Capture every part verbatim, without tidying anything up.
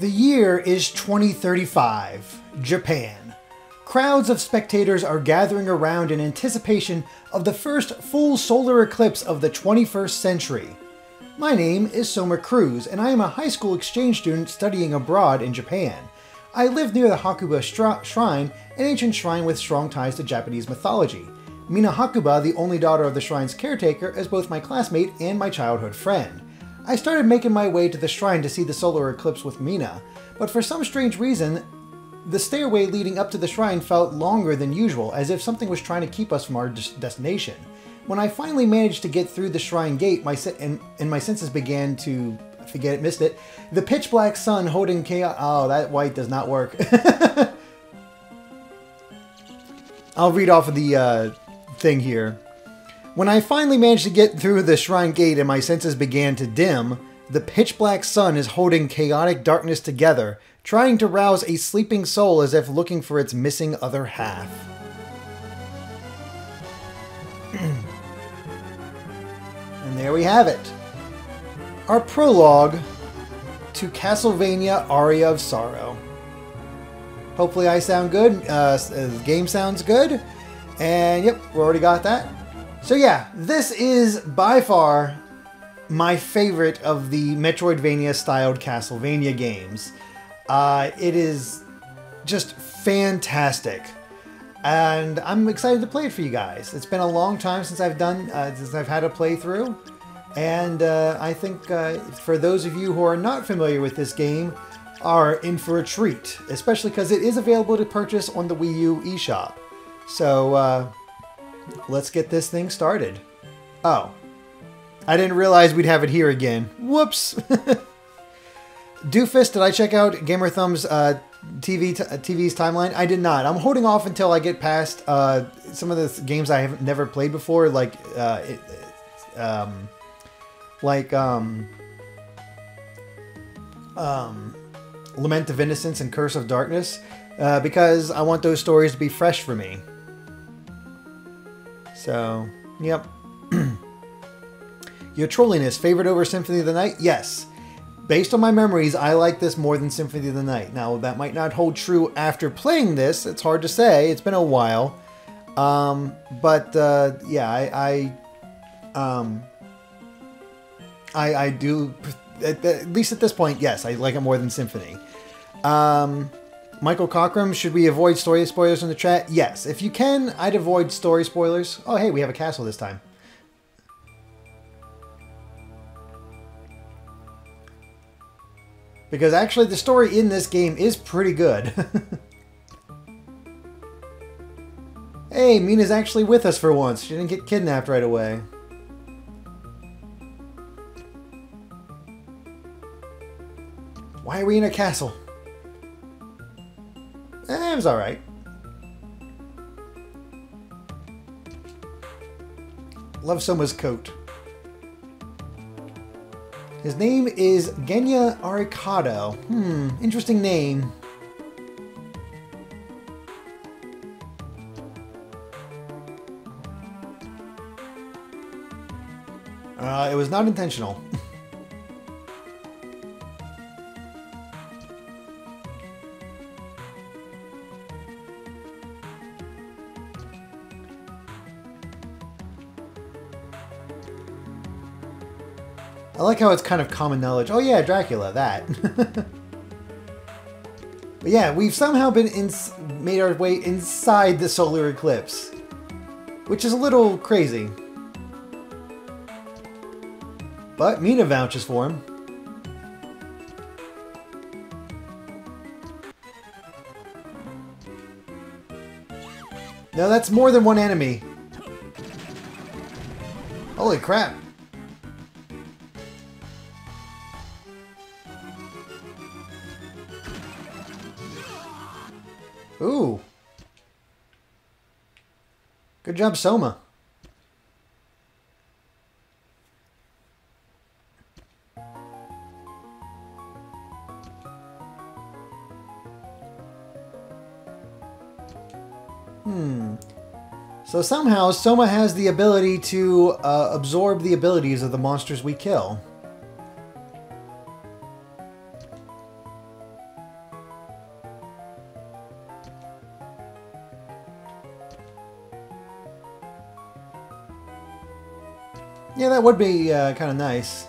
The year is twenty thirty-five, Japan. Crowds of spectators are gathering around in anticipation of the first full solar eclipse of the twenty-first century. My name is Soma Cruz, and I am a high school exchange student studying abroad in Japan. I live near the Hakuba Shrine, an ancient shrine with strong ties to Japanese mythology. Mina Hakuba, the only daughter of the shrine's caretaker, is both my classmate and my childhood friend. I started making my way to the shrine to see the solar eclipse with Mina, but for some strange reason, the stairway leading up to the shrine felt longer than usual, as if something was trying to keep us from our des- destination. When I finally managed to get through the shrine gate, my se- and, and my senses began to... forget it, missed it. The pitch black sun holding chaos... Oh, that white does not work. I'll read off of the uh, thing here. When I finally managed to get through the shrine gate and my senses began to dim, the pitch black sun is holding chaotic darkness together, trying to rouse a sleeping soul as if looking for its missing other half. And there we have it. Our prologue to Castlevania: Aria of Sorrow. Hopefully I sound good, uh, the game sounds good, and yep, we already got that. So yeah, this is by far my favorite of the Metroidvania-styled Castlevania games. Uh, it is just fantastic. And I'm excited to play it for you guys. It's been a long time since I've done, uh, since I've had a playthrough. And uh, I think uh, for those of you who are not familiar with this game, are in for a treat, especially because it is available to purchase on the Wii U eShop. So uh, let's get this thing started. Oh, I didn't realize we'd have it here again. Whoops. Doofus, did I check out Gamerthumb's uh, T V t T V's timeline? I did not. I'm holding off until I get past uh, some of the games I have never played before, like. Uh, it, um, Like, um, um, Lament of Innocence and Curse of Darkness, uh, because I want those stories to be fresh for me. So, yep. Your trolliness, favored over Symphony of the Night? Yes. Based on my memories, I like this more than Symphony of the Night. Now, that might not hold true after playing this. It's hard to say. It's been a while. Um, but, uh, yeah, I, I um... I, I do, at, at least at this point, yes, I like it more than Symphony. Um, Michael Cockrum, should we avoid story spoilers in the chat? Yes, if you can, I'd avoid story spoilers. Oh, hey, we have a castle this time. Because actually the story in this game is pretty good. Hey, Mina's actually with us for once. She didn't get kidnapped right away. Why are we in a castle? Eh, it was alright. Love Soma's coat. His name is Genya Arikado. Hmm, interesting name. Uh, it was not intentional. I like how it's kind of common knowledge. Oh yeah, Dracula, that. But yeah, we've somehow been in made our way inside the solar eclipse, which is a little crazy. But Mina vouches for him. Now that's more than one enemy. Holy crap. Ooh. Good job, Soma. Hmm. So somehow, Soma has the ability to uh, absorb the abilities of the monsters we kill. Yeah, that would be uh, kind of nice.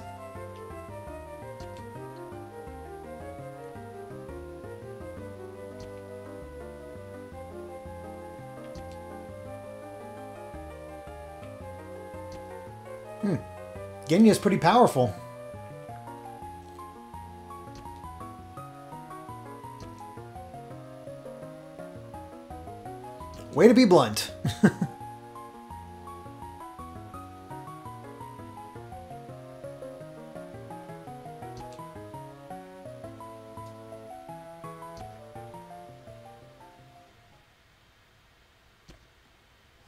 Hmm. Genya's pretty powerful. Way to be blunt.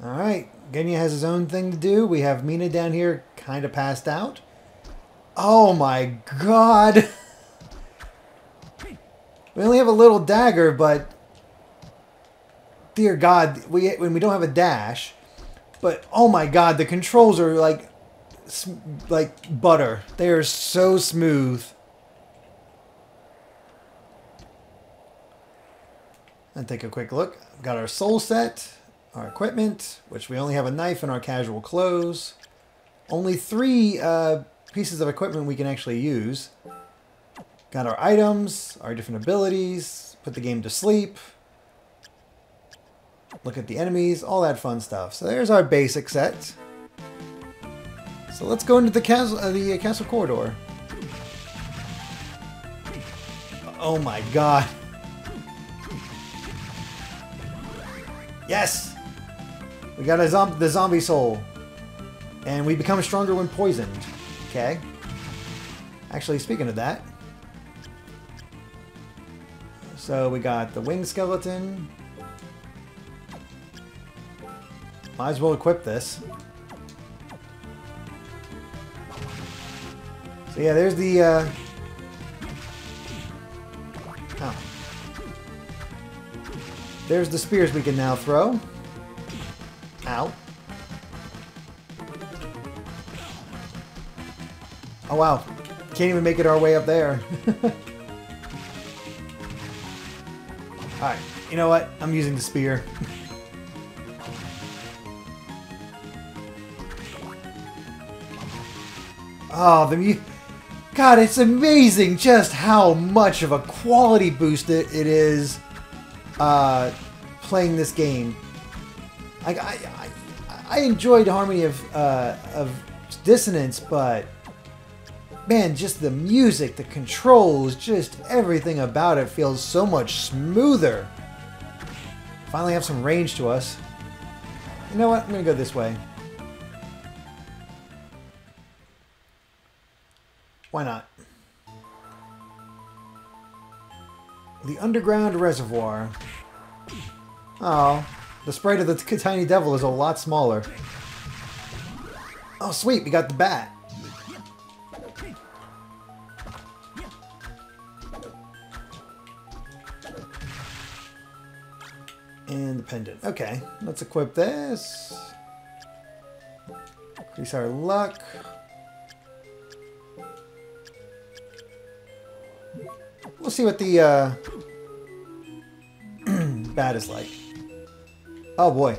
Alright, Genya has his own thing to do. We have Mina down here kind of passed out. Oh my god! We only have a little dagger, but... Dear God, we when we don't have a dash, but oh my God, the controls are like, like butter. They are so smooth. And take a quick look. We've got our soul set, our equipment, which we only have a knife and our casual clothes. Only three uh, pieces of equipment we can actually use. Got our items, our different abilities. Put the game to sleep. Look at the enemies, all that fun stuff. So there's our basic set. So let's go into the castle, uh, the uh, castle corridor. Oh my god! Yes, we got a zomb the zombie soul, and we become stronger when poisoned. Okay. Actually, speaking of that, so we got the winged skeleton. Might as well equip this. So yeah, there's the... Uh... Oh. There's the spears we can now throw. Ow. Oh wow. Can't even make it our way up there. Alright, you know what? I'm using the spear. Oh, the mu- God, it's amazing just how much of a quality boost it, it is uh, playing this game. Like, I, I, I enjoyed Harmony of, uh, of Dissonance, but man, just the music, the controls, just everything about it feels so much smoother. Finally have some range to us. You know what? I'm gonna go this way. Why not? The underground reservoir. Oh, the sprite of the tiny devil is a lot smaller. Oh, sweet, we got the bat. And the pendant. Okay, let's equip this. Increase our luck. We'll see what the uh, bat is like. Oh boy.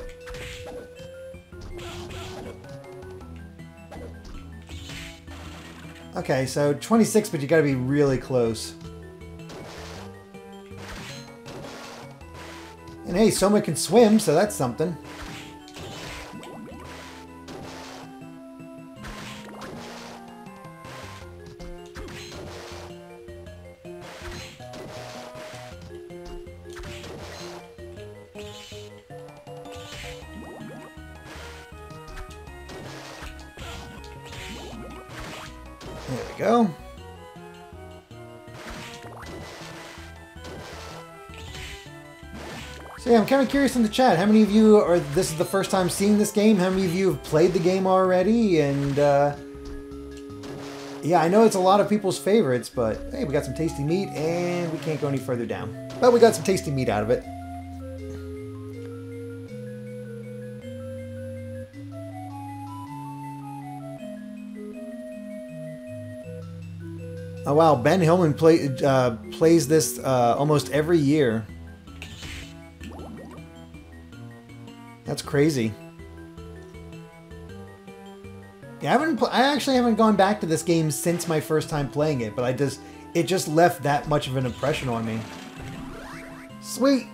Okay, so twenty-six, but you gotta be really close. And hey, Soma can swim, so that's something. So yeah, I'm kind of curious in the chat, how many of you are, this is the first time seeing this game, how many of you have played the game already, and uh, yeah, I know it's a lot of people's favorites, but hey, we got some tasty meat, and we can't go any further down. But we got some tasty meat out of it. Oh wow, Ben Hillman play, uh, plays this uh, almost every year. That's crazy. Yeah, I haven't. I actually haven't gone back to this game since my first time playing it, but I just it just left that much of an impression on me. Sweet.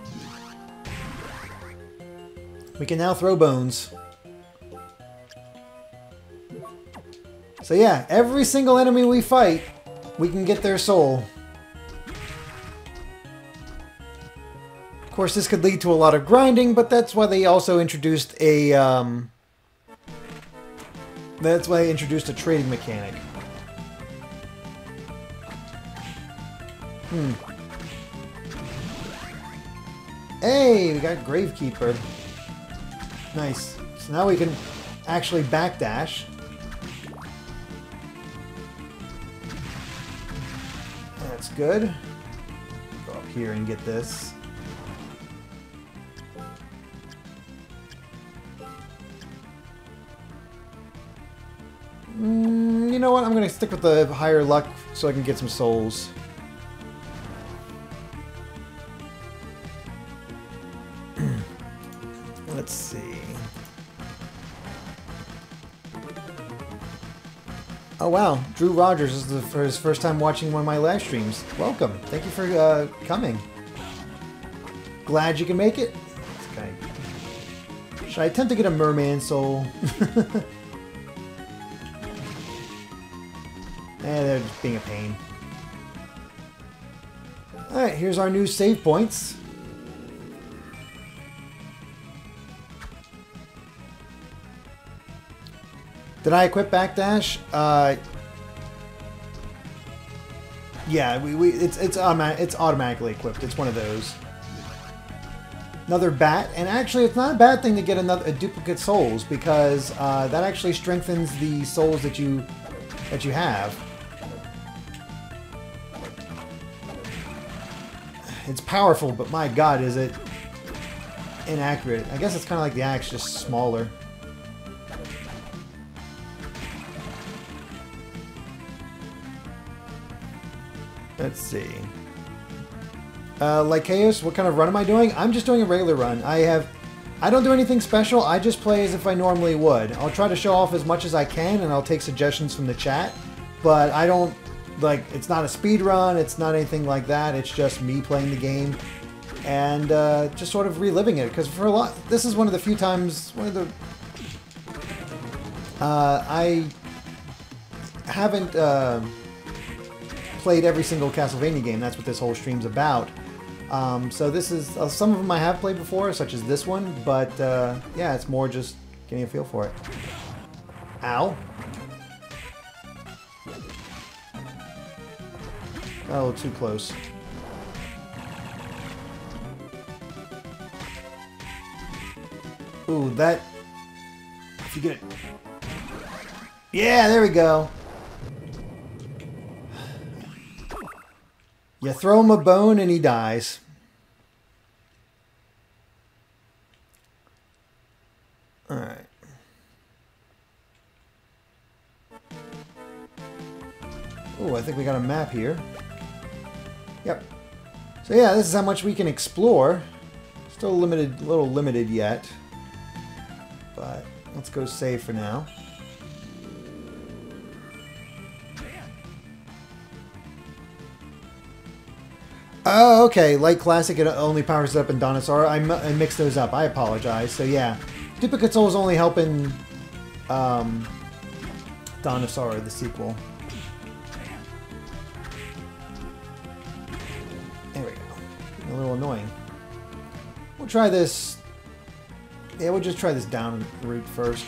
We can now throw bones. So yeah, every single enemy we fight, we can get their soul. Of course, this could lead to a lot of grinding, but that's why they also introduced a. Um, That's why I introduced a trading mechanic. Hmm. Hey, we got Gravekeeper. Nice. So now we can actually backdash. That's good. Go up here and get this. Mm, you know what? I'm going to stick with the higher luck so I can get some souls. Let's see. Oh, wow. Drew Rogers is the, for his first time watching one of my live streams. Welcome. Thank you for uh, coming. Glad you can make it. Okay. Should I attempt to get a merman soul? Eh, they're just being a pain. Alright, here's our new save points. Did I equip backdash? Uh, yeah, we, we it's it's automatic it's automatically equipped. It's one of those. Another bat, and actually, it's not a bad thing to get another a duplicate souls because uh, that actually strengthens the souls that you that you have. It's powerful, but my god, is it inaccurate. I guess it's kind of like the axe, just smaller. Let's see. Uh, Lycaeus, what kind of run am I doing? I'm just doing a regular run. I have... I don't do anything special. I just play as if I normally would. I'll try to show off as much as I can, and I'll take suggestions from the chat. But I don't... Like, it's not a speed run, it's not anything like that, it's just me playing the game and uh, just sort of reliving it, because for a lot, this is one of the few times, one of the, uh, I haven't uh, played every single Castlevania game, that's what this whole stream's about. Um, so this is, uh, some of them I have played before, such as this one, but uh, yeah, it's more just getting a feel for it. Ow. Got a little too close. Ooh, that... If you get it... Yeah, there we go! You throw him a bone and he dies. Alright. Ooh, I think we got a map here. Yep. So yeah, this is how much we can explore. Still limited, a little limited yet. But let's go save for now. Oh, okay. Light Classic, it only powers up in Donosaur. I, I mixed those up. I apologize. So yeah, Duplicate Soul is only helping um, Donosaur, the sequel. A little annoying. We'll try this. Yeah, we'll just try this down route first.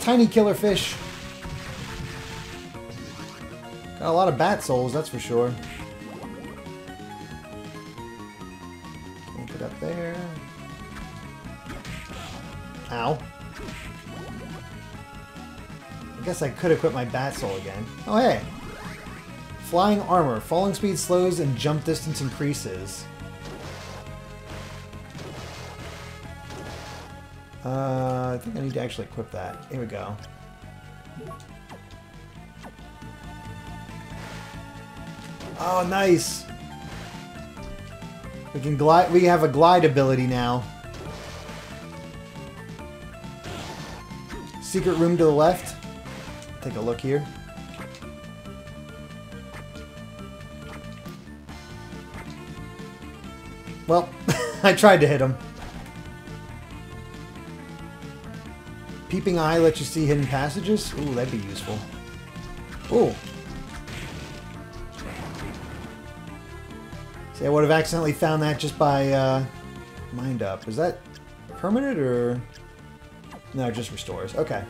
Tiny killer fish. Got a lot of bat souls, that's for sure. Can't get up there. Ow. I guess I could equip my bat soul again. Oh, hey! Flying armor. Falling speed slows and jump distance increases. Uh, I think I need to actually equip that. Here we go. Oh, nice! We can glide. We have a glide ability now. Secret room to the left. Take a look here. Well, I tried to hit him. Peeping eye lets you see hidden passages. Ooh, that'd be useful. Ooh. See, I would have accidentally found that just by uh, mind up. Is that permanent or... No, it just restores. Okay.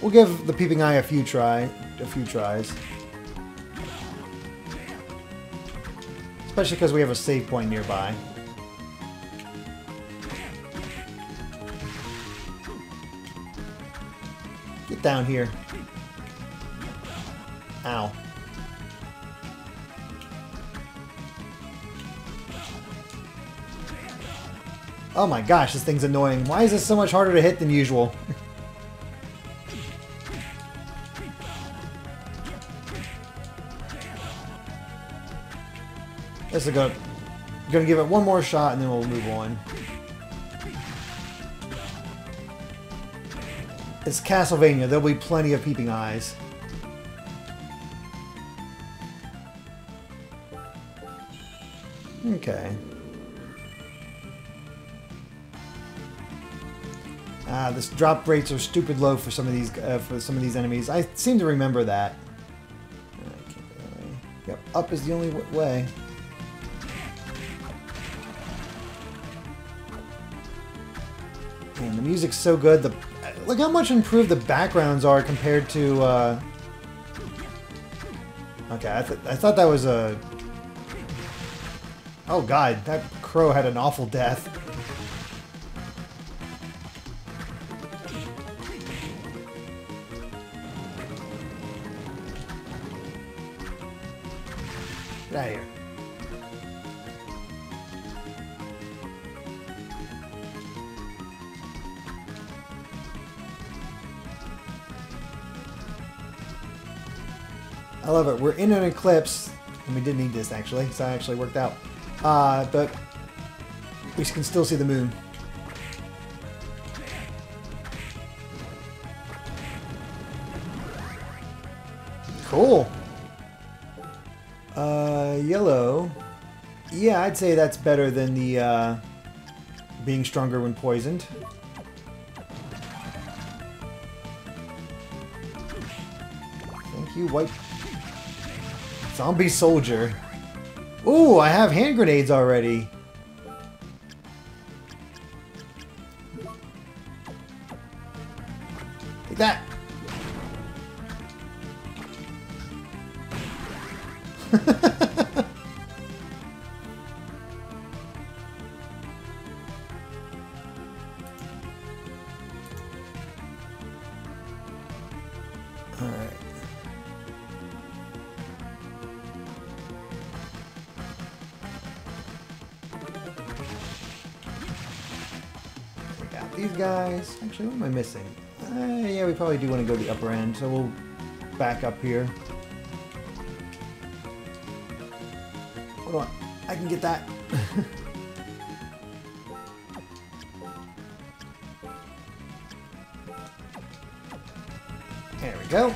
We'll give the peeping eye a few try, a few tries. Especially because we have a save point nearby. Get down here. Ow. Oh my gosh, this thing's annoying. Why is this so much harder to hit than usual? This is gonna, gonna give it one more shot and then we'll move on. It's Castlevania. There'll be plenty of peeping eyes. Okay. Ah, this drop rates are stupid low for some of these uh, for some of these enemies. I seem to remember that. Yep, up is the only way. Man, the music's so good. The look how much improved the backgrounds are compared to. Uh... Okay, I, th I thought that was a. Oh God, that crow had an awful death. Get out of here. I love it. We're in an eclipse, and we did need this actually, so it actually worked out. Uh, but we can still see the moon. Cool. Uh, yellow. Yeah, I'd say that's better than the uh, being stronger when poisoned. Thank you, white. Zombie soldier. Ooh, I have hand grenades already. Take that. Actually, what am I missing? Uh, yeah, we probably do want to go to the upper end, so we'll back up here. Hold on, I can get that. There we go.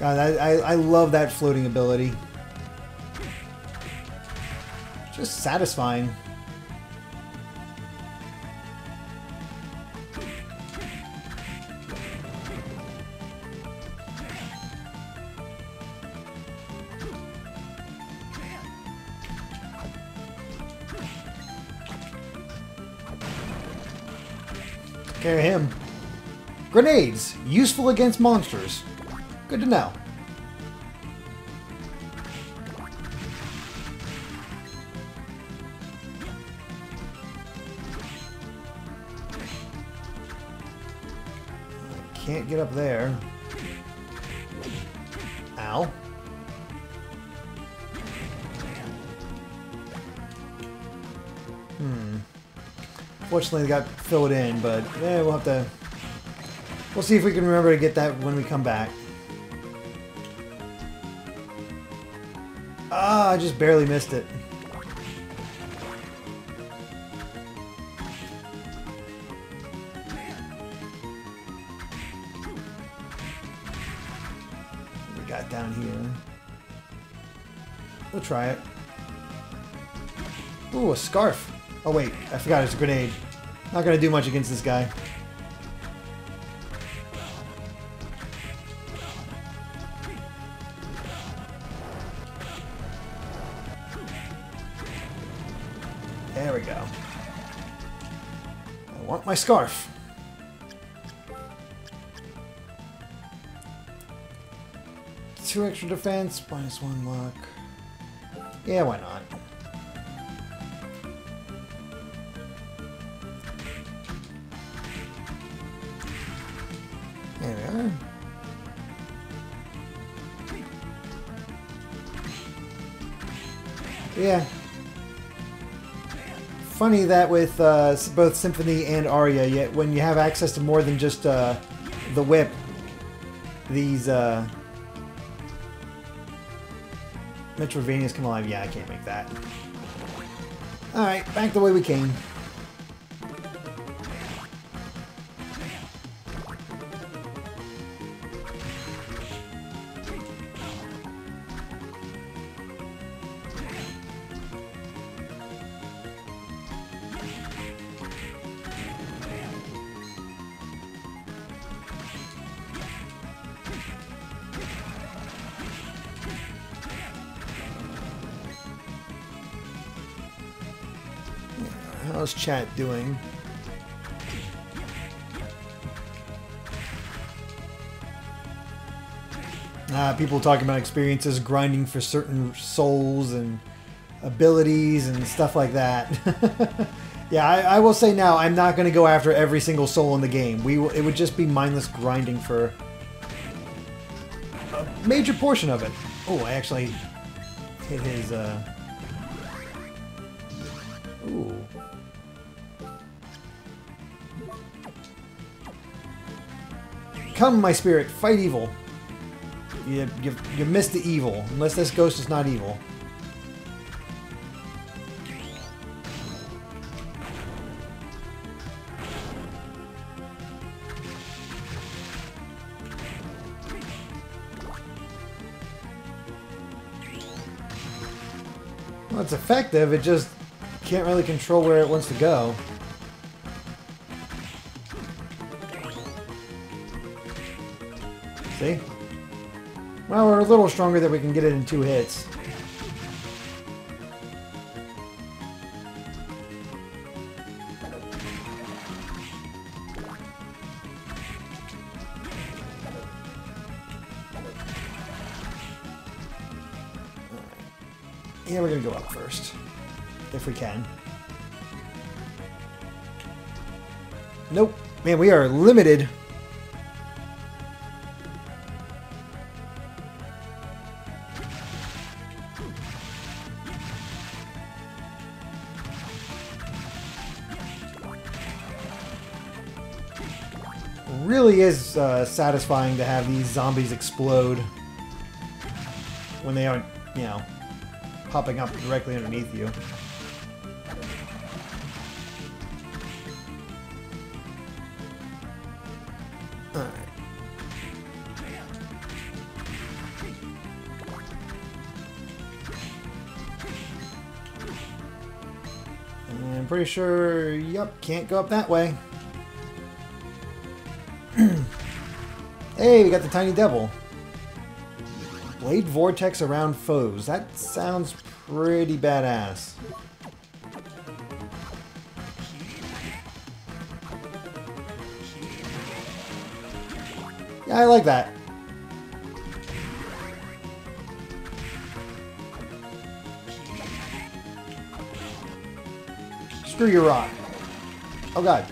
God, I, I, I love that floating ability. Just satisfying. Care him. Grenades, useful against monsters. Good to know. I can't get up there. Ow. Hmm. Fortunately, they got filled in, but eh, we'll have to... We'll see if we can remember to get that when we come back. Ah, I just barely missed it. What we got down here? We'll try it. Ooh, a scarf. Oh wait, I forgot it's a grenade. Not gonna do much against this guy. There we go. I want my scarf. Two extra defense, minus one luck. Yeah, why not? Yeah. Funny that with uh, both Symphony and Aria, yet when you have access to more than just uh, the whip, these uh, Metroidvanias come alive. Yeah, I can't make that. Alright, back the way we came. How's chat doing? Uh, people talking about experiences, grinding for certain souls and abilities and stuff like that. Yeah, I, I will say now, I'm not going to go after every single soul in the game. We will, it would just be mindless grinding for a major portion of it. Oh, I actually hit his... Uh... Ooh. Come, my spirit, fight evil. You, you, you missed the evil, unless this ghost is not evil. Well, it's effective, it just can't really control where it wants to go. See? Well, we're a little stronger that we can get it in two hits. Yeah, we're gonna go up first. If we can. Nope. Man, we are limited. Really is uh, satisfying to have these zombies explode when they aren't, you know, popping up directly underneath you. All right. And I'm pretty sure, yep, can't go up that way. Hey, we got the tiny devil. Blade vortex around foes. That sounds pretty badass. Yeah, I like that. Screw your rock. Oh god.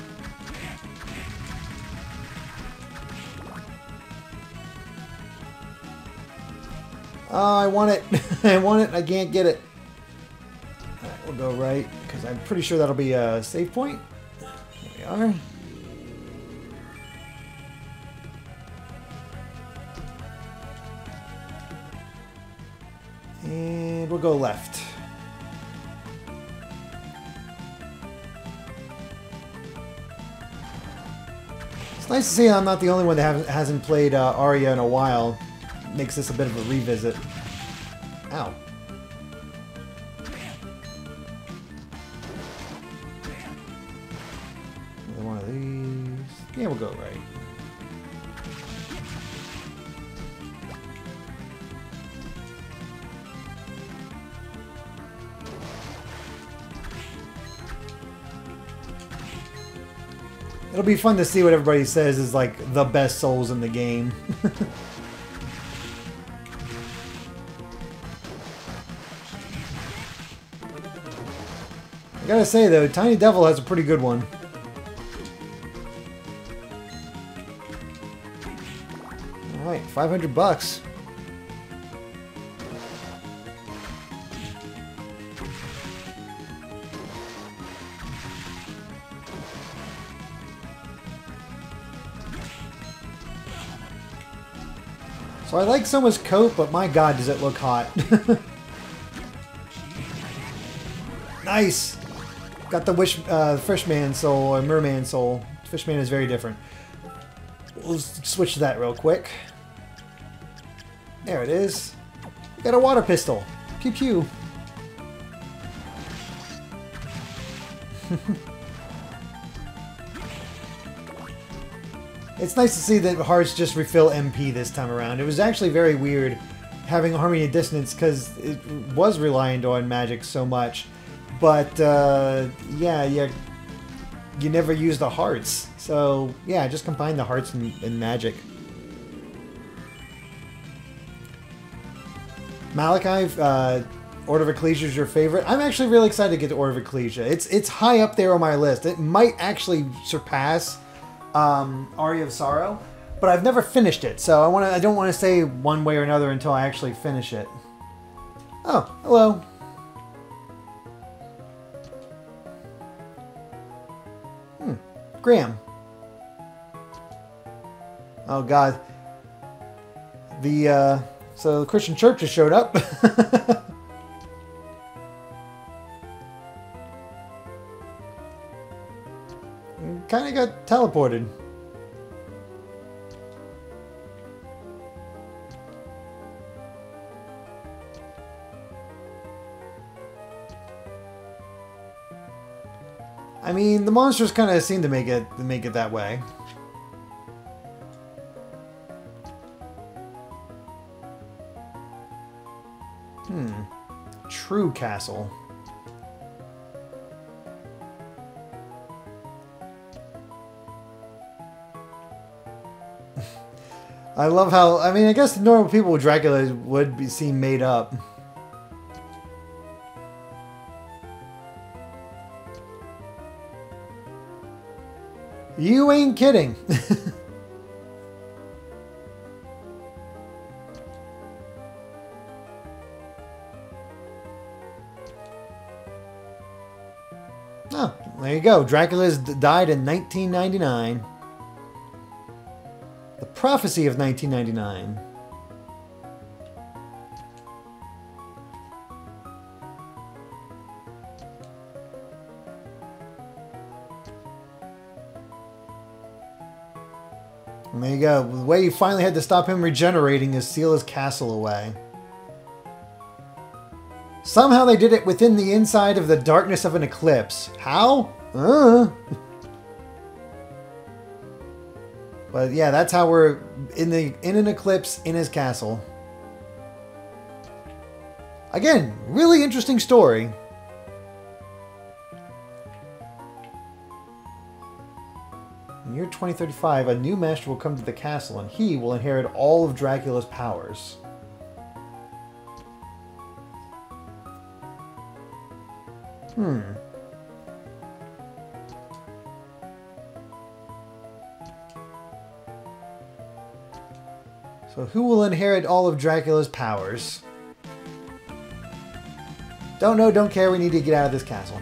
Oh, I want it. I want it. I can't get it. All right, we'll go right, because I'm pretty sure that'll be a save point. There we are. And we'll go left. It's nice to see I'm not the only one that hasn't played uh, Aria in a while. Makes this a bit of a revisit. Ow. Another one of these. Yeah, we'll go right. It'll be fun to see what everybody says is like the best souls in the game. I gotta say though, Tiny Devil has a pretty good one. Alright, five hundred bucks. So I like Soma's coat, but my god does it look hot. Nice! Got the wish, uh, Fishman soul, or Merman soul. Fishman is very different. We'll switch to that real quick. There it is. We got a water pistol. Pew pew. It's nice to see that hearts just refill M P this time around. It was actually very weird having Harmony of Dissonance because it was reliant on magic so much. But, uh, yeah, you, you never use the hearts. So, yeah, just combine the hearts and, and magic. Malachi, uh, Order of Ecclesia is your favorite. I'm actually really excited to get to Order of Ecclesia. It's, it's high up there on my list. It might actually surpass um, Aria of Sorrow, but I've never finished it. So I, wanna, I don't want to say one way or another until I actually finish it. Oh, hello. Graham. Oh god. The uh so the Christian church has showed up. Kinda got teleported. I mean, the monsters kind of seem to make it make it that way. Hmm. True castle. I love how, I mean, I guess the normal people with Dracula would be seem made up. You ain't kidding. Oh, there you go. Dracula's died in nineteen ninety-nine. The prophecy of nineteen ninety-nine. There you go. The way you finally had to stop him regenerating is seal his castle away. Somehow they did it within the inside of the darkness of an eclipse. How? Uh. But yeah, that's how we're in the in an eclipse in his castle. Again, really interesting story. In year twenty thirty-five, a new master will come to the castle and he will inherit all of Dracula's powers. Hmm. So who will inherit all of Dracula's powers? Don't know, don't care, we need to get out of this castle.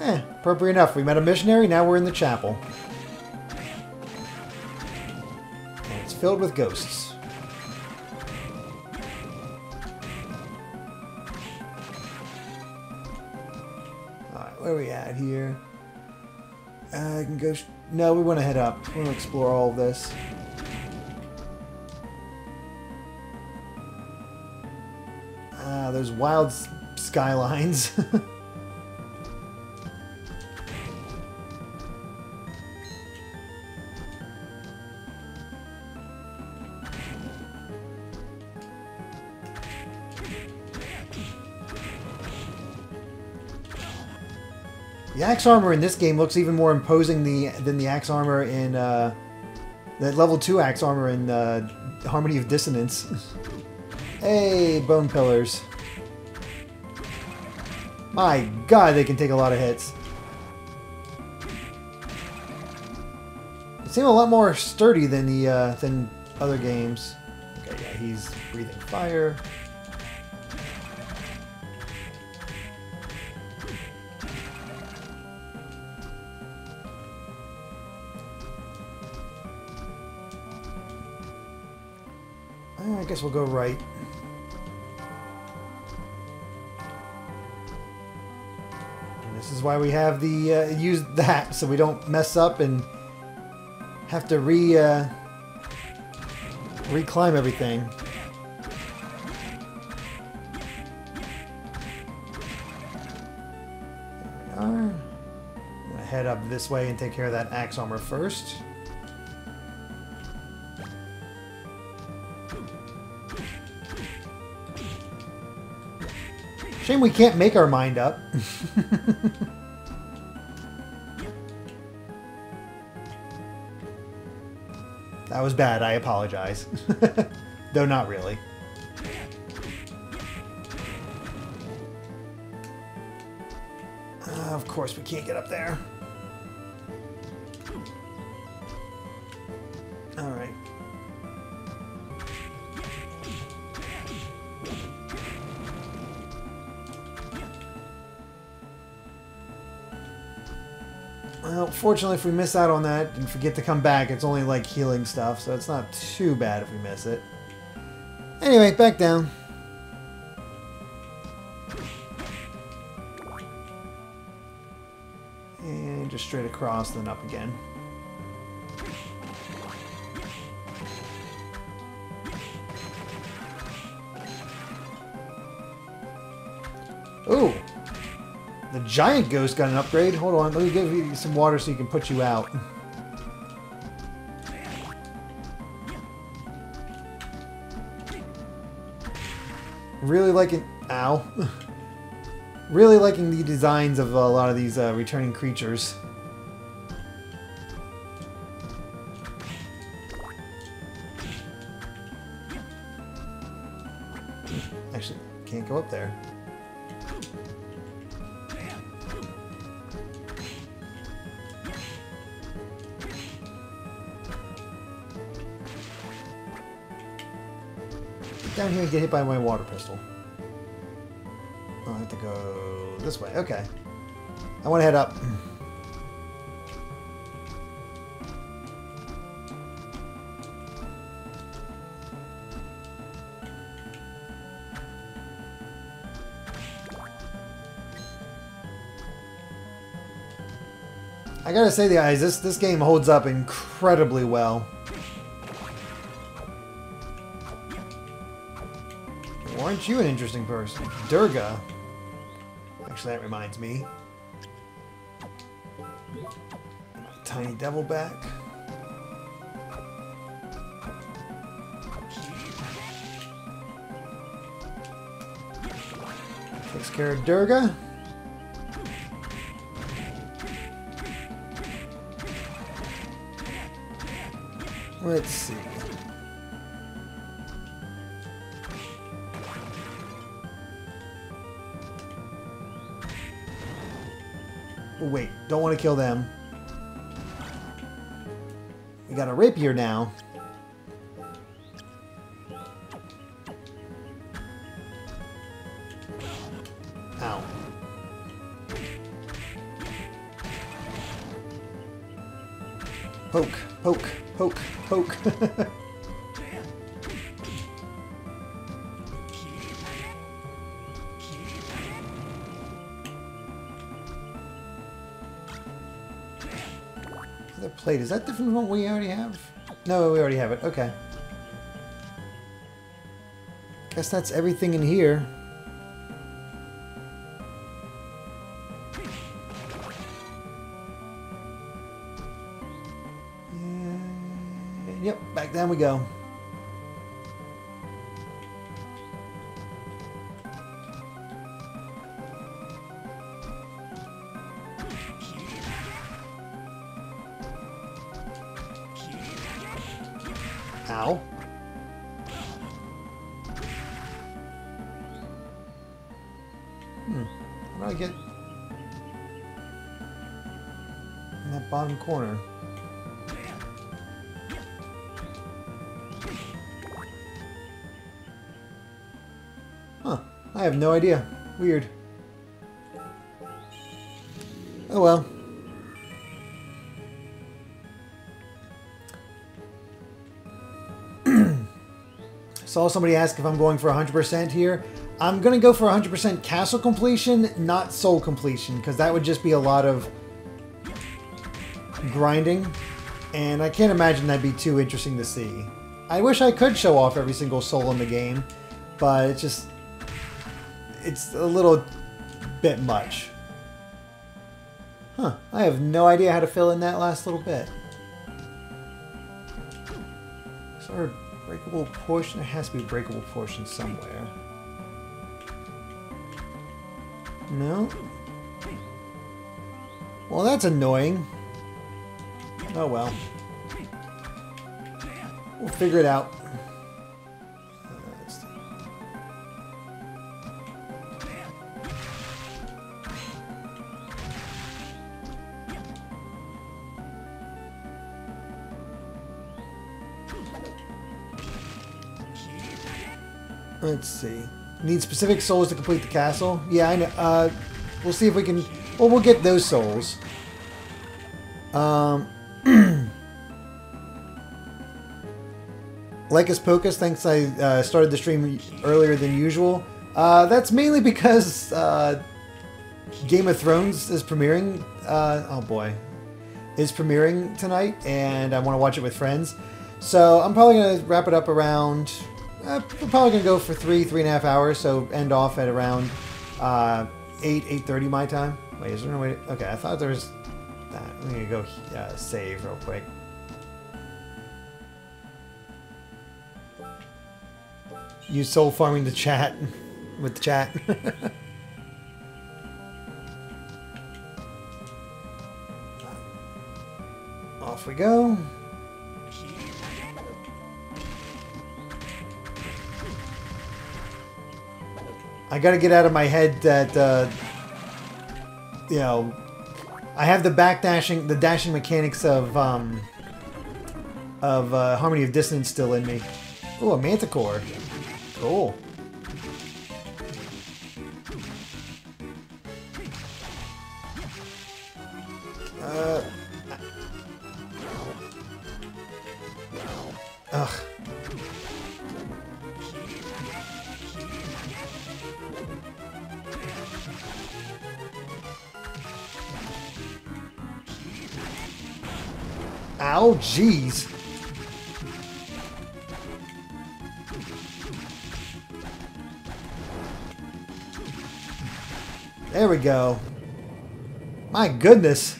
Eh, appropriate enough. We met a missionary, now we're in the chapel. And it's filled with ghosts. Alright, where are we at here? Uh, I can go... Sh no, we want to head up. We want to explore all of this. Ah, those wild s skylines. The axe armor in this game looks even more imposing the, than the axe armor in, uh... that level two axe armor in, uh, Harmony of Dissonance. Hey, bone pillars. My god, they can take a lot of hits. They seem a lot more sturdy than the, uh, than other games. Okay, yeah, he's breathing fire. I guess we'll go right. And this is why we have the uh, use that so we don't mess up and have to re uh, reclimb everything. There we are. I'm gonna head up this way and take care of that axe armor first. Shame we can't make our mind up. That was bad, I apologize. Though not really. Uh, of course we can't get up there. Alright. Well, fortunately, if we miss out on that and forget to come back, it's only like healing stuff, so it's not too bad if we miss it. Anyway, back down. And just straight across, then up again. Ooh! The giant ghost got an upgrade. Hold on, let me give you some water so you can put you out. Really liking... Ow. Really liking the designs of a lot of these uh, returning creatures. Actually, can't go up there. Down here and get hit by my water pistol. Oh, I have to go this way. Okay. I want to head up. I gotta say, guys, this, this game holds up incredibly well. Aren't you an interesting person? Durga. Actually, that reminds me. Tiny devil back. Takes care of Durga. Let's see. Wait, don't want to kill them. You got a rapier now. Ow. Poke, poke, poke, poke. Other plate, is that different from what we already have? No, we already have it, okay. Guess that's everything in here. Down we go. Ow. Hmm. How do I get in that bottom corner? I have no idea. Weird. Oh well. Saw somebody ask if I'm going for one hundred percent here. I'm going to go for one hundred percent castle completion, not soul completion, because that would just be a lot of grinding. And I can't imagine that'd be too interesting to see. I wish I could show off every single soul in the game, but it's just... it's a little bit much. Huh. I have no idea how to fill in that last little bit. Is there a breakable portion? There has to be a breakable portion somewhere. No? Well, that's annoying. Oh well. We'll figure it out. Let's see. Need specific souls to complete the castle? Yeah, I know. Uh, we'll see if we can... Well, we'll get those souls. Um, Like Us Pocus, thanks I uh, started the stream earlier than usual. Uh, that's mainly because uh, Game of Thrones is premiering... Uh, oh boy. Is premiering tonight, and I want to watch it with friends. So I'm probably going to wrap it up around... Uh, we're probably going to go for three, three and a half hours, so end off at around uh, eight, eight thirty my time. Wait, is there no way? To, okay, I thought there was that. I'm going to go uh, save real quick. Use soul farming to chat with the chat. Off we go. I gotta get out of my head that, uh, you know, I have the backdashing, the dashing mechanics of, um, of, uh, Harmony of Dissonance still in me. Ooh, a manticore. Cool. Uh. Ugh. Ow, jeez. There we go. My goodness.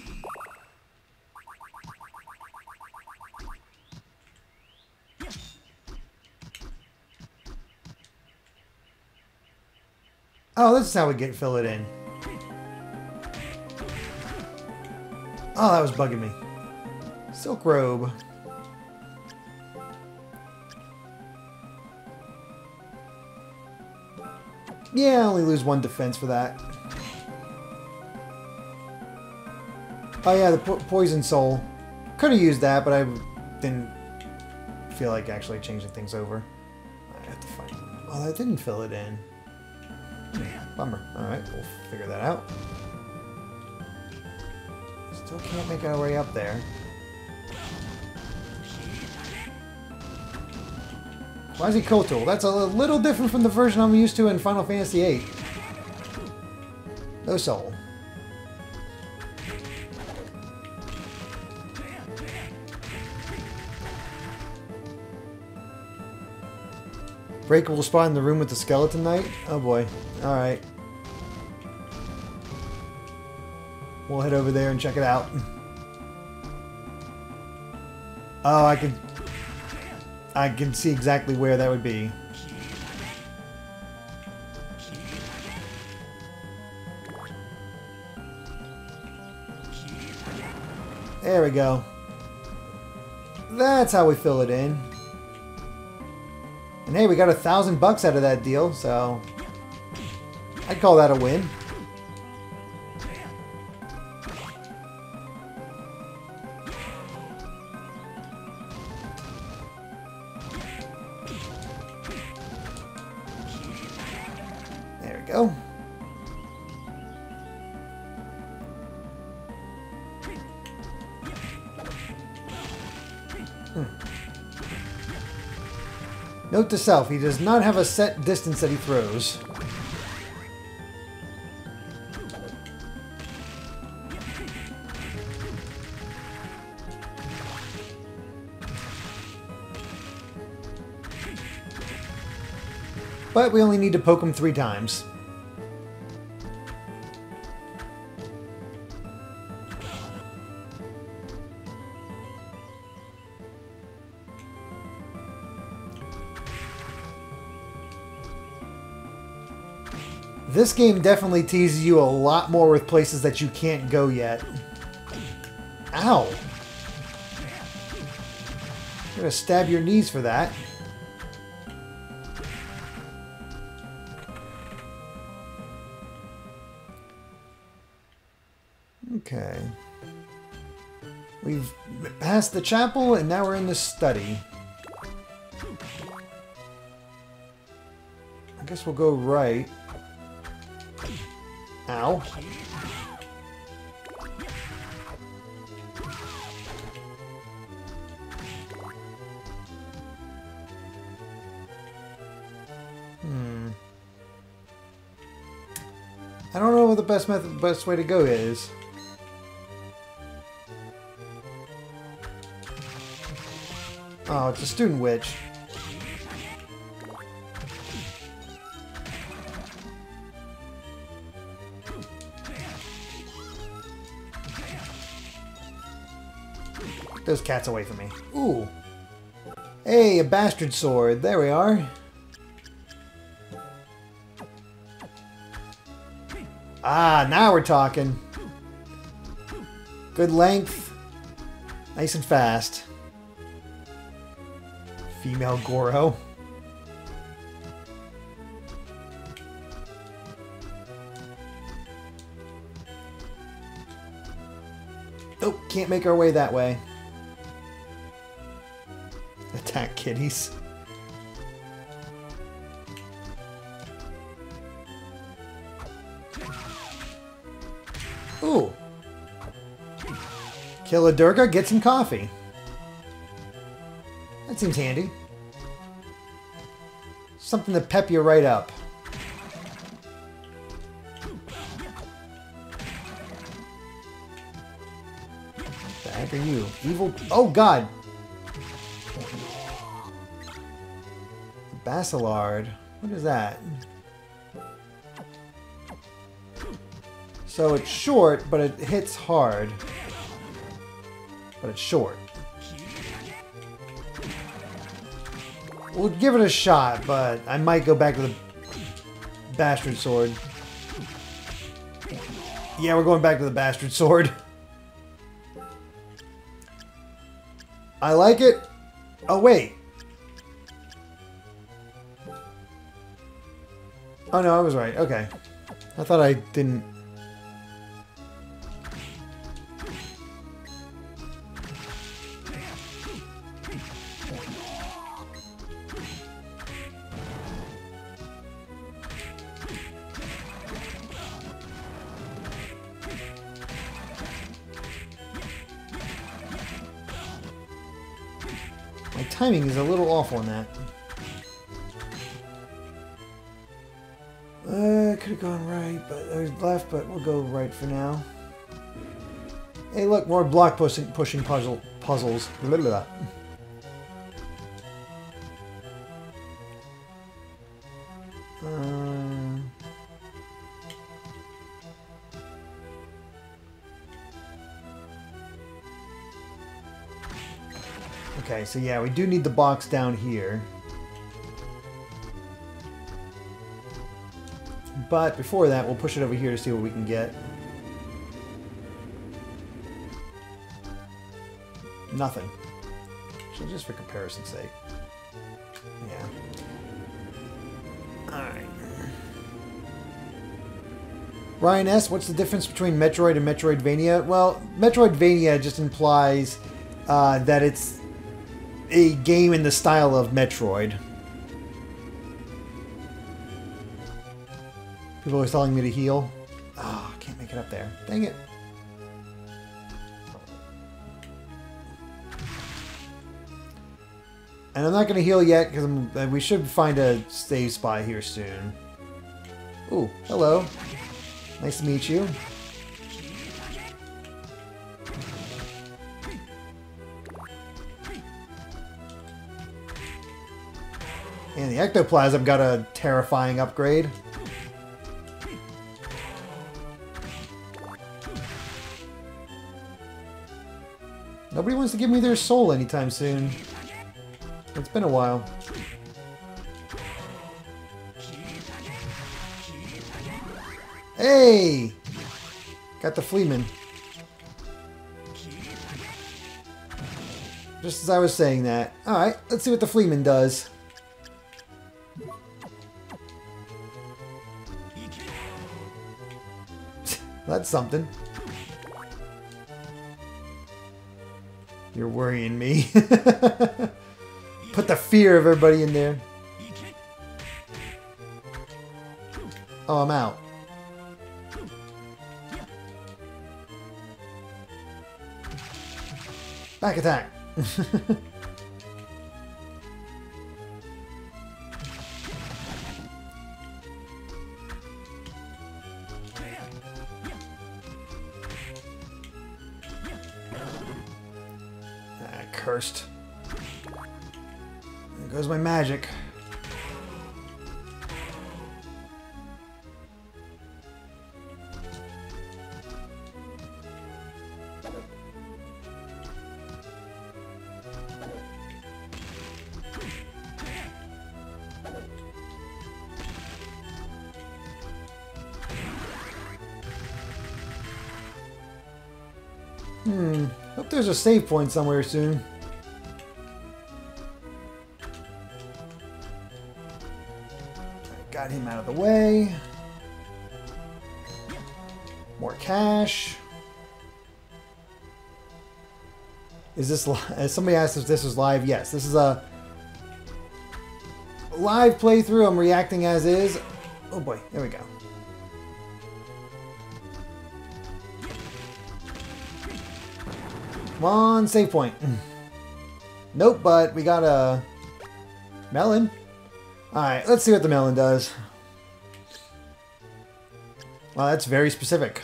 Oh, this is how we get fill it in. Oh, that was bugging me. Silk robe. Yeah, I only lose one defense for that. Oh yeah, the po poison soul. Could have used that, but I didn't feel like actually changing things over. I have to find... Oh, that didn't fill it in. Bummer. Alright, we'll figure that out. Still can't make our way up there. Quasi-Kotal. That's a little different from the version I'm used to in Final Fantasy eight. No soul. Breakable spot in the room with the skeleton knight? Oh boy. Alright. We'll head over there and check it out. Oh, I can... I can see exactly where that would be. There we go. That's how we fill it in. And hey, we got a thousand bucks out of that deal, so I'd call that a win. There we go. Note to self, he does not have a set distance that he throws. But we only need to poke him three times. This game definitely teases you a lot more with places that you can't go yet. Ow! You're gonna stab your knees for that. Okay. We've passed the chapel and now we're in the study. I guess we'll go right. Ow. Hmm. I don't know what the best method, best way to go is. Oh, it's a student witch. Those cats away from me. Ooh. Hey, a bastard sword. There we are. Ah, now we're talking. Good length. Nice and fast. Female Goro. Nope, can't make our way that way. Attack kitties. Ooh. Kill a Durga, get some coffee. That seems handy. Something to pep you right up. What the heck are you? Evil... Oh, God! Basilard. What is that? So it's short, but it hits hard. But it's short. We'll give it a shot, but I might go back to the bastard sword. Yeah, we're going back to the bastard sword. I like it. Oh, wait. Oh no, I was right. Okay. I thought I didn't... timing is a little off on that. Uh, could have gone right, but there's left, but we'll go right for now. Hey, look, more block pushing, pushing puzzle puzzles. Blah, blah, blah. Uh, okay, so yeah, we do need the box down here. But before that, we'll push it over here to see what we can get. Nothing. So just for comparison's sake. Yeah. Alright. Ryan S., what's the difference between Metroid and Metroidvania? Well, Metroidvania just implies uh, that it's a game in the style of Metroid. People are telling me to heal. Ah, oh, I can't make it up there. Dang it. And I'm not going to heal yet because we should find a save spot here soon. Ooh, hello. Nice to meet you. And the ectoplasm got a terrifying upgrade. Nobody wants to give me their soul anytime soon. It's been a while. Hey! Got the Fleeman. Just as I was saying that. Alright, let's see what the Fleeman does. That's something. You're worrying me. Put the fear of everybody in there. Oh, I'm out. Back attack. Ah, cursed. There goes my magic. Hmm. Hope there's a save point somewhere soon. Got him out of the way. More cash. Is this live? Somebody asked if this was live. Yes, this is a live playthrough. I'm reacting as is. Oh boy, there we go. Come on, save point. Nope, but we got a melon. Alright, let's see what the melon does. Wow, that's very specific.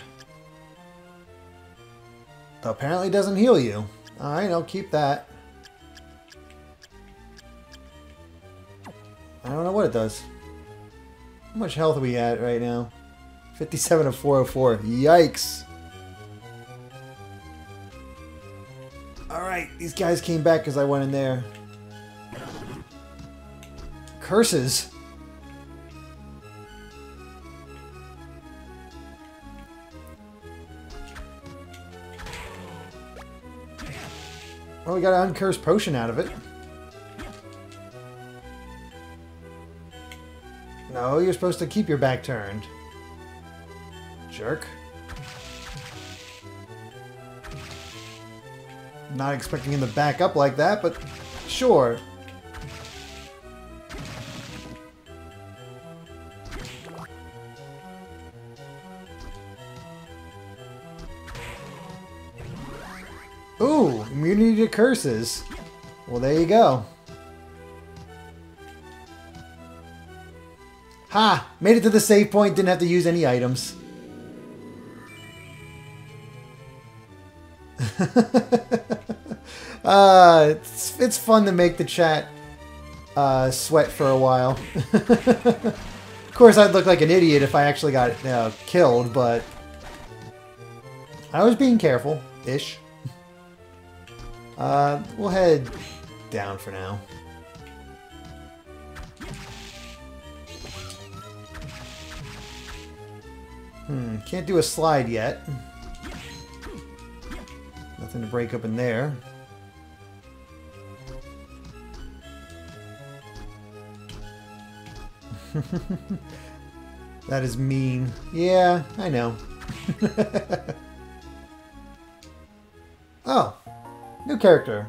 Apparently doesn't heal you. Alright, I'll keep that. I don't know what it does. How much health are we at right now? fifty-seven of four oh four. Yikes! Alright, these guys came back because I went in there. Curses. Well, we got an uncursed potion out of it. No, you're supposed to keep your back turned. Jerk. Not expecting him to back up like that, but sure. Ooh, immunity to curses. Well, there you go. Ha! Made it to the save point, didn't have to use any items. uh, it's, it's fun to make the chat uh, sweat for a while. Of course, I'd look like an idiot if I actually got uh, killed, but I was being careful-ish. Uh, we'll head down for now. Hmm, can't do a slide yet. Nothing to break up in there. That is mean. Yeah, I know. Oh, new character.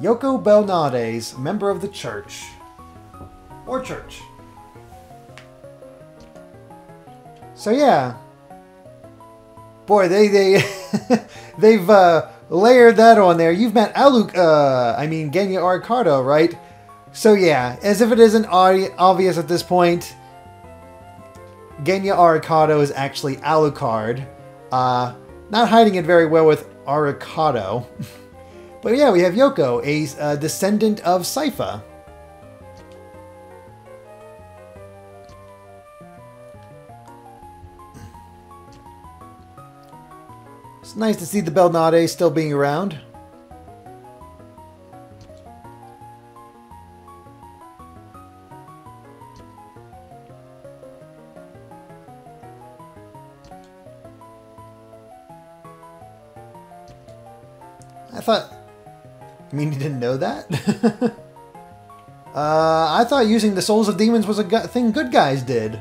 Yoko Belnades, member of the church. Or church. So yeah. Boy, they, they, they've uh, layered that on there. You've met Aluc, uh, I mean, Genya Arikado, right? So yeah, as if it isn't obvious at this point, Genya Arikado is actually Alucard. Uh, not hiding it very well with Arikado. But yeah, we have Yoko, a uh, descendant of Sypha. It's nice to see the Belnades still being around. I thought... You mean you didn't know that? uh, I thought using the souls of demons was a gu- thing good guys did.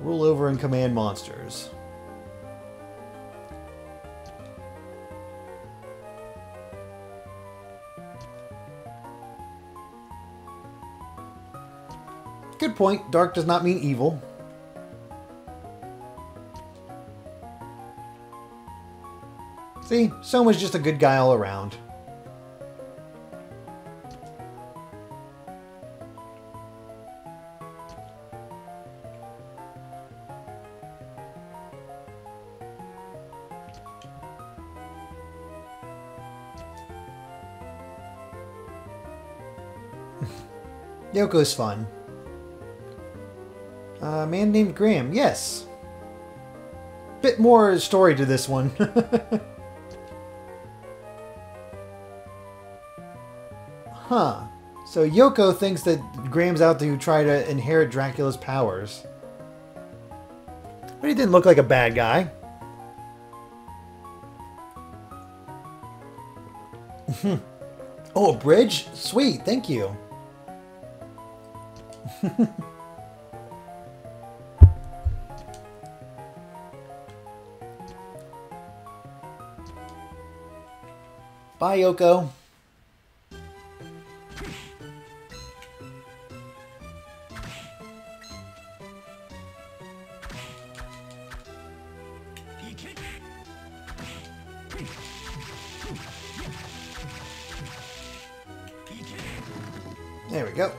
Rule over and command monsters. Good point. Dark does not mean evil. See, Soma's just a good guy all around. Yoko's fun. A man named Graham, yes. Bit more story to this one. Huh. So Yoko thinks that Graham's out to try to inherit Dracula's powers. But he didn't look like a bad guy. Oh, a bridge? Sweet, thank you. Bye, Yoko. There we go.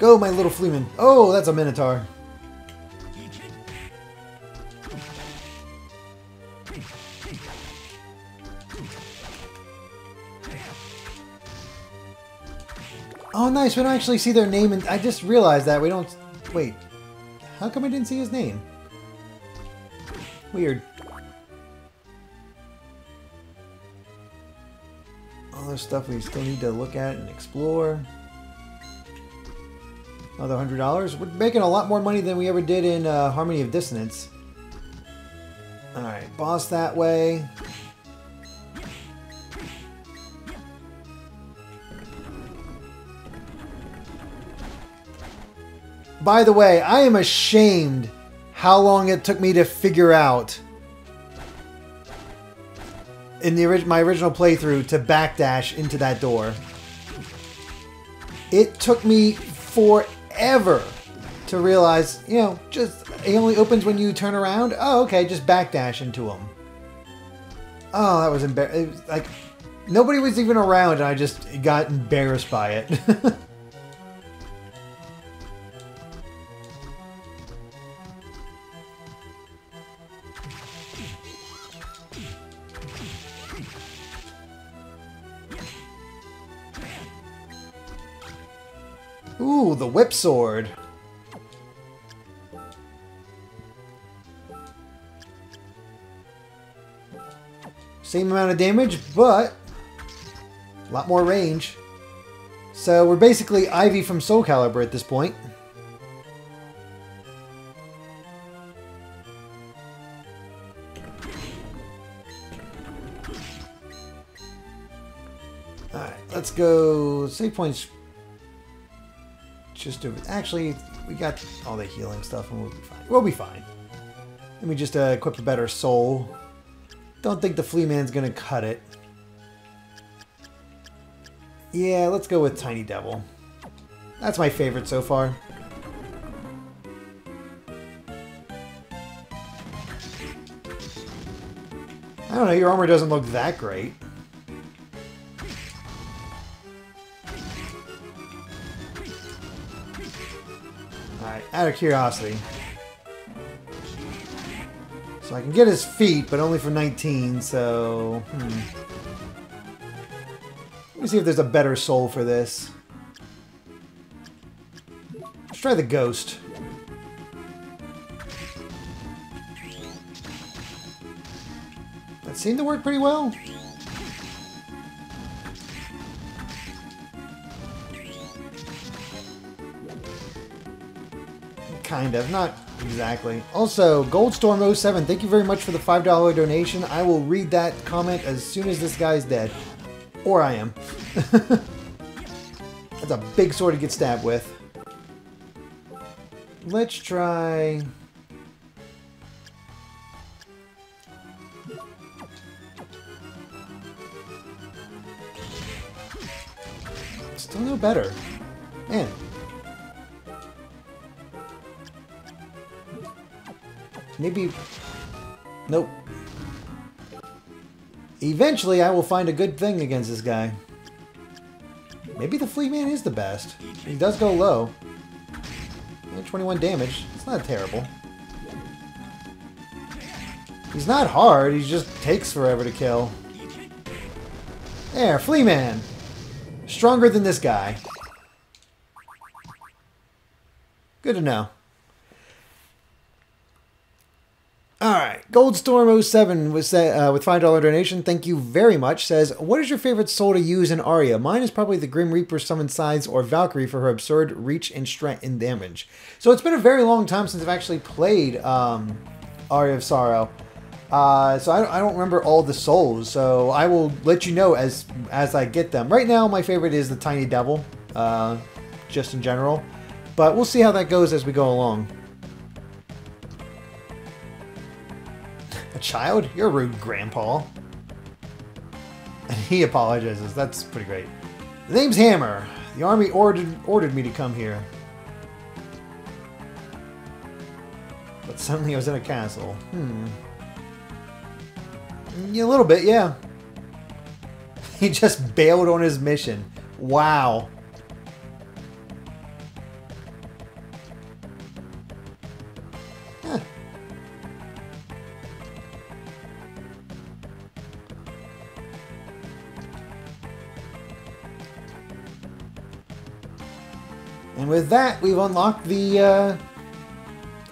Go, my little fleeman. Oh, that's a minotaur. Oh, nice. We don't actually see their name, and I just realized that we don't... Wait. How come I didn't see his name? Weird. All this stuff we still need to look at and explore. Another hundred dollars. We're making a lot more money than we ever did in uh, Harmony of Dissonance. All right, boss that way. By the way, I am ashamed how long it took me to figure out in the orig- my original playthrough to backdash into that door. It took me forever to realize, you know, just he only opens when you turn around. Oh, okay, just backdash into him. Oh, that was embarrassing. Like, nobody was even around, and I just got embarrassed by it. Ooh, the whip sword. Same amount of damage, but a lot more range. So we're basically Ivy from Soul Calibur at this point. Alright, let's go save points. Just do it. Actually, we got all the healing stuff and we'll be fine. We'll be fine. Let me just uh, equip a better soul. Don't think the flea man's gonna cut it. Yeah, let's go with Tiny Devil. That's my favorite so far. I don't know, your armor doesn't look that great. Alright, out of curiosity. So I can get his feet, but only for nineteen, so... Hmm. Let me see if there's a better soul for this. Let's try the ghost. That seemed to work pretty well. Kind of, not... Exactly. Also, Goldstorm oh seven, thank you very much for the five dollar donation. I will read that comment as soon as this guy's dead. Or I am. That's a big sword to get stabbed with. Let's try... Still no better. Man. Maybe... Nope. Eventually, I will find a good thing against this guy. Maybe the Flea Man is the best. He does go low. Only twenty-one damage. It's not terrible. He's not hard. He just takes forever to kill. There, Flea Man. Stronger than this guy. Good to know. Alright, Goldstorm oh seven with, uh, with five dollar donation, thank you very much, says, what is your favorite soul to use in Aria? Mine is probably the Grim Reaper summon sides or Valkyrie for her absurd reach and strength and damage. So it's been a very long time since I've actually played um, Aria of Sorrow. Uh, so I don't, I don't remember all the souls, so I will let you know as, as I get them. Right now, my favorite is the Tiny Devil, uh, just in general. But we'll see how that goes as we go along. Child? You're rude, Grandpa. And he apologizes. That's pretty great. The name's Hammer. The army ordered, ordered me to come here. But suddenly I was in a castle. Hmm. Yeah, a little bit, yeah. He just bailed on his mission. Wow. And with that, we've unlocked the uh,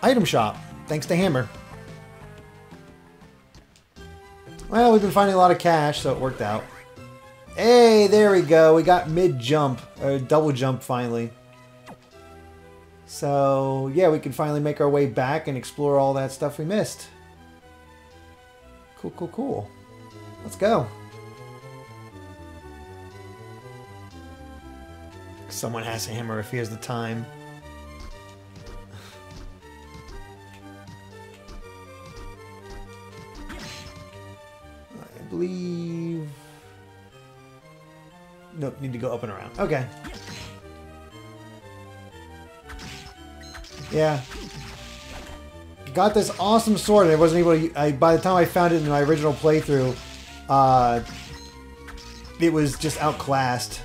item shop, thanks to Hammer. Well, we've been finding a lot of cash, so it worked out. Hey, there we go. We got mid-jump, or double jump finally. So, yeah, we can finally make our way back and explore all that stuff we missed. Cool, cool, cool. Let's go. Someone has a hammer if he has the time. I believe... Nope, need to go up and around. Okay. Yeah. Got this awesome sword, and I wasn't able to... I, by the time I found it in my original playthrough, uh, it was just outclassed.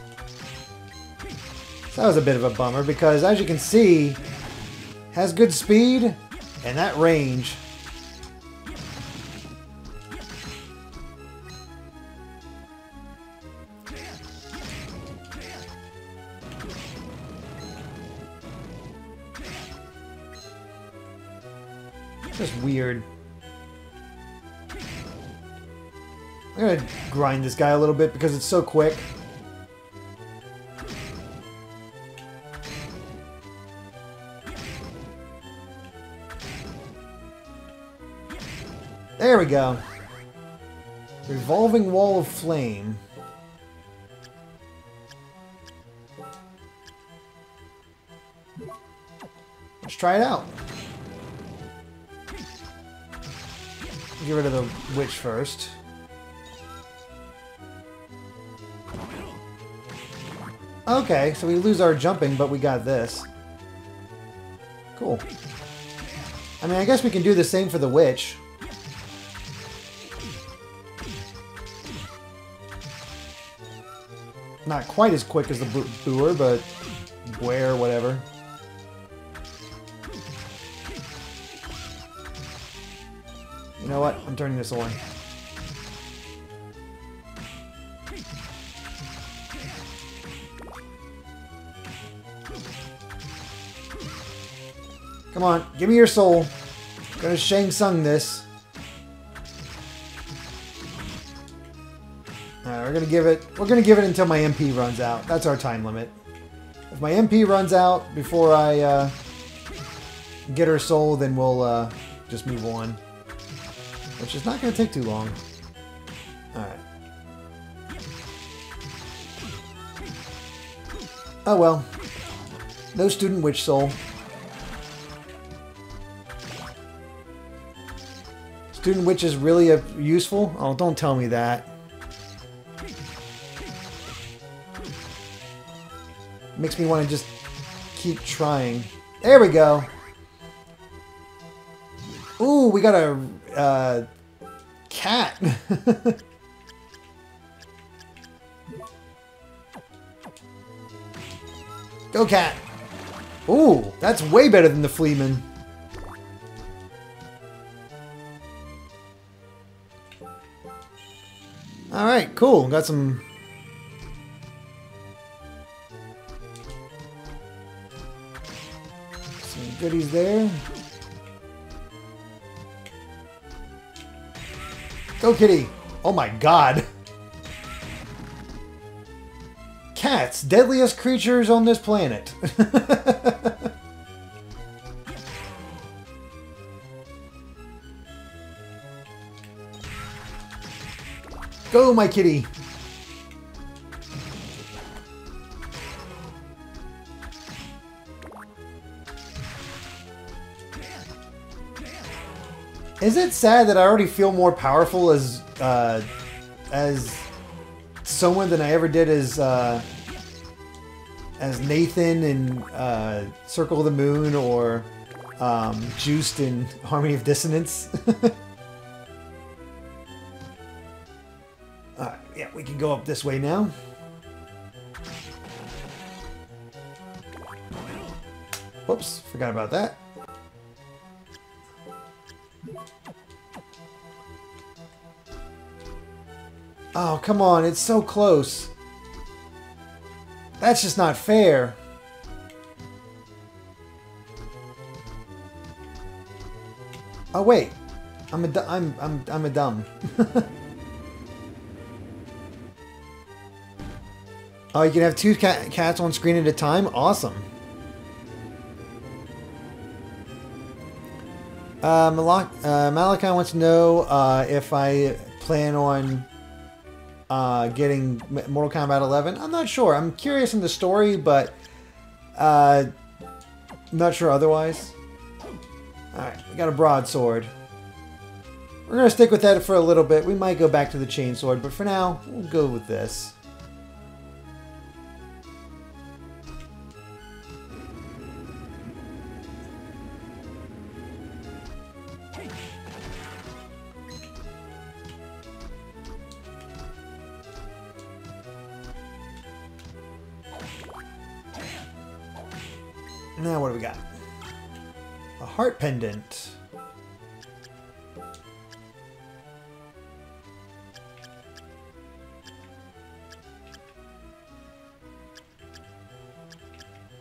So that was a bit of a bummer, because as you can see, has good speed, and that range. Just weird. I'm gonna grind this guy a little bit because it's so quick. There we go. Revolving Wall of Flame. Let's try it out. Get rid of the witch first. Okay, so we lose our jumping, but we got this. Cool. I mean, I guess we can do the same for the witch. Not quite as quick as the boor, but where, whatever. You know what? I'm turning this on. Come on, give me your soul. I'm gonna Shang Tsung this. Alright, we're gonna give it we're gonna give it until my M P runs out. That's our time limit. If my M P runs out before I uh, get her soul, then we'll uh, just move on. Which is not going to take too long. Alright. Oh well. No student witch soul. Student witch is really a useful? Oh, don't tell me that. Makes me want to just keep trying. There we go! Ooh, we got a... Uh, cat. Go cat. Ooh, that's way better than the Fleeman. Alright, cool. Got some... some goodies there. Go kitty! Oh my god! Cats, deadliest creatures on this planet. Go my kitty! Is it sad that I already feel more powerful as uh, as Soma than I ever did as uh, as Nathan in uh, Circle of the Moon or um, Juiced in Harmony of Dissonance? Alright, yeah, we can go up this way now. Whoops, forgot about that. Oh, come on. It's so close. That's just not fair. Oh, wait. I'm a I'm I'm I'm a dumb. Oh, you can have two cat cats on screen at a time? Awesome. Uh, Malak uh, Malachi wants to know uh, if I plan on Uh, getting Mortal Kombat eleven. I'm not sure. I'm curious in the story, but uh, not sure otherwise. Alright, we got a broadsword. We're going to stick with that for a little bit. We might go back to the chainsword, but for now, we'll go with this. Now what do we got? A heart pendant.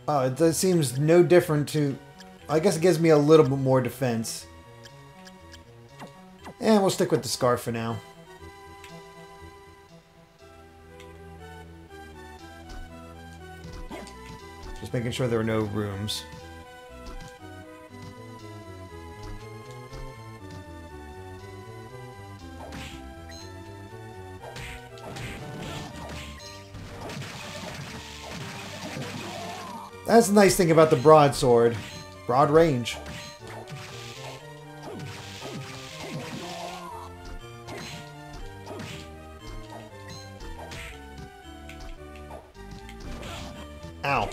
Oh, it seems no different to... I guess it gives me a little bit more defense. And we'll stick with the scarf for now. Just making sure there are no rooms. That's the nice thing about the broadsword. Broad range. Ow.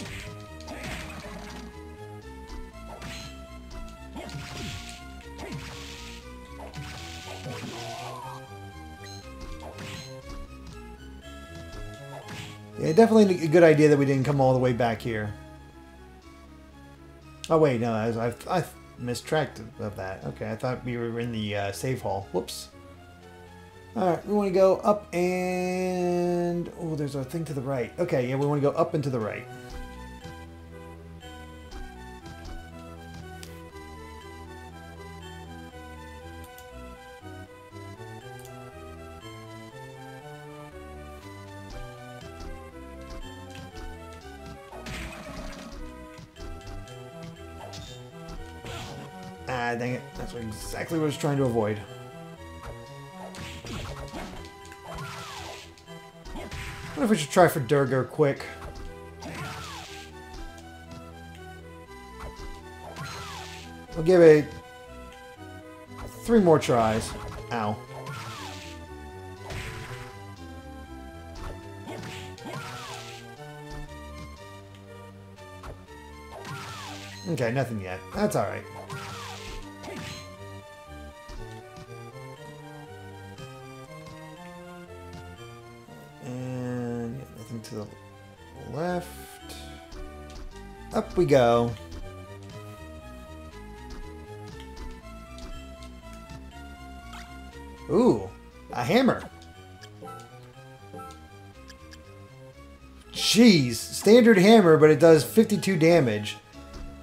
Yeah, definitely a good idea that we didn't come all the way back here. Oh wait, no, I, I, I mistracked of that. Okay, I thought we were in the uh, save hall. Whoops. Alright, we want to go up and... Oh, there's a thing to the right. Okay, yeah, we want to go up and to the right. Ah, dang it. That's exactly what I was trying to avoid. I wonder if we should try for Durga quick. We'll give it three more tries. Ow. Okay, nothing yet. That's alright. To the left. Up we go. Ooh, a hammer. Jeez, standard hammer, but it does fifty-two damage.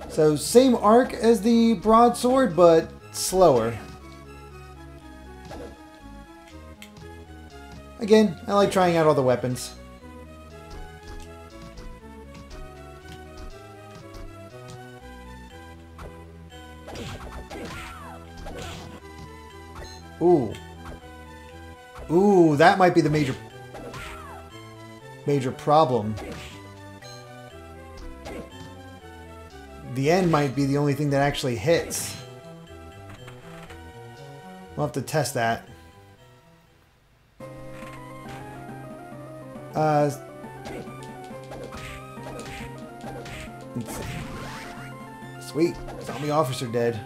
So same arc as the broadsword, but slower. Again, I like trying out all the weapons. Ooh. Ooh, that might be the major... Major problem. The end might be the only thing that actually hits. We'll have to test that. Uh... Let's see. Sweet. Zombie officer dead.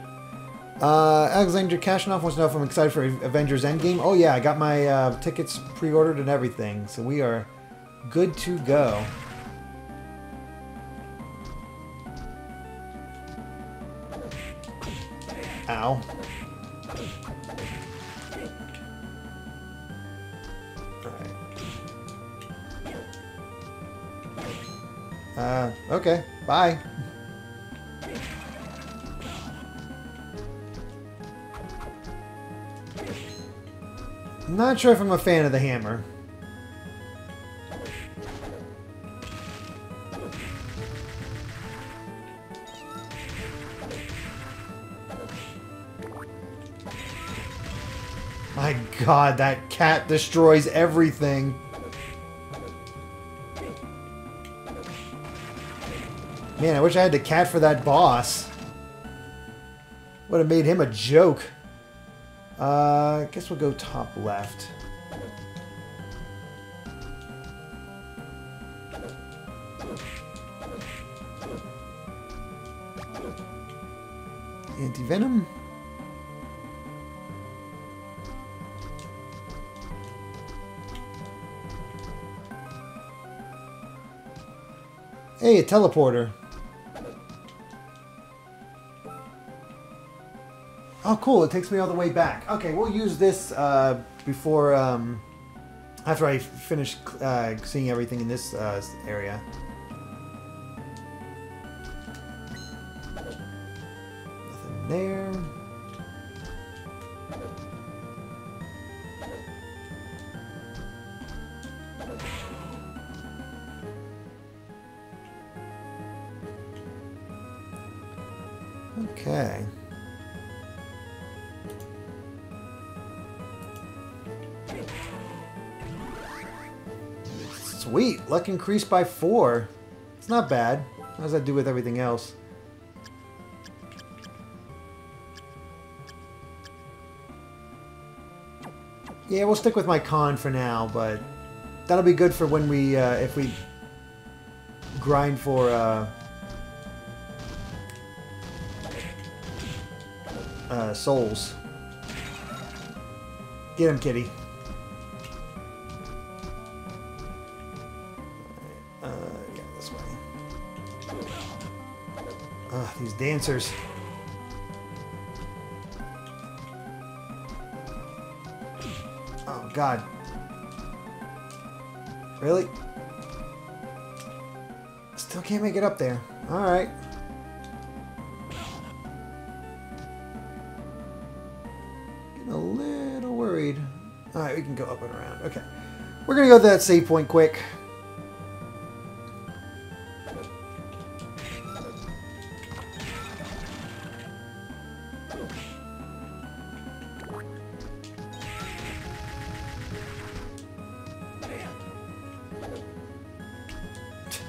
Uh, Alexander Kashanoff wants to know if I'm excited for Avengers Endgame. Oh yeah, I got my uh, tickets pre-ordered and everything, so we are good to go. Ow. Alright. Uh, okay. Bye. I'm not sure if I'm a fan of the hammer. My God, that cat destroys everything. Man, I wish I had the cat for that boss. Would have made him a joke. Uh, I guess we'll go top left. Anti-venom? Hey, a teleporter. Oh, cool. It takes me all the way back. Okay, we'll use this uh, before, um, after I finish uh, seeing everything in this uh, area. Nothing there. Okay. Sweet! Luck increased by four. It's not bad. How does that do with everything else? Yeah, we'll stick with my con for now, but that'll be good for when we, uh, if we grind for, uh, Uh, souls. Get him, kitty. Uh, yeah, this way. Uh, these dancers. Oh, God. Really? Still can't make it up there. Alright. Alright, we can go up and around. Okay. We're going to go to that save point quick.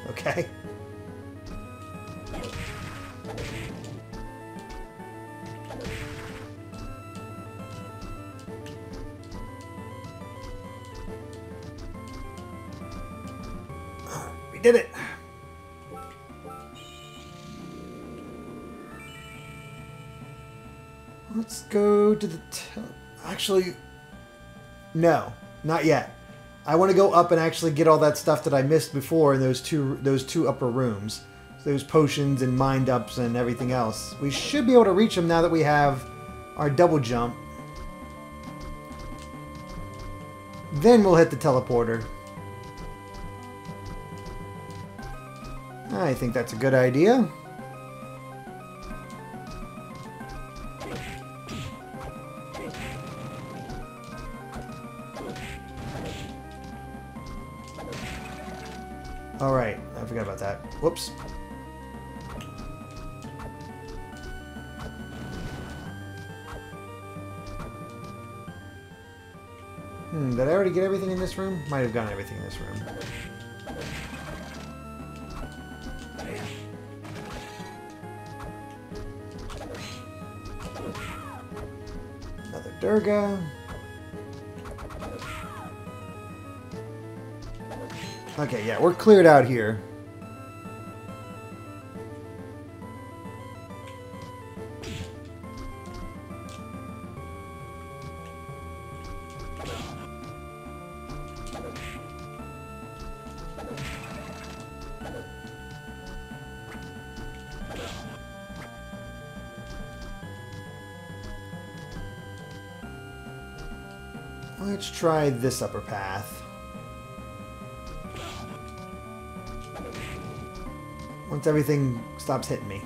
Okay. Did it. Let's go to the... Tele actually, no, not yet. I want to go up and actually get all that stuff that I missed before in those two, those two upper rooms. Those potions and mind ups and everything else. We should be able to reach them now that we have our double jump. Then we'll hit the teleporter. I think that's a good idea. All right, I forgot about that. Whoops. Hmm, did I already get everything in this room? Might have gotten everything in this room. Durga. Okay, yeah, we're cleared out here. Let's try this upper path. Once everything stops hitting me.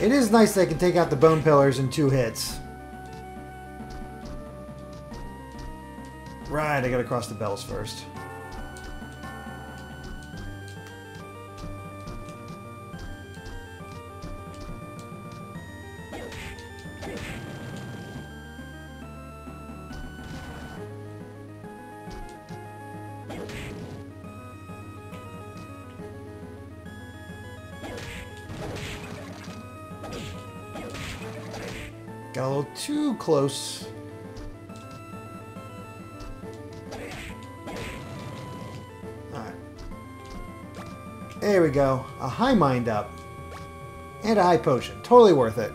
It is nice that I can take out the bone pillars in two hits. Right, I gotta cross the bells first. Got a little too close. There we go. A high mind up. And a high potion. Totally worth it.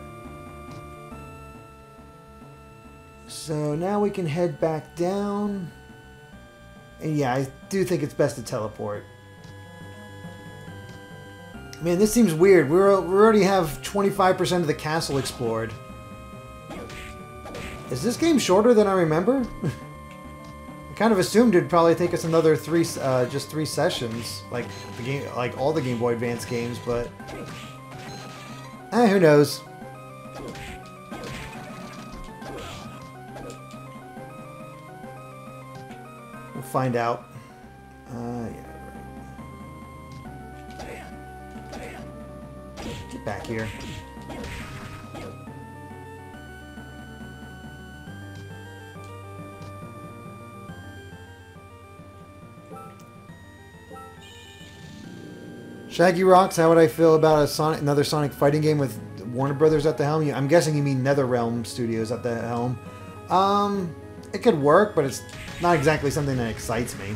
So now we can head back down. And yeah, I do think it's best to teleport. Man, this seems weird. We're, we already have twenty-five percent of the castle explored. Is this game shorter than I remember? I kind of assumed it'd probably take us another three, uh, just three sessions, like the game, like all the Game Boy Advance games. But eh, who knows? We'll find out. Uh, yeah. Get back here. Shaggy Rocks, how would I feel about a Sonic, another Sonic fighting game with Warner Brothers at the helm? I'm guessing you mean NetherRealm Studios at the helm. Um, it could work, but it's not exactly something that excites me.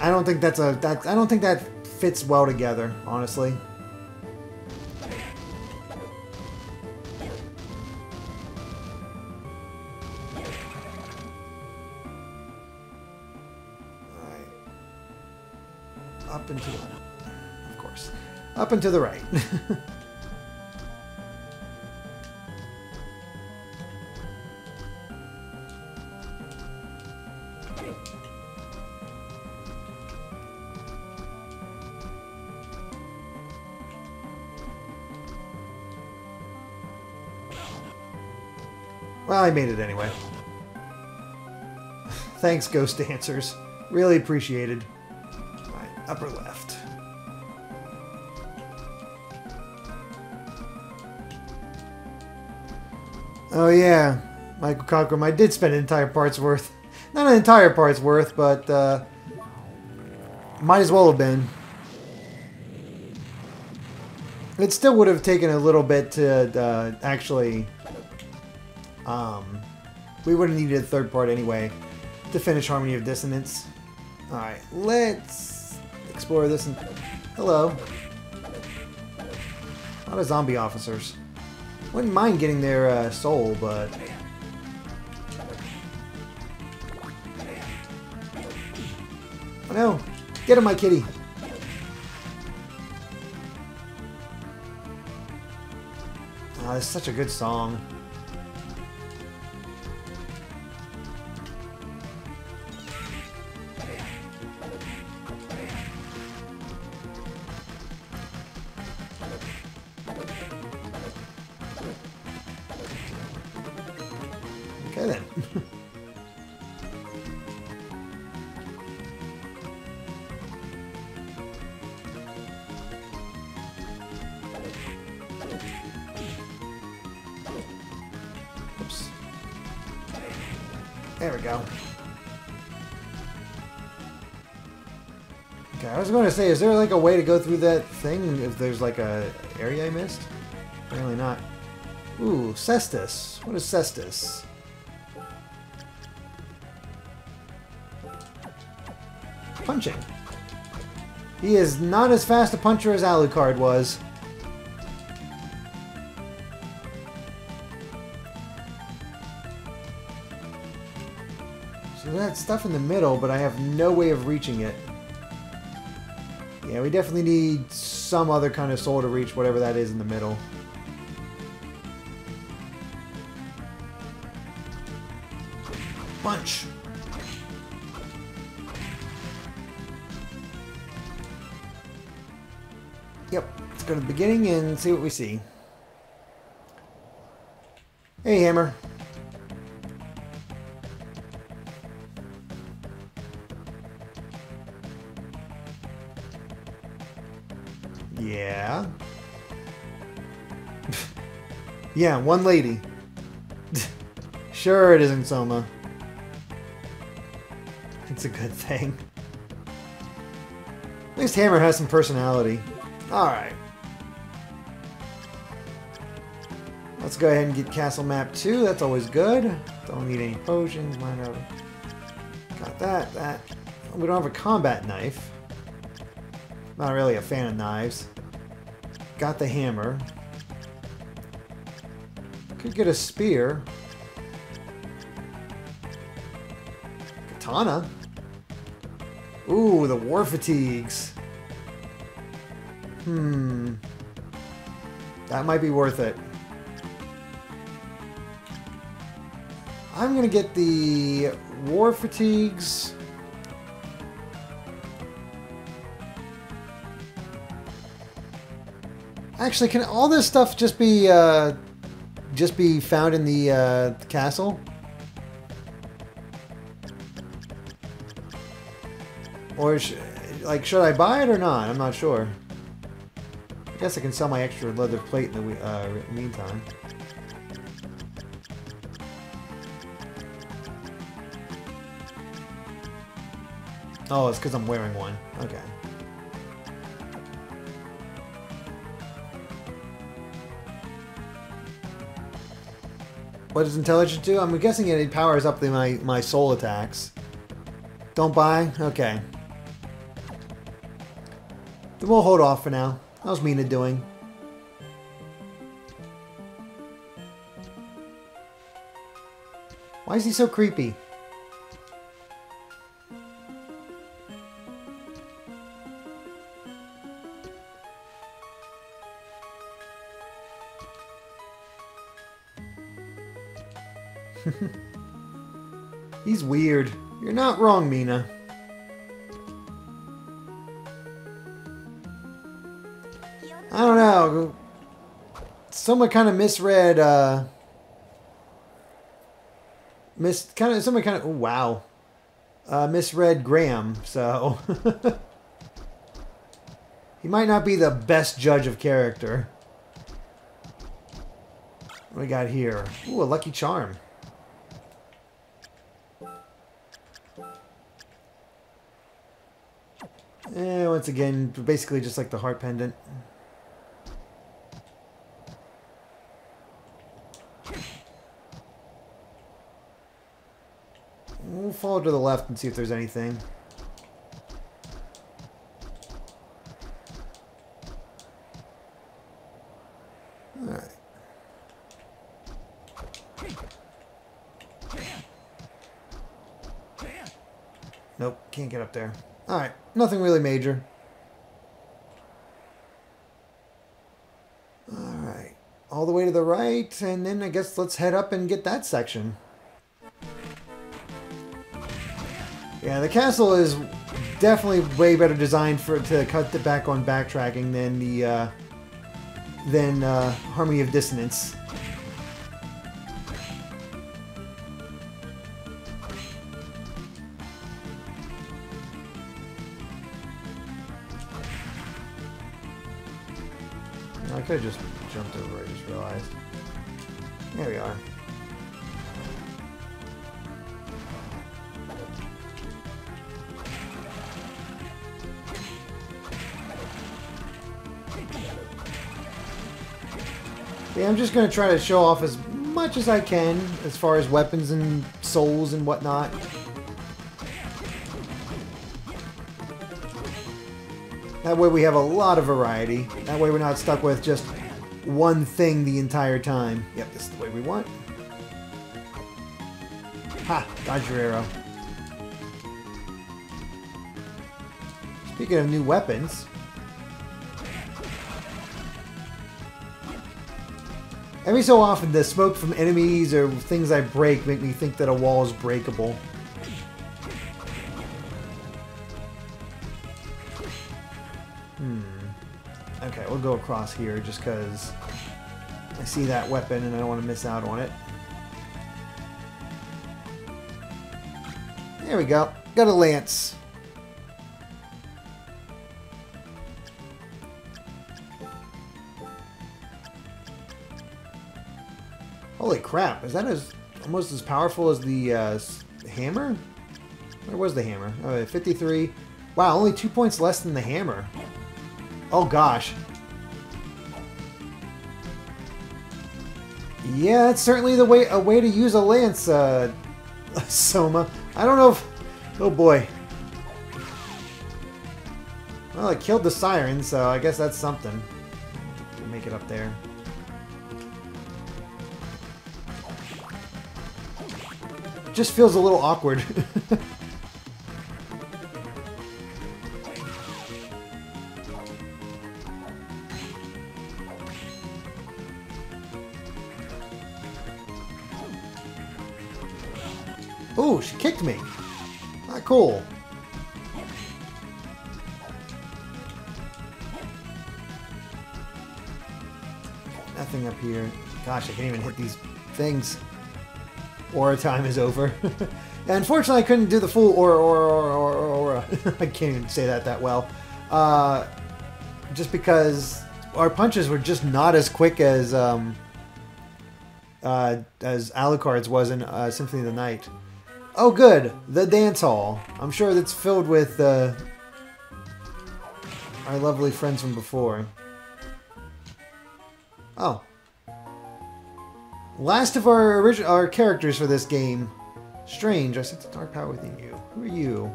I don't think that's a that I don't think that fits well together, honestly. Into, of course, up and to the right. Well, I made it anyway. Thanks, Ghost Dancers. Really appreciated. Upper left. Oh yeah, Michael Cochran. I did spend an entire part's worth. Not an entire part's worth, but uh, might as well have been. It still would have taken a little bit to uh, actually... Um, we would have needed a third part anyway to finish Harmony of Dissonance. Alright, let's... explore this and... Hello. A lot of zombie officers. Wouldn't mind getting their uh, soul, but... Oh no! Get him, my kitty! Oh, that's such a good song. There we go. Okay, I was going to say, is there like a way to go through that thing if there's like a area I missed? Apparently not. Ooh, Cestus. What is Cestus? Punching. He is not as fast a puncher as Alucard was. Stuff in the middle, but I have no way of reaching it. Yeah, we definitely need some other kind of soul to reach whatever that is in the middle. Punch! Yep, let's go to the beginning and see what we see. Hey, Hammer. Yeah. Yeah, one lady. Sure it isn't Soma. It's a good thing. At least Hammer has some personality. Alright. Let's go ahead and get Castle Map two. That's always good. Don't need any potions. Mine over. Got that, that. We don't have a combat knife. Not really a fan of knives. Got the hammer. Could get a spear. Katana. Ooh, the war fatigues. Hmm. That might be worth it. I'm gonna get the war fatigues. Actually, can all this stuff just be uh, just be found in the, uh, the castle? Or sh like, should I buy it or not? I'm not sure. I guess I can sell my extra leather plate in the uh, meantime. Oh, it's because I'm wearing one. Okay. What does intelligence do? I'm guessing it powers up the, my, my soul attacks. Don't buy? Okay. Then we'll hold off for now. How's Mina doing? Why is he so creepy? He's weird. You're not wrong, Mina. I don't know. Someone kind of misread, uh... Mis... Kind of... Someone kind of... Oh, wow. Uh, misread Graham, so... He might not be the best judge of character. What do we got here? Ooh, a lucky charm. Eh, once again, basically just like the heart pendant. We'll follow to the left and see if there's anything. Alright. Nope, can't get up there. Alright, nothing really major. Alright, all the way to the right, and then I guess let's head up and get that section. Yeah, the castle is definitely way better designed for to cut the back on backtracking than the uh, than uh, Harmony of Dissonance. I just jumped over, I just realized. There we are. Yeah, I'm just going to try to show off as much as I can as far as weapons and souls and whatnot. That way we have a lot of variety. That way we're not stuck with just one thing the entire time. Yep, this is the way we want. Ha! Dodge your arrow. Speaking of new weapons... Every so often the smoke from enemies or things I break make me think that a wall is breakable. Go across here just because I see that weapon and I don't want to miss out on it. There we go. Got a lance. Holy crap. Is that as almost as powerful as the uh, hammer? Where was the hammer? Oh, fifty-three. Wow, only two points less than the hammer. Oh gosh. Yeah, that's certainly the way a way to use a lance, uh, Soma. I don't know if... Oh, boy. Well, I killed the siren, so I guess that's something. We'll make it up there. just feels a little awkward. Oh, she kicked me. Not cool. Nothing up here. Gosh, I can't even hit these things. Aura time is over. Unfortunately, I couldn't do the full aura, aura, aura, aura, aura. I can't even say that that well. Uh, just because our punches were just not as quick as um, uh, as Alucard's was in uh, Symphony of the Night. Oh, good. The dance hall. I'm sure that's filled with uh, our lovely friends from before. Oh. Last of our original our characters for this game. Strange, I sense a dark power within you. Who are you?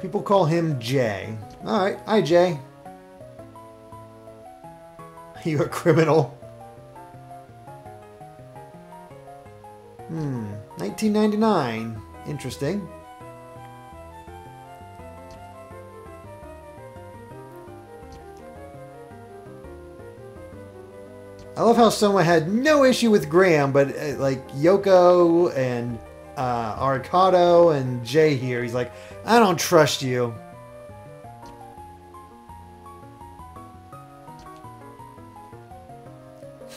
People call him Jay. Alright, hi Jay. You're a criminal. Hmm, nineteen ninety-nine. Interesting. I love how Soma had no issue with Graham, but uh, like Yoko and uh, Arikado and Jay here, he's like, I don't trust you.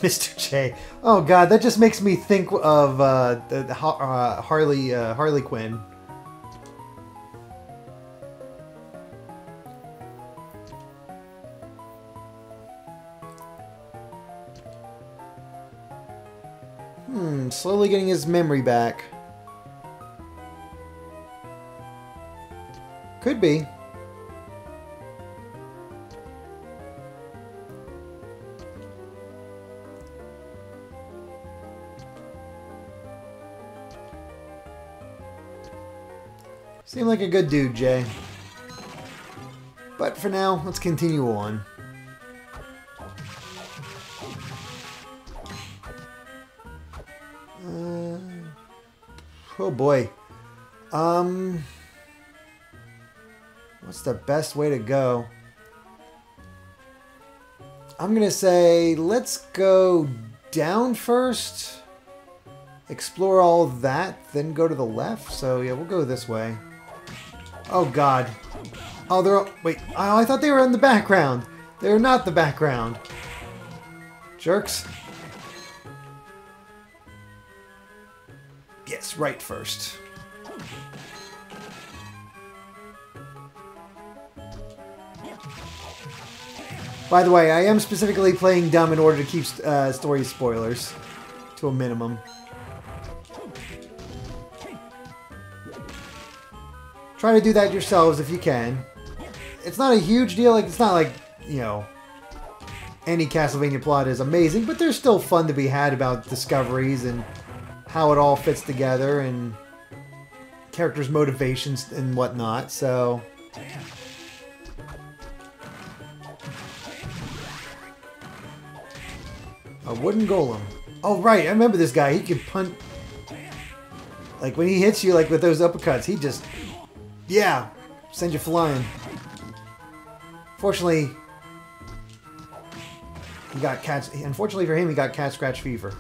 Mister J. Oh God, that just makes me think of uh, the, the uh, Harley uh, Harley Quinn. Hmm, slowly getting his memory back. Could be. Seemed like a good dude, Jay. But for now, let's continue on. Oh boy. Um, what's the best way to go? I'm gonna say let's go down first, explore all that, then go to the left. So yeah, we'll go this way. Oh God. Oh, they're all, wait. Oh, I thought they were in the background. They're not the background. Jerks. Yes, right first. By the way, I am specifically playing dumb in order to keep uh, story spoilers to a minimum. Try to do that yourselves if you can. It's not a huge deal. Like, it's not like, you know, any Castlevania plot is amazing, but there's still fun to be had about discoveries and how it all fits together and characters' motivations and whatnot, so. A wooden golem. Oh, right, I remember this guy. He could punch. Like, when he hits you, like, with those uppercuts, he just, yeah, send you flying. Fortunately, he got cat. Unfortunately for him, he got cat scratch fever.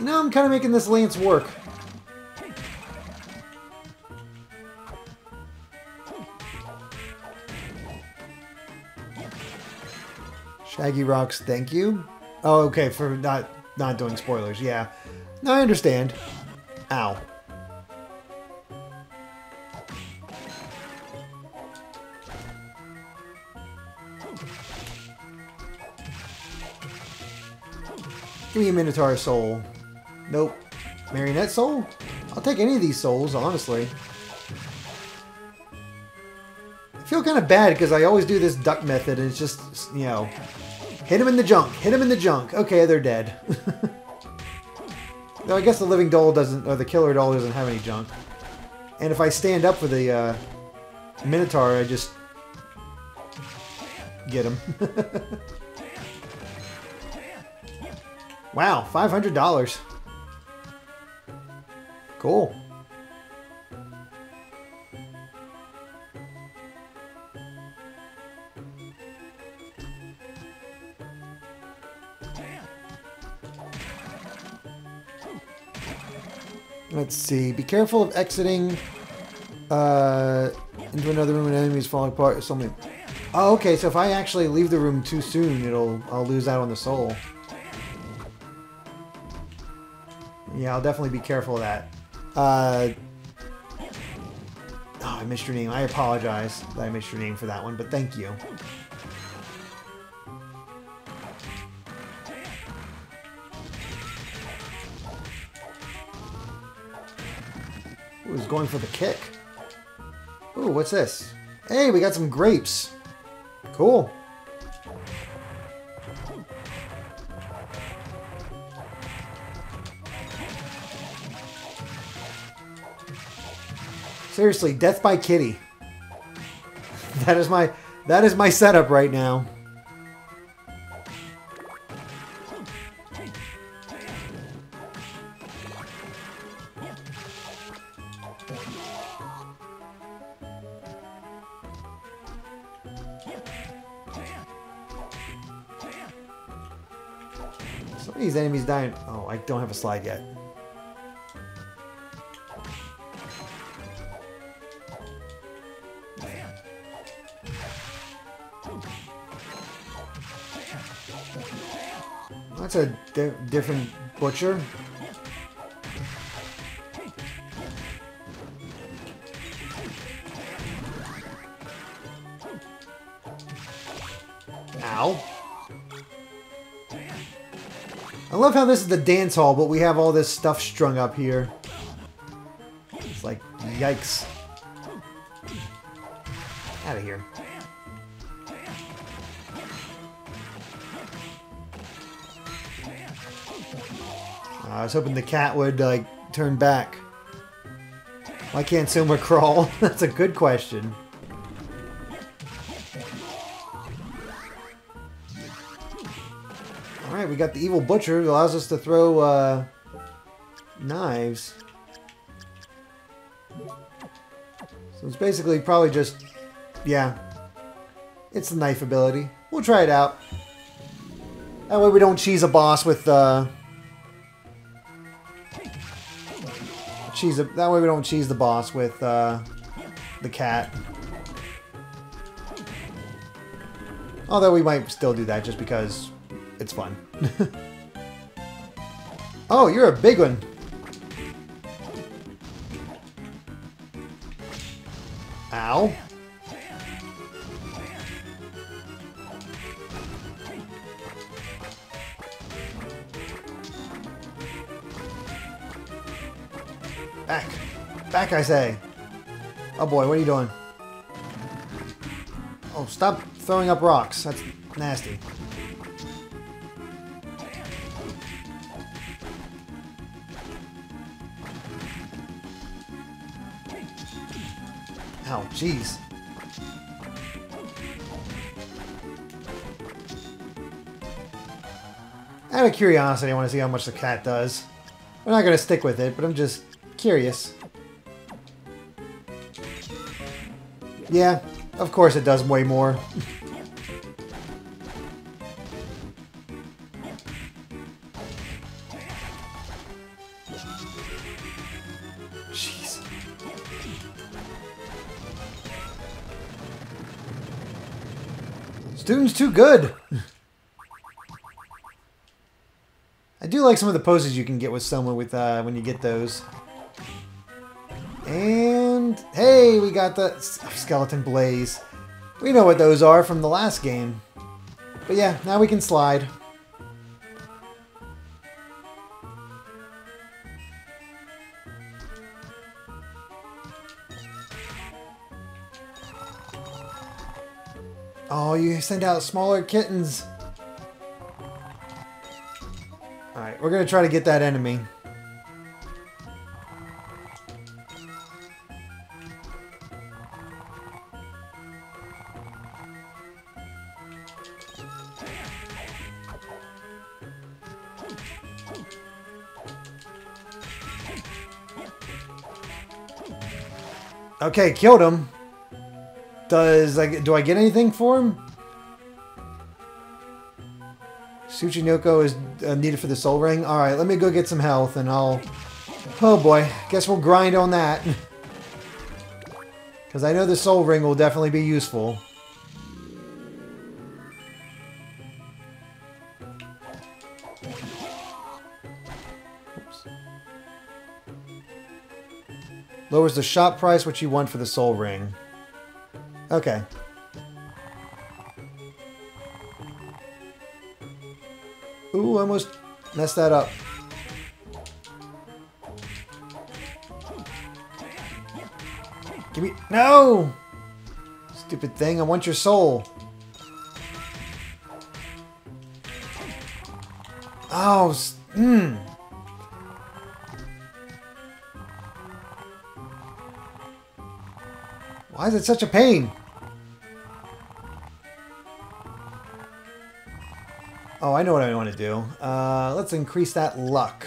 Now I'm kind of making this lance work. Shaggy rocks, thank you. Oh, okay, for not not doing spoilers. Yeah, no, I understand. Ow. Give me a Minotaur soul. Nope. Marionette soul? I'll take any of these souls, honestly. I feel kind of bad because I always do this duck method and it's just, you know, hit him in the junk, hit him in the junk. Okay, they're dead. Though I guess the living doll doesn't, or the killer doll doesn't have any junk. And if I stand up for the uh, Minotaur, I just get him. Wow, five hundred dollars. Cool. Let's see. Be careful of exiting uh, into another room when enemies falling apart. So many. Oh, okay. So if I actually leave the room too soon, it'll I'll lose out on the soul. Yeah, I'll definitely be careful of that. Uh, oh, I missed your name. I apologize that I missed your name for that one, but thank you. Ooh, he's going for the kick. Ooh, what's this? Hey, we got some grapes. Cool. Seriously, death by kitty. That is my that is my setup right now. Some of these enemies dying. Oh, I don't have a slide yet. That's a di different butcher. Ow. I love how this is the dance hall, but we have all this stuff strung up here. It's like, yikes. Out of here. I was hoping the cat would, like, uh, turn back. Why can't Soma crawl? That's a good question. Alright, we got the evil butcher who allows us to throw, uh, knives. So it's basically probably just, yeah. It's the knife ability. We'll try it out. That way we don't cheese a boss with, uh... Cheese, that way we don't cheese the boss with uh, the cat. Although we might still do that just because it's fun. Oh, you're a big one. Ow. Back. Back, I say. Oh boy, what are you doing? Oh, stop throwing up rocks. That's nasty. Ow, jeez. Out of curiosity, I want to see how much the cat does. We're not going to stick with it, but I'm just... curious. Yeah, of course it does way more. Jeez. Student's too good! I do like some of the poses you can get with someone with uh, when you get those. And, hey, we got the skeleton blaze. We know what those are from the last game. But yeah, now we can slide. Oh, you send out smaller kittens. Alright, we're going to try to get that enemy. Okay, killed him. Does I do I get anything for him? Tsuchinoko is uh, needed for the soul ring. All right, let me go get some health, and I'll. Oh boy, guess we'll grind on that. Because I know the soul ring will definitely be useful. Oops. Lowers the shop price, which you want for the soul ring. Okay. Ooh, I almost messed that up. Give me... No! Stupid thing, I want your soul. Oh, mmm. Why is it such a pain? Oh, I know what I want to do. Uh, let's increase that luck.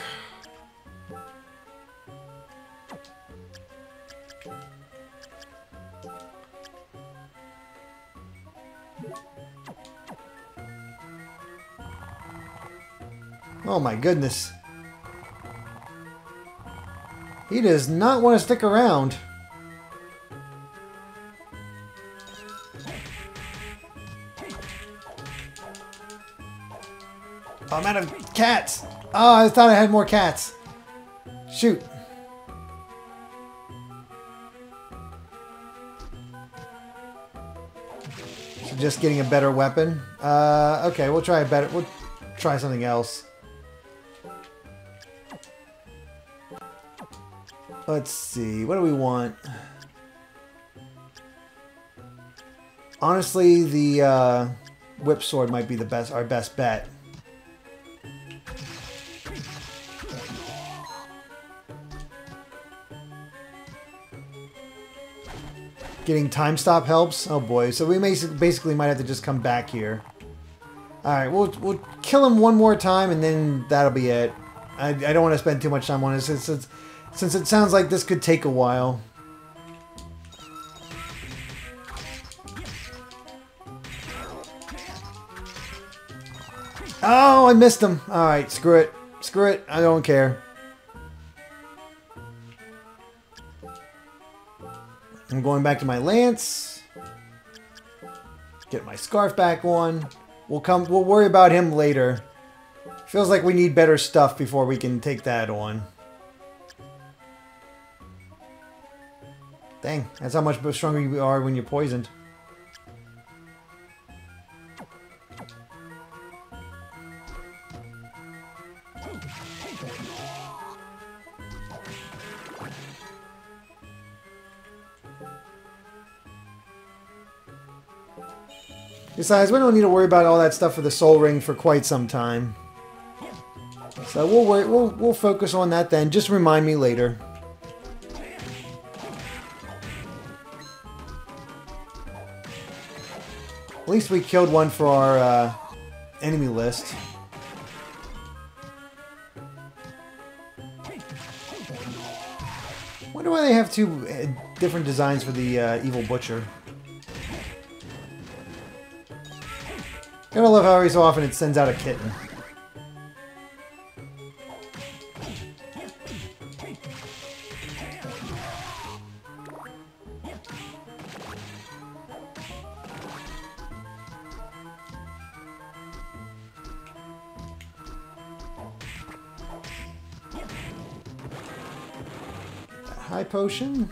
Oh my goodness. He does not want to stick around. Oh, I'm out of cats. Oh, I thought I had more cats. Shoot. So just getting a better weapon. Uh, okay, we'll try a better. We'll try something else. Let's see. What do we want? Honestly, the uh, whip sword might be the best. Our best bet. Getting time stop helps. Oh boy. So we may basically might have to just come back here. All right. We'll we'll kill him one more time, and then that'll be it. I I don't want to spend too much time on it. It's, it's, Since it sounds like this could take a while. Oh, I missed him. Alright, screw it. Screw it. I don't care. I'm going back to my lance. Get my scarf back on. We'll come we'll worry about him later. Feels like we need better stuff before we can take that on. Dang, that's how much stronger you are when you're poisoned. Besides, we don't need to worry about all that stuff for the soul ring for quite some time. So we'll worry, we'll we'll focus on that then. Just remind me later. At least we killed one for our uh, enemy list. Wonder why they have two uh, different designs for the uh, evil butcher. Gotta love how every so often it sends out a kitten. Potion.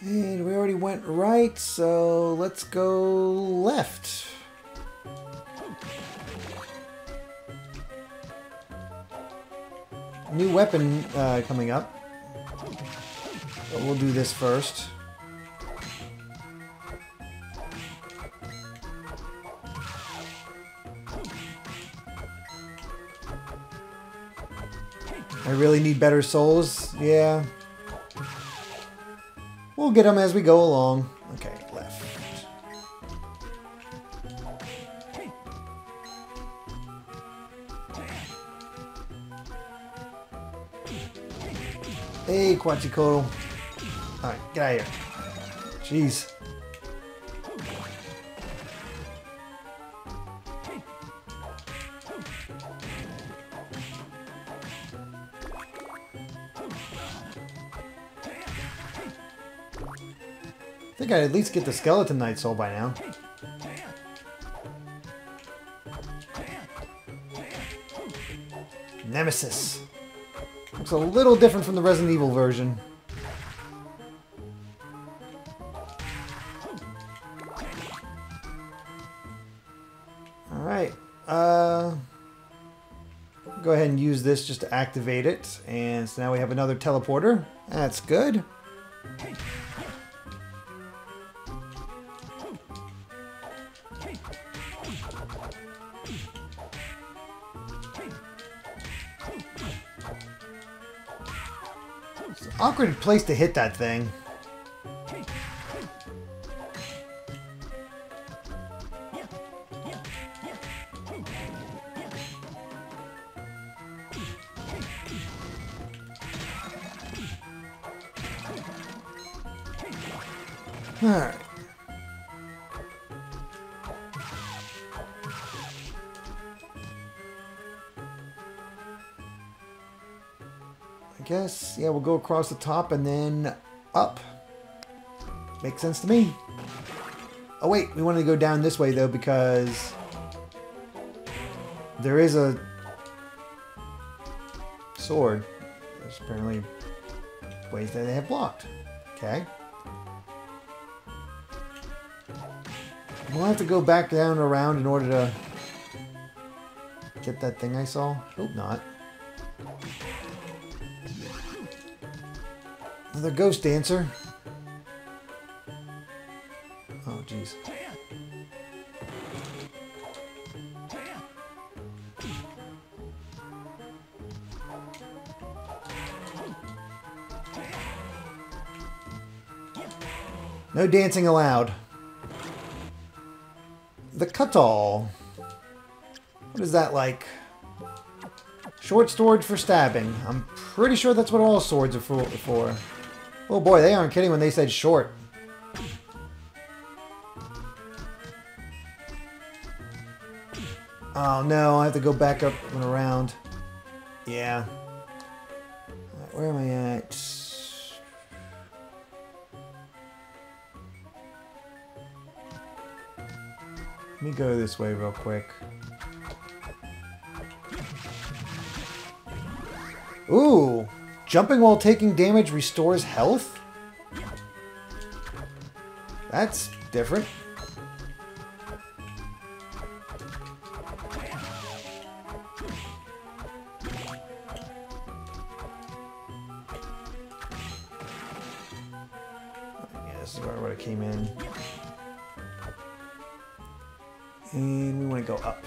And we already went right, so let's go left. New weapon uh, coming up. But we'll do this first. I really need better souls. Yeah. We'll get them as we go along. Okay, left. Hey, Quetzalcoatl. Alright, get out of here. Jeez. I think I'd at least get the Skeleton Knight soul by now. Nemesis. Looks a little different from the Resident Evil version. Alright. Uh, go ahead and use this just to activate it. And so now we have another teleporter. That's good. Awkward place to hit that thing. All right. Guess, yeah, we'll go across the top and then up. Makes sense to me. Oh wait, we wanted to go down this way though because there is a sword. There's apparently ways that they have blocked. Okay. We'll have to go back down around in order to get that thing I saw. Hope not. Another ghost dancer. Oh, jeez. No dancing allowed. The Cutall. What is that like? Short sword for stabbing. I'm pretty sure that's what all swords are for. Oh boy, they aren't kidding when they said short. Oh no, I have to go back up and around. Yeah. Right, where am I at? Let me go this way real quick. Ooh! Jumping while taking damage restores health? That's different. Yeah, this is where I came in. And we want to go up.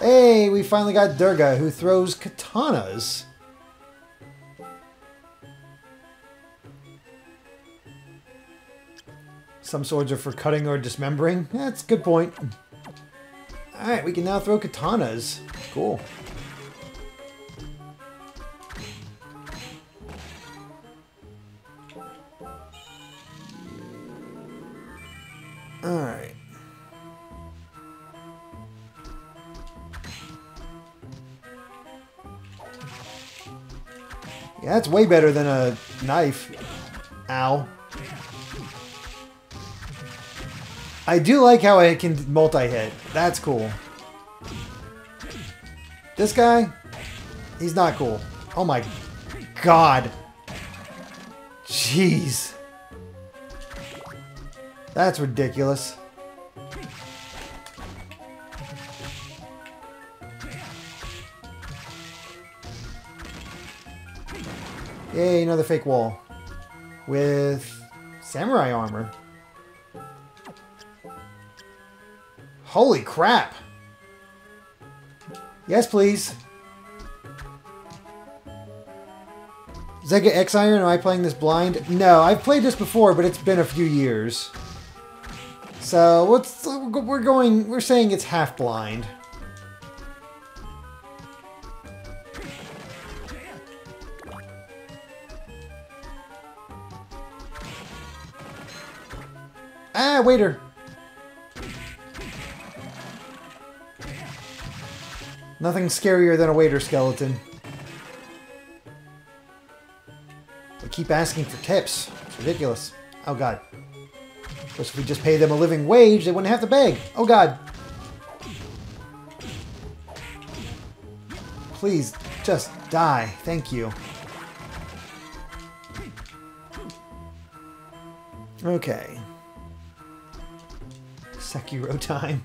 Hey, we finally got Durga, who throws katanas. Some swords are for cutting or dismembering. That's a good point. Alright, we can now throw katanas. Cool. Alright. Yeah, that's way better than a knife. Ow. I do like how I can multi-hit. That's cool. This guy, he's not cool. Oh my god. Jeez. That's ridiculous. Yay, another fake wall. With samurai armor. Holy crap! Yes, please. Zega X-Iron, am I playing this blind? No, I've played this before, but it's been a few years. So, what's, we're going, we're saying it's half blind. Ah, waiter! Nothing scarier than a waiter skeleton. They keep asking for tips. It's ridiculous. Oh god. Of course, if we just pay them a living wage, they wouldn't have to beg. Oh god. Please, just die. Thank you. Okay. Sekiro time.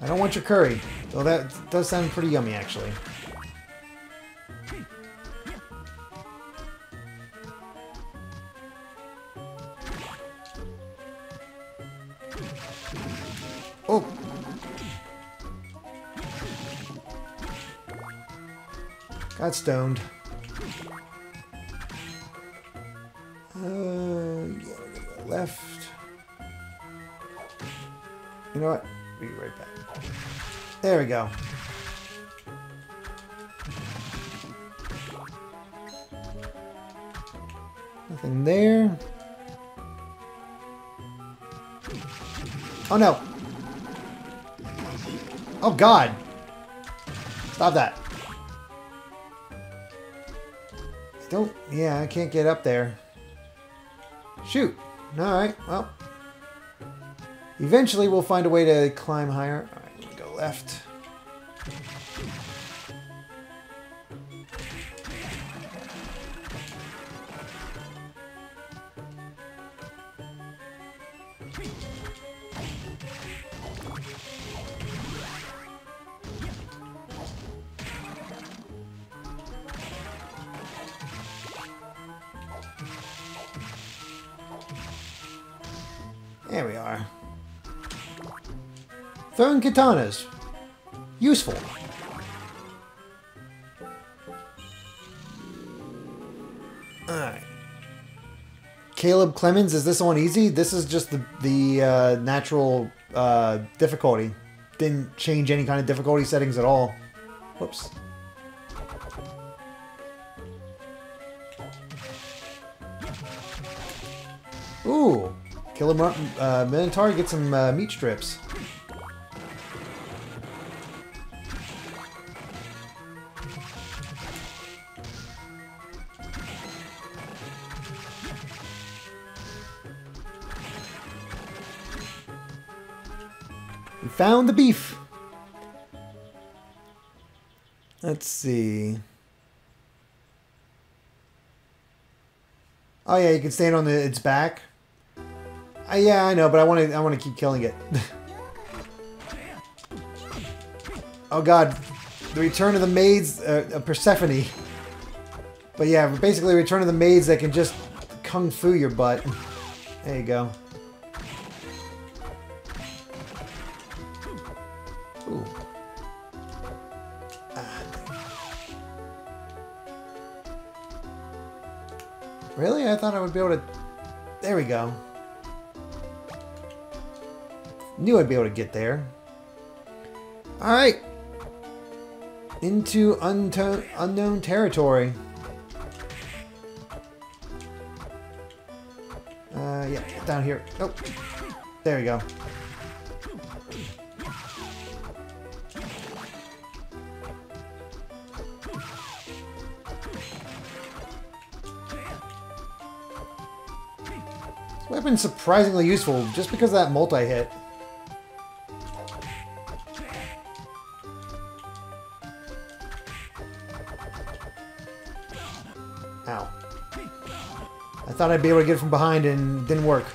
I don't want your curry, though that does sound pretty yummy, actually. Oh! Got stoned. Uh, yeah, left. You know what? We'll be right back. There we go. Nothing there. Oh no! Oh god! Stop that. I don't... Yeah, I can't get up there. Shoot! Alright, well. Eventually we'll find a way to climb higher. Left. There we are. Throwing katanas. Useful. Alright. Caleb Clemens, is this on easy? This is just the, the uh, natural uh, difficulty. Didn't change any kind of difficulty settings at all. Whoops. Ooh. Kill him up, uh, Minotaur, get some uh, meat strips. Found the beef. Let's see. Oh yeah, you can stand on the, its back. Uh, yeah, I know, but I want to. I want to keep killing it. Oh god, the return of the maids, uh, uh, Persephone. But yeah, basically, return of the maids that can just kung fu your butt. There you go. Really? I thought I would be able to... There we go. Knew I'd be able to get there. Alright. Into unto unknown territory. Uh, yeah, get down here. Nope. There we go. Been surprisingly useful just because of that multi-hit. Ow. I thought I'd be able to get it from behind and didn't work.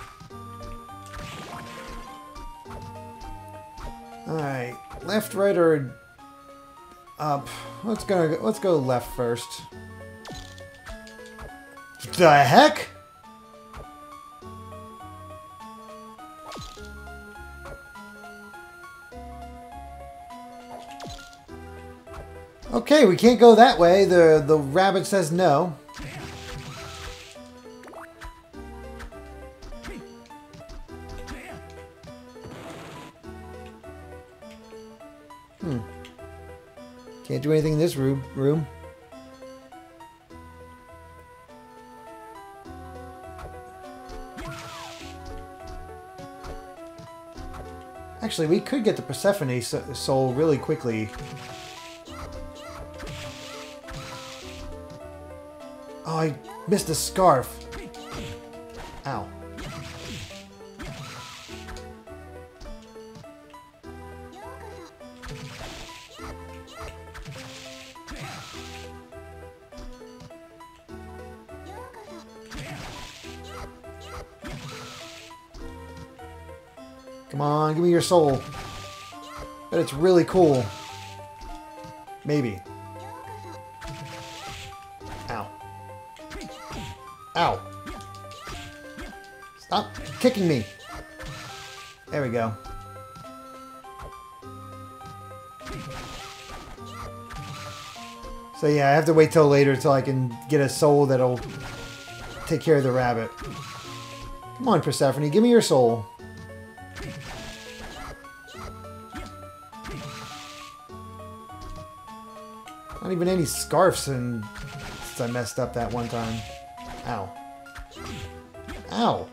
Alright. Left, right, or up. Let's go let's go left first. The heck? Okay, we can't go that way. The the rabbit says no. Hmm. Can't do anything in this room. room. Actually, we could get the Persephone soul really quickly. Oh, I missed a scarf. Ow. Come on, give me your soul. But it's really cool. Maybe. Ow. Ow. Stop kicking me. There we go. So yeah, I have to wait till later till I can get a soul that'll take care of the rabbit. Come on, Persephone, give me your soul. Not even any scarves and since I messed up that one time. Ow. Ow.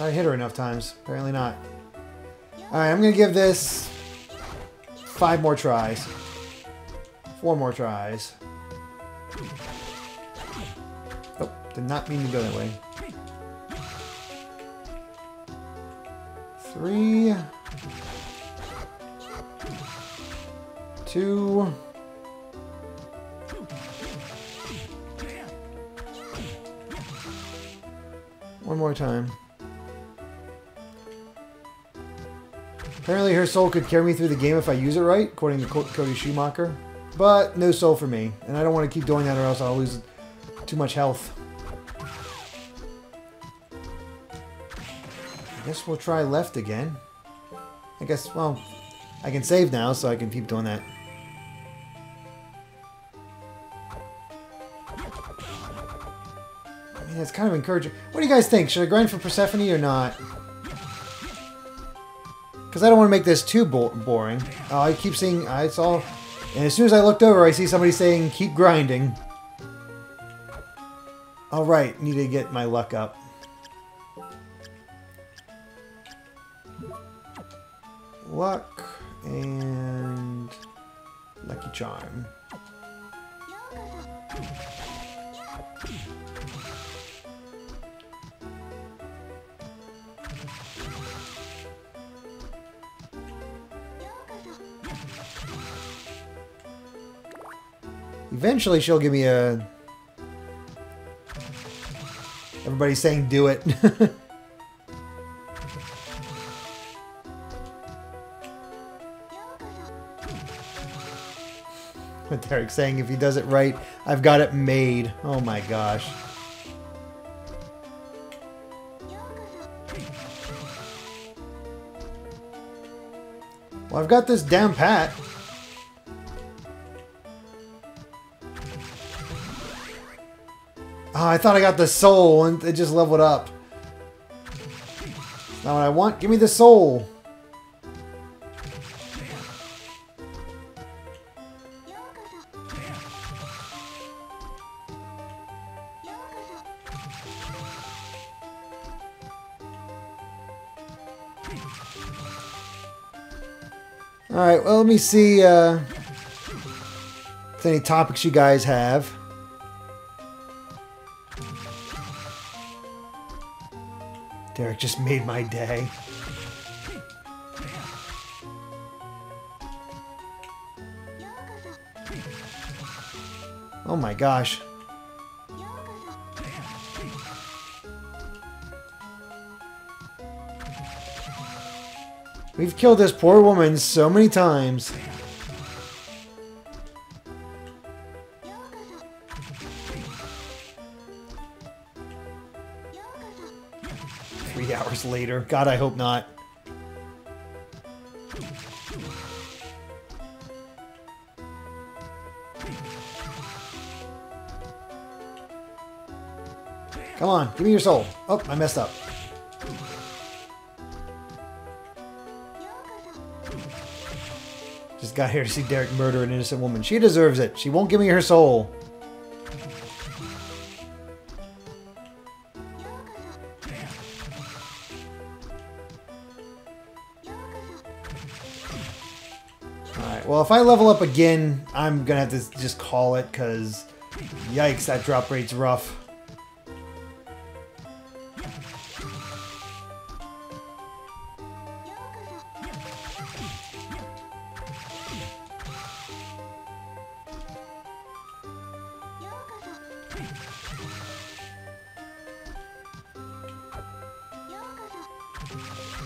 I hit her enough times. Apparently not. Alright, I'm gonna give this five more tries. Four more tries. Oh, did not mean to go that way. Three, two, one more time. Apparently her soul could carry me through the game if I use it right, according to Cody Schumacher. But no soul for me, and I don't want to keep doing that or else I'll lose too much health. I guess we'll try left again. I guess, well, I can save now, so I can keep doing that. I mean, that's kind of encouraging. What do you guys think? Should I grind for Persephone or not? Because I don't want to make this too bo boring. Uh, I keep seeing, I saw, and as soon as I looked over, I see somebody saying, keep grinding. All right, need to get my luck up. Luck and Lucky Charm. Eventually she'll give me a... Everybody's saying do it. Derek's saying if he does it right, I've got it made. Oh my gosh. Well, I've got this down pat. Oh, I thought I got the soul and it just leveled up. Not what I want. Give me the soul. Alright, well, let me see uh, if any topics you guys have. Derek just made my day. Oh my gosh. We've killed this poor woman so many times. Three hours later. God, I hope not. Come on, give me your soul. Oh, I messed up. Just got here to see Derek murder an innocent woman. She deserves it. She won't give me her soul. Well, if I level up again, I'm going to have to just call it, because yikes, that drop rate's rough.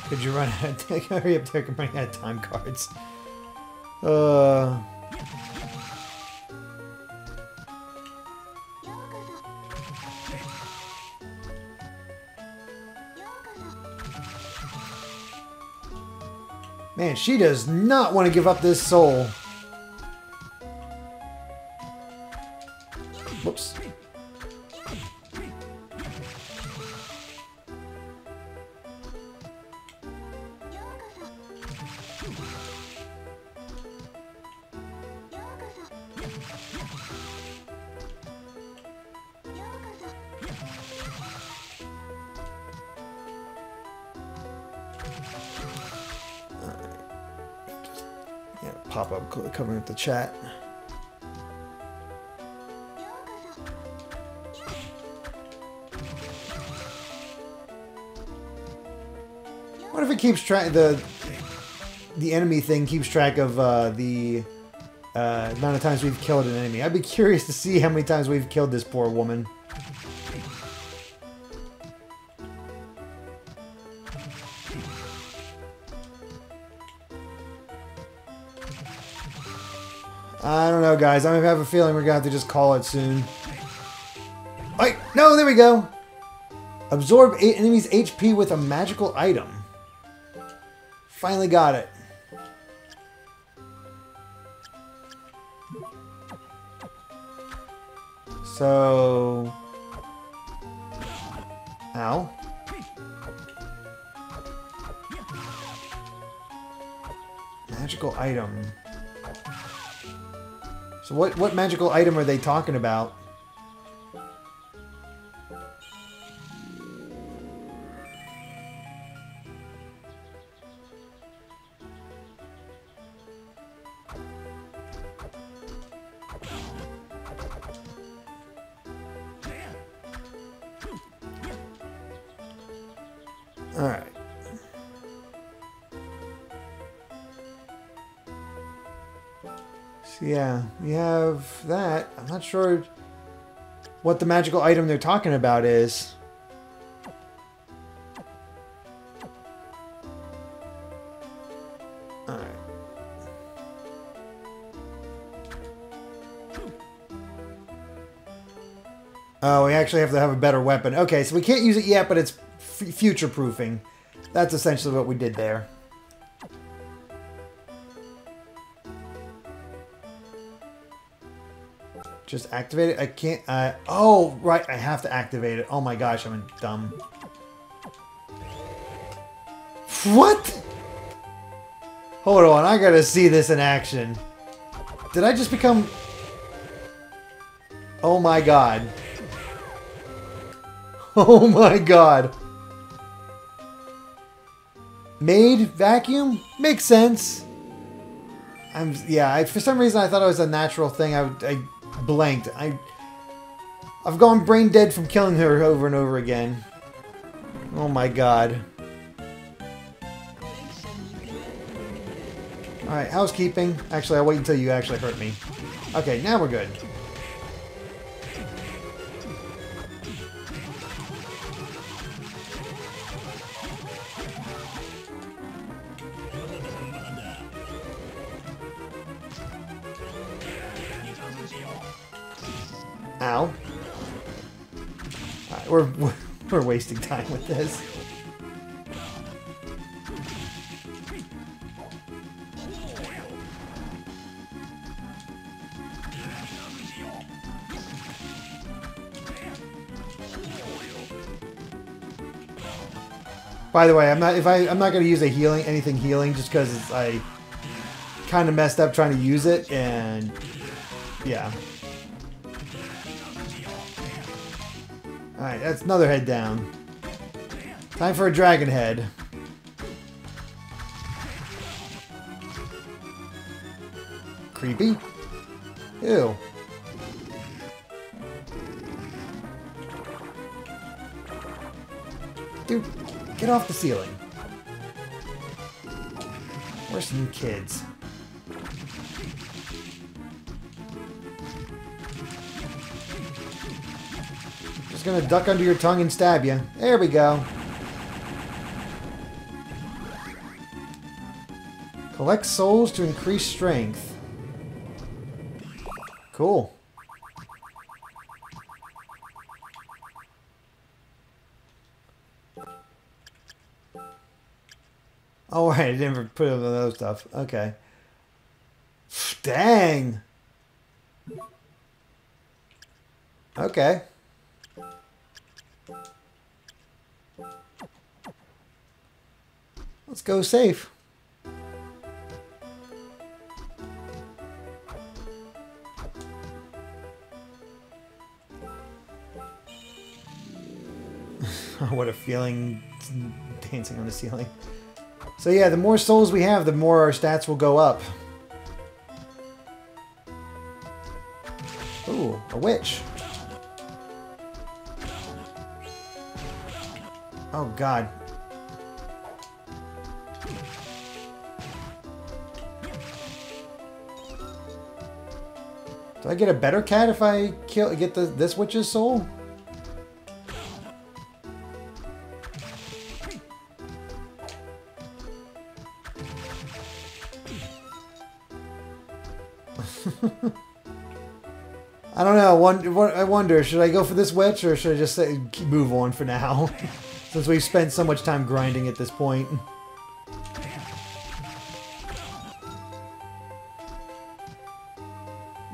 Could you run out of... Hurry up there, I'm running out of time cards. Uh, man, she does not want to give up this soul. Whoops. Covering up the chat. What if it keeps track, the the enemy thing keeps track of uh, the uh, amount of times we've killed an enemy? I'd be curious to see how many times we've killed this poor woman. I don't know, guys. I have a feeling we're going to have to just call it soon. Wait, no, there we go. Absorb eight enemies' H P with a magical item. Finally got it. So... Ow. Magical item. So what, what magical item are they talking about? That I'm not sure what the magical item they're talking about is. All right. Oh, we actually have to have a better weapon. Okay, so we can't use it yet, but it's f future proofing. That's essentially what we did there. Just activate it? I can't... Uh, oh, right. I have to activate it. Oh my gosh, I'm dumb. What? Hold on. I gotta see this in action. Did I just become... Oh my god. Oh my god. Made? Vacuum? Makes sense. I'm... Yeah, I, for some reason I thought it was a natural thing. I... I blanked. I, I've gone brain dead from killing her over and over again. Oh my god. Alright, housekeeping. Actually, I'll wait until you actually hurt me. Okay, now we're good. Ow. Alright, we're, we're, we're wasting time with this. By the way, I'm not if I I'm not gonna use a healing anything healing just because I kind of messed up trying to use it and yeah. All right, that's another head down. Time for a dragon head. Creepy. Ew. Dude, get off the ceiling. Worse than kids. Just gonna duck under your tongue and stab you. There we go. Collect souls to increase strength. Cool. Oh, right, I didn't put it on the other stuff. Okay. Dang! Okay. Let's go safe. What a feeling dancing on the ceiling. So yeah, the more souls we have, the more our stats will go up. Ooh, a witch. Oh god. Do I get a better cat if I kill get the, this witch's soul? I don't know. I wonder, should I go for this witch or should I just say, move on for now? Since we've spent so much time grinding at this point.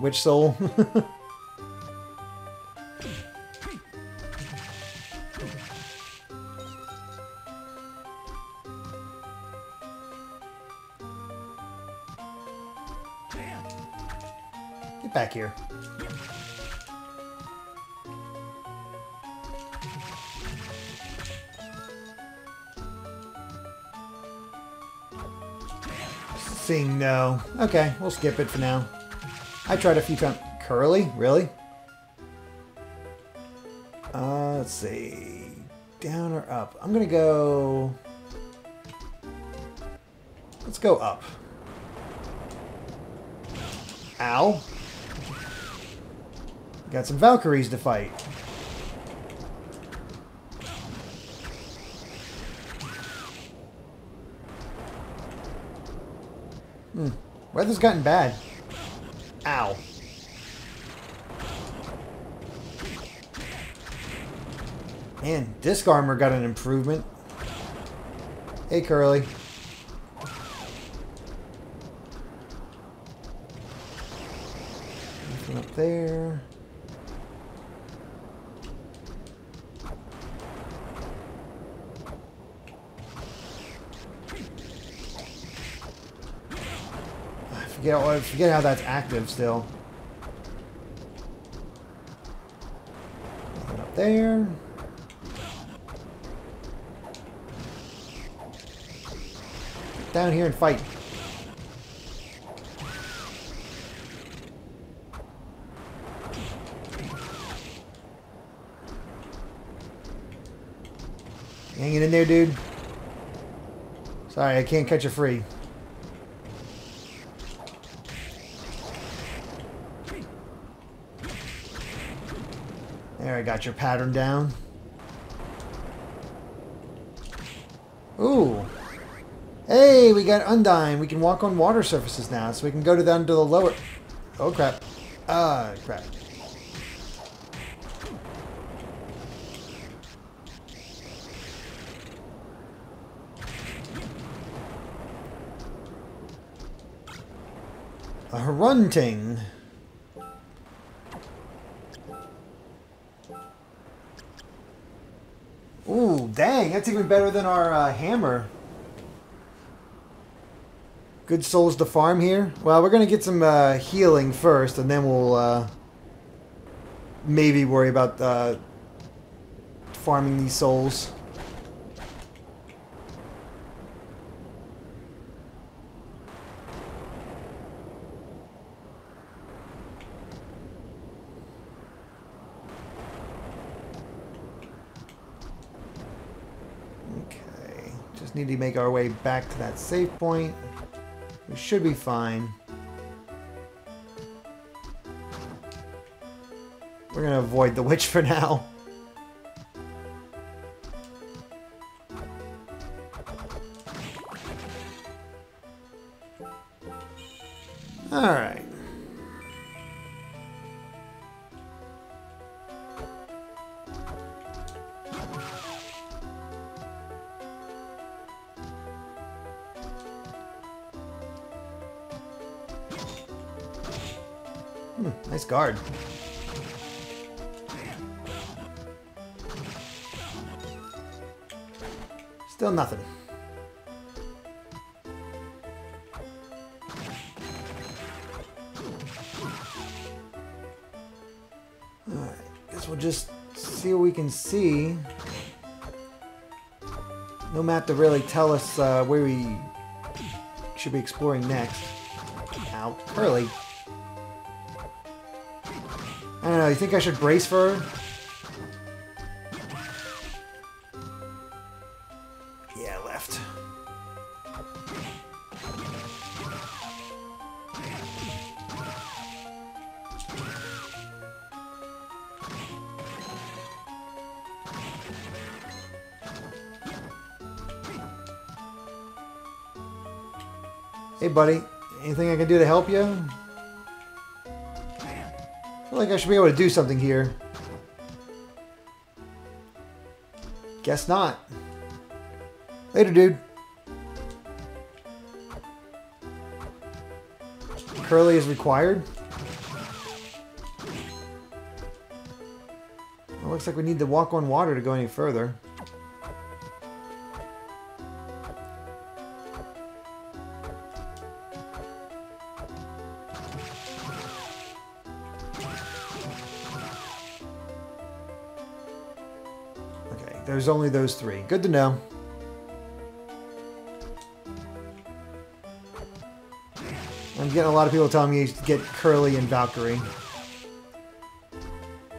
Witch soul. Get back here. Seeing no. Okay, we'll skip it for now. I tried a few times. Curly? Really? Uh, let's see. Down or up? I'm gonna go... Let's go up. Ow. Got some Valkyries to fight. Hmm. Weather's gotten bad. Ow. Man, disc armor got an improvement. Hey, Curly. Nothing up there. I forget how that's active still. Nothing up there. Get down here and fight. Hang it in there, dude. Sorry, I can't catch you free. I got your pattern down. Ooh. Hey, we got Undyne. We can walk on water surfaces now, so we can go to down to the lower... Oh, crap. Ah, crap. A Harunting. Ooh, dang, that's even better than our uh, hammer. Good souls to farm here. Well, we're going to get some uh, healing first, and then we'll uh, maybe worry about uh, farming these souls. Need to make our way back to that save point. We should be fine. We're gonna avoid the witch for now. Alright. Nice guard. Still nothing. Alright, guess we'll just see what we can see. No map to really tell us uh, where we should be exploring next. Ow, early. I don't know, you think I should brace for her? Yeah, left. Hey buddy, anything I can do to help you? I feel like I should be able to do something here. Guess not. Later, dude. Curly is required. It looks like we need to walk on water to go any further. There's only those three. Good to know. I'm getting a lot of people telling me to get Curly and Valkyrie.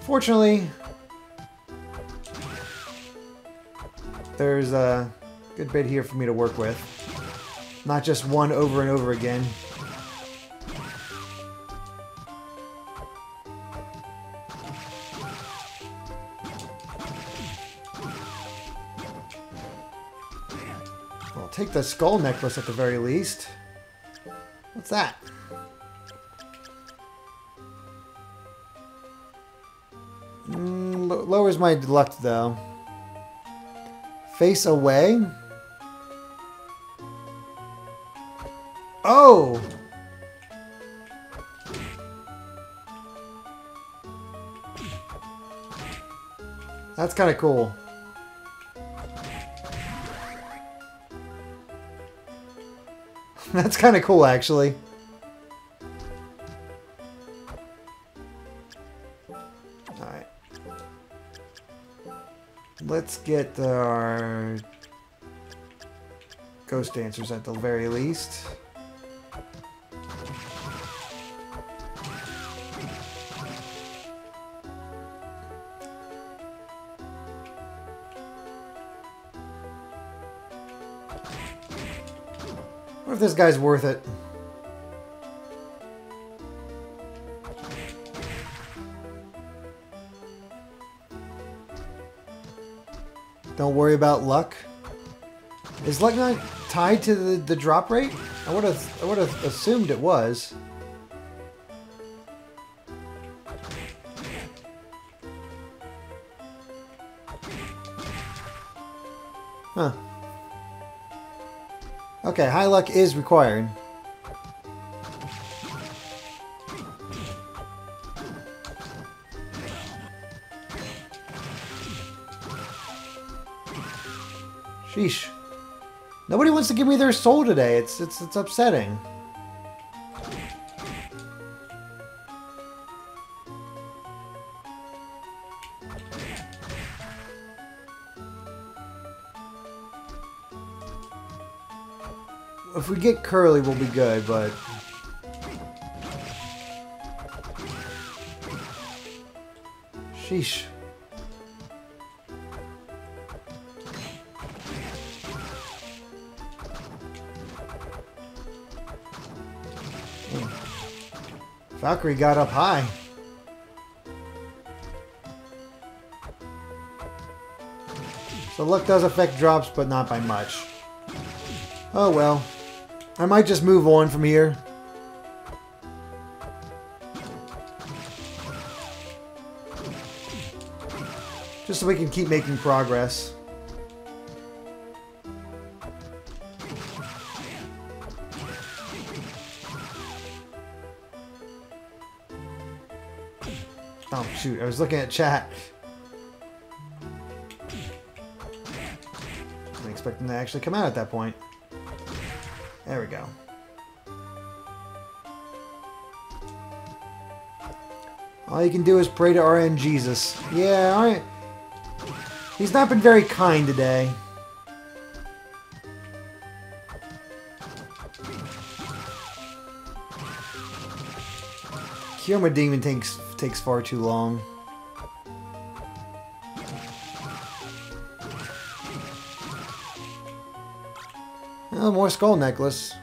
Fortunately, there's a good bit here for me to work with. Not just one over and over again. Take the skull necklace at the very least. What's that? Mm, lowers my luck though. Face away? Oh! That's kind of cool. That's kind of cool, actually. Alright. Let's get our ghost dancers at the very least. If this guy's worth it. Don't worry about luck. Is luck not tied to the, the drop rate? I would have I would have assumed it was. Huh. Okay, high luck is required. Sheesh. Nobody wants to give me their soul today. It's it's it's upsetting. If we get Curly, we'll be good, but... Sheesh. Ooh. Valkyrie got up high. So luck does affect drops, but not by much. Oh well. I might just move on from here. Just so we can keep making progress. Oh shoot, I was looking at chat. I didn't expect them to actually come out at that point. There we go. All you can do is pray to R N Jesus. Yeah, all right. He's not been very kind today. Cure my demon takes takes far too long. Oh, more skull necklace.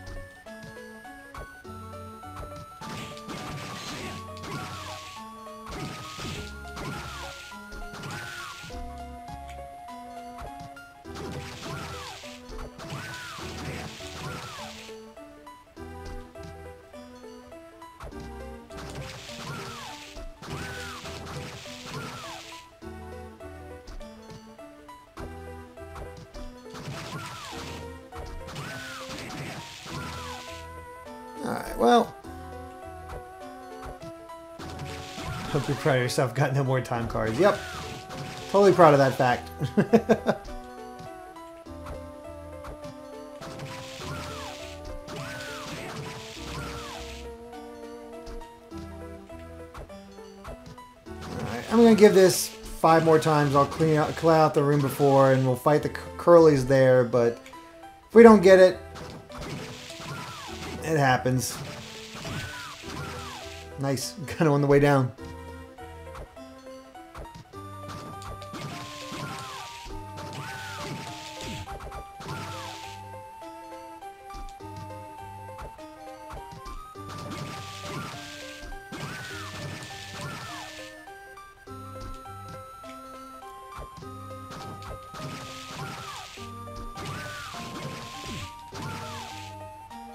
Proud of yourself, got no more time cards. Yep. Totally proud of that fact. Alright, I'm gonna give this five more times. I'll clean out, clear out the room before, and we'll fight the Curlies there, but if we don't get it, it happens. Nice. Kind of on the way down.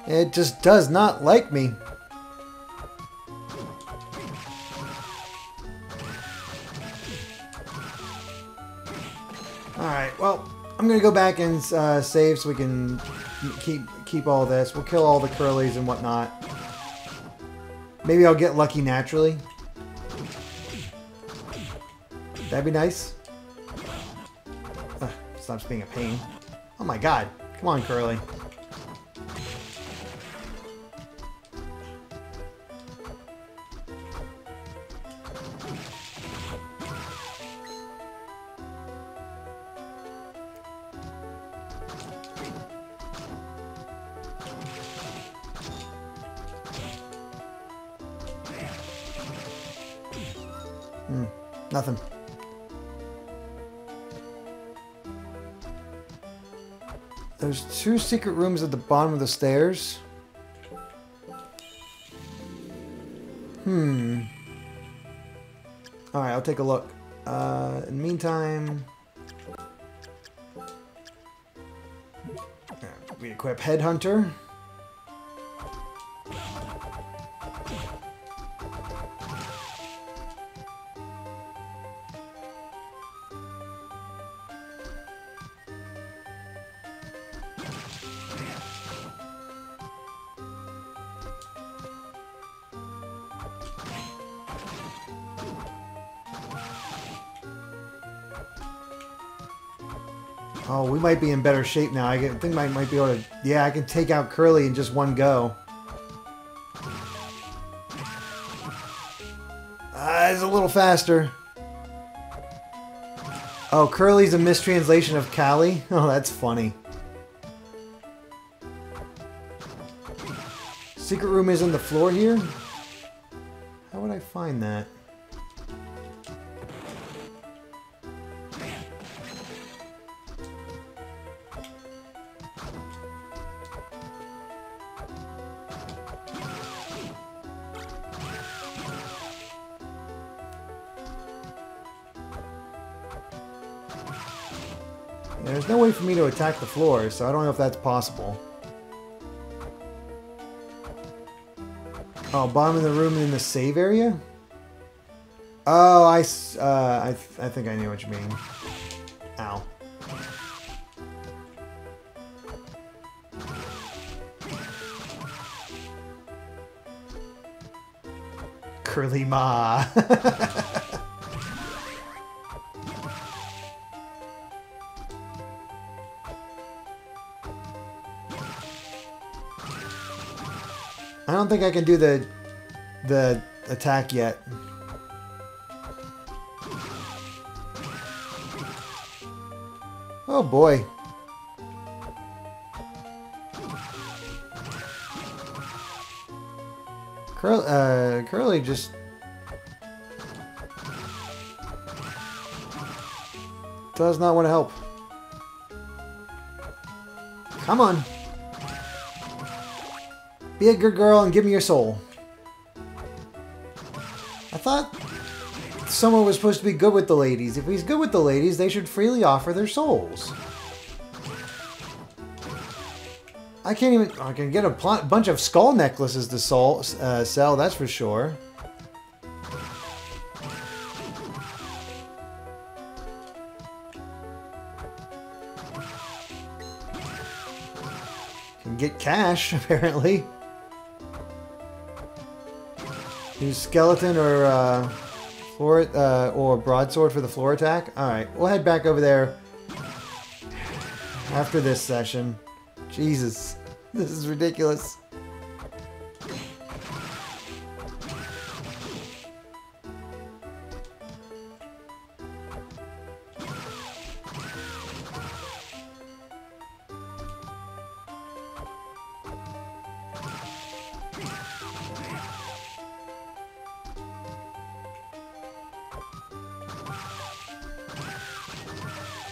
It just does not like me. Alright, well, I'm gonna go back and uh, save so we can keep keep all this. We'll kill all the Curlies and whatnot. Maybe I'll get lucky naturally. That'd be nice. Ugh, stops being a pain. Oh my god. Come on, Curly. Nothing. There's two secret rooms at the bottom of the stairs. Hmm. Alright, I'll take a look. Uh, in the meantime... Right, we equip Headhunter. Oh, we might be in better shape now. I think I might be able to... Yeah, I can take out Curly in just one go. Ah, it's a little faster. Oh, Curly's a mistranslation of Kali? Oh, that's funny. Secret room is on the floor here? How would I find that? There's no way for me to attack the floor, so I don't know if that's possible. Oh, bottom of the room in the save area? Oh, I, uh, I, th I think I knew what you mean. Ow. Curly Ma. I don't think I can do the the attack yet. Oh boy. Curl, uh, Curly just... does not want to help. Come on. Be a good girl and give me your soul. I thought someone was supposed to be good with the ladies. If he's good with the ladies, they should freely offer their souls. I can't even... I can get a bunch of skull necklaces to soul, uh, sell, that's for sure. Can get cash, apparently. Use skeleton or uh, floor uh, or broadsword for the floor attack. All right, we'll head back over there after this session. Jesus, this is ridiculous.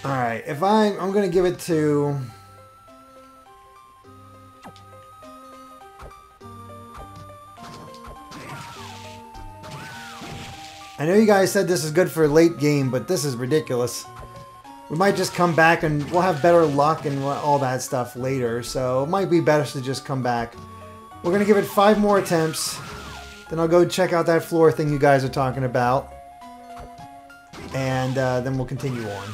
Alright, if I'm... I'm gonna give it to... I know you guys said this is good for late game, but this is ridiculous. We might just come back and we'll have better luck and all that stuff later, so it might be better to just come back. We're gonna give it five more attempts, then I'll go check out that floor thing you guys are talking about, and uh, then we'll continue on.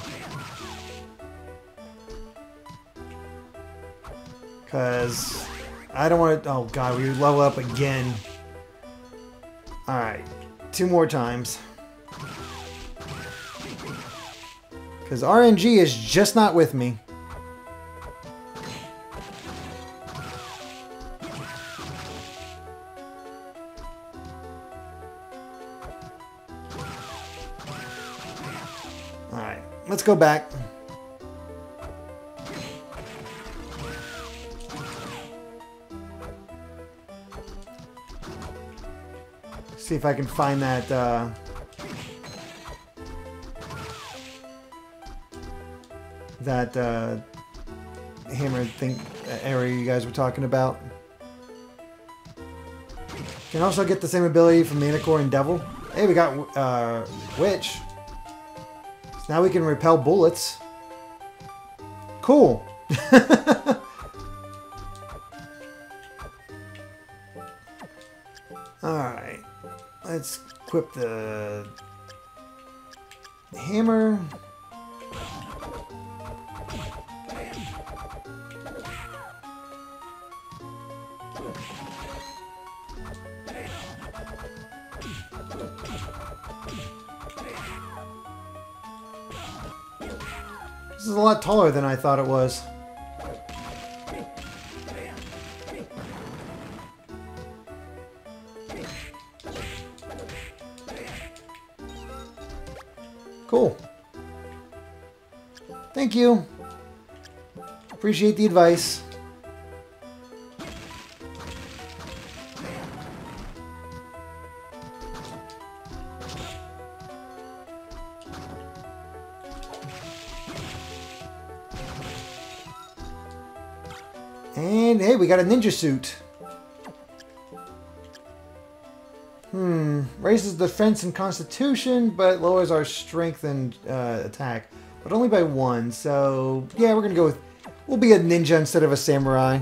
Because I don't want to... Oh, God, we level up again. Alright. Two more times. Because R N G is just not with me. Alright. Let's go back. See if I can find that, uh... that, uh... hammer thing area you guys were talking about. Can also get the same ability from Manicore and Devil. Hey, we got, uh... Witch. So now we can repel bullets. Cool. Alright. Let's equip the hammer. This is a lot taller than I thought it was. Cool. Thank you. Appreciate the advice. And hey, we got a ninja suit. Hmm. Raises defense and constitution, but lowers our strength and uh, attack. But only by one, so yeah, we're gonna go with... We'll be a ninja instead of a samurai.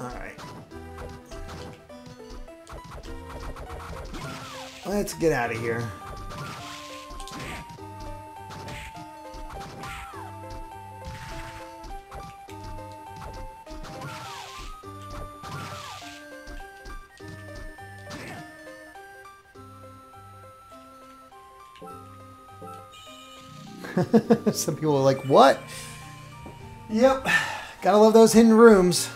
Alright. Let's get out of here. Some people are like, what? Yep. Gotta love those hidden rooms.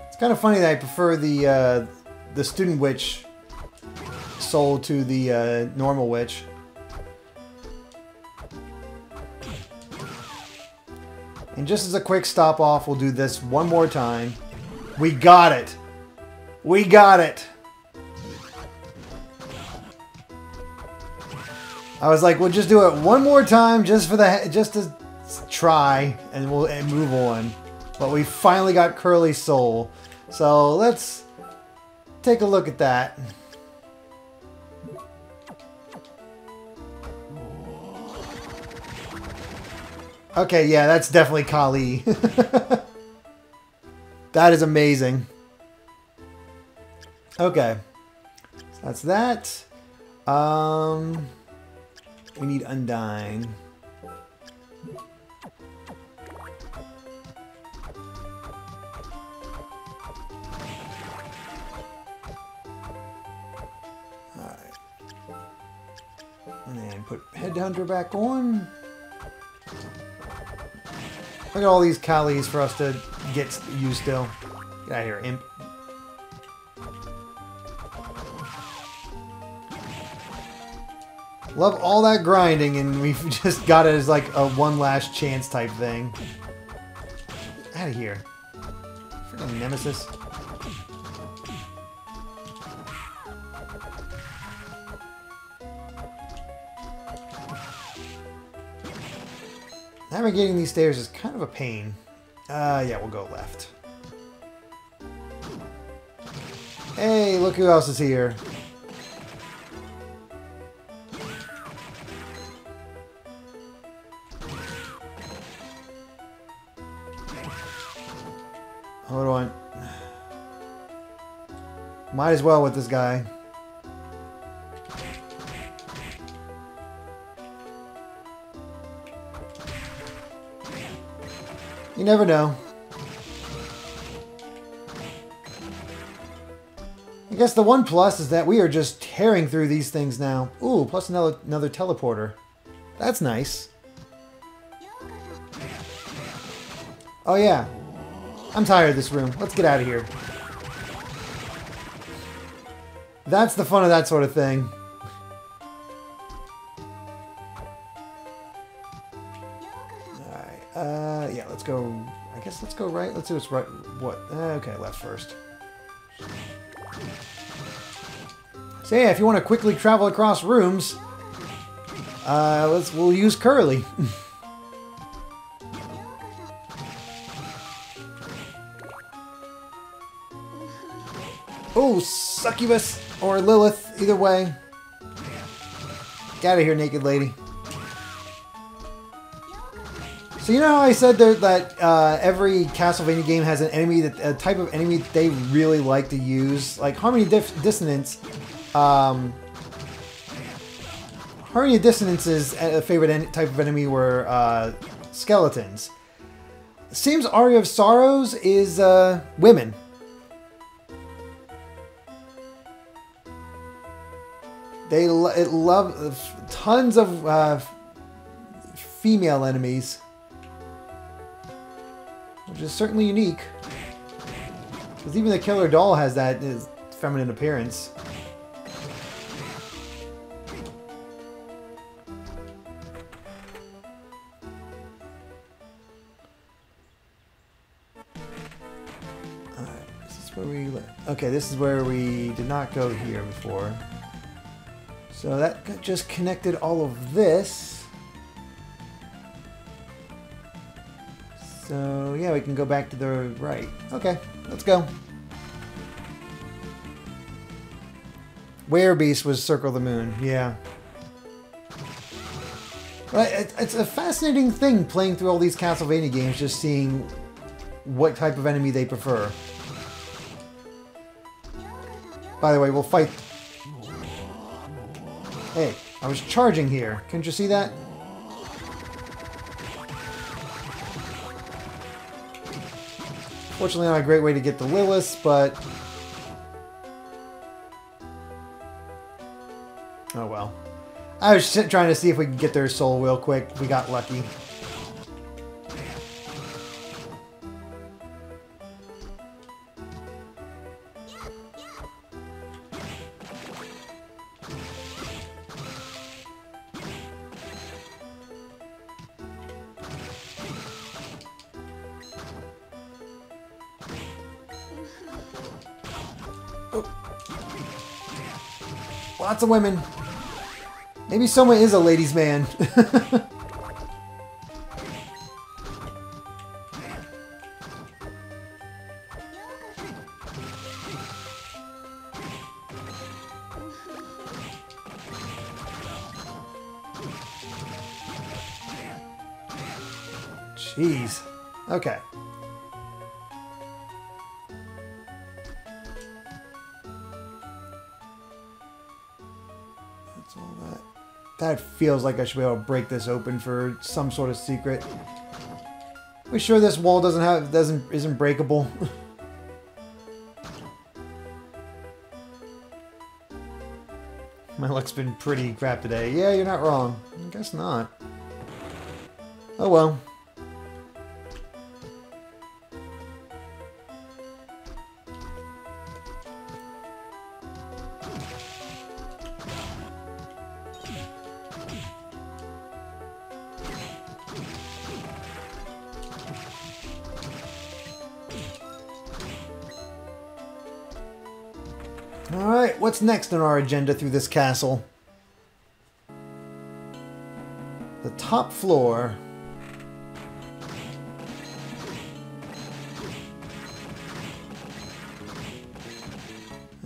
It's kind of funny that I prefer the, uh, the student witch soul to the uh, normal witch. And just as a quick stop off, we'll do this one more time. We got it! We got it! I was like, we'll just do it one more time just for the just to try, and we'll and move on. But we finally got Curly Soul. So let's take a look at that. Okay, yeah, that's definitely Kali. That is amazing. Okay. So that's that. Um, we need Undyne. Alright. And then put Headhunter back on. Look at all these Kalis for us to get used still. Get out of here, imp. Love all that grinding, and we've just got it as like a one last chance type thing. Get out of here. Freaking nemesis. Navigating these stairs is kind of a pain. Uh, yeah, we'll go left. Hey, look who else is here. Hold on. Might as well with this guy. You never know. I guess the one plus is that we are just tearing through these things now. Ooh, plus another, another teleporter. That's nice. Oh yeah. I'm tired of this room. Let's get out of here. That's the fun of that sort of thing. Go, I guess let's go right. Let's do what's right. What? Okay, left first. So yeah, if you want to quickly travel across rooms, uh, let's we'll use Curly. Oh, Succubus or Lilith, either way. Get out of here, naked lady. So you know how I said there, that uh, every Castlevania game has an enemy, that a type of enemy that they really like to use? Like Harmony of Dissonance um, Harmony of Dissonance's favorite type of enemy were uh, skeletons. Seems Aria of Sorrows is uh, women. They lo it love tons of uh, female enemies, which is certainly unique. Because even the Killer Doll has that is feminine appearance. Alright, is this where we left? Okay, this is where we did not go here before. So that just connected all of this. So, yeah, we can go back to the right. Okay, let's go. Werebeast was Circle of the Moon, yeah. But it's a fascinating thing playing through all these Castlevania games, just seeing what type of enemy they prefer. By the way, we'll fight... Hey, I was charging here. Couldn't you see that? Fortunately, not a great way to get the Lilith, but... Oh well. I was just trying to see if we could get their soul real quick. We got lucky. Lots of women. Maybe Soma is a ladies' man. Jeez. Okay. That feels like I should be able to break this open for some sort of secret. Are we sure this wall doesn't have doesn't isn't breakable? My luck's been pretty crap today. Yeah, you're not wrong. I guess not. Oh well. Alright, what's next on our agenda through this castle? The top floor.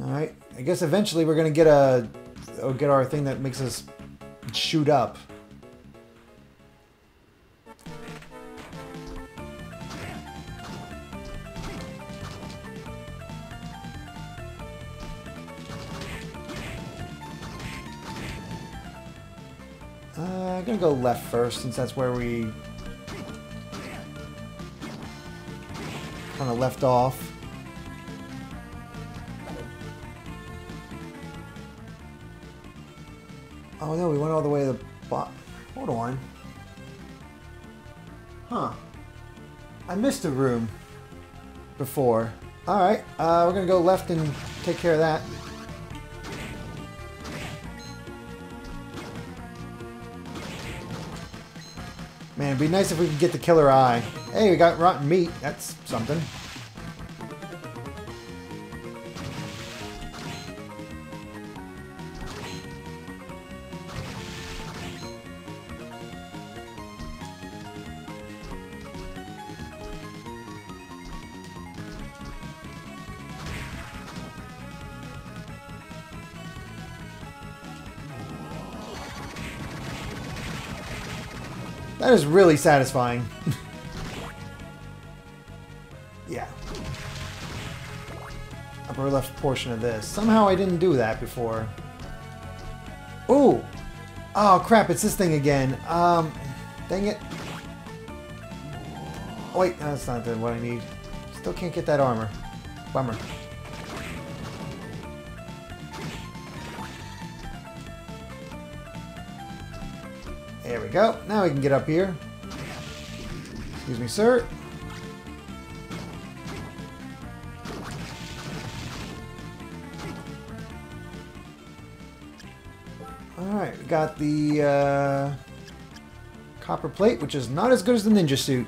Alright, I guess eventually we're gonna get a... Oh, get our thing that makes us shoot up. Go left first, since that's where we kind of left off. Oh no, we went all the way to the bottom. Hold on. Huh. I missed a room before. Alright, uh, we're gonna go left and take care of that. Man, it'd be nice if we could get the killer eye. Hey, we got rotten meat. That's something. That is really satisfying. Yeah. Upper left portion of this. Somehow I didn't do that before. Ooh! Oh, crap, it's this thing again. Um, dang it. Oh, wait, no, that's not what I need. Still can't get that armor. Bummer. There we go. Now we can get up here. Excuse me, sir. Alright, we got the uh, copper plate, which is not as good as the ninja suit.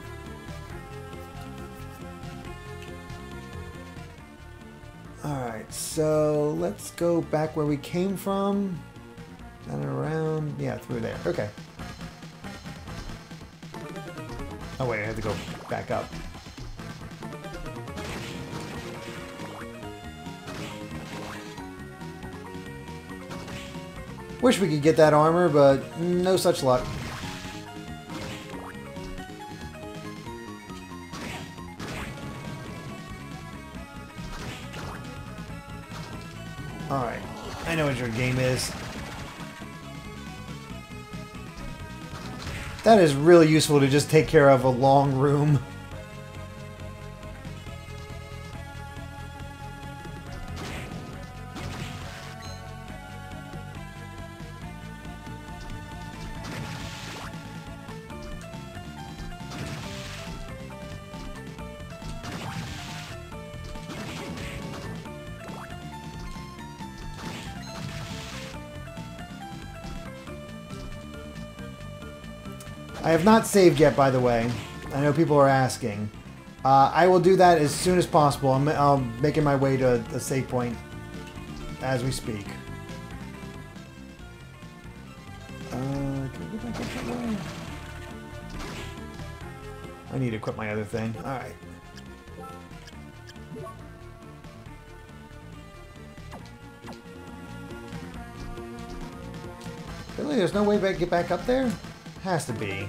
Alright, so let's go back where we came from. And around, yeah, through there. Okay. Oh wait, I have to go back up. Wish we could get that armor, but no such luck. Alright, I know what your game is. That is really useful to just take care of a long room. I have not saved yet, by the way. I know people are asking. Uh, I will do that as soon as possible. I'm, I'm making my way to a save point as we speak. Uh, can we get back up that way? I need to equip my other thing. All right. Really, there's no way to get back up there? Has to be.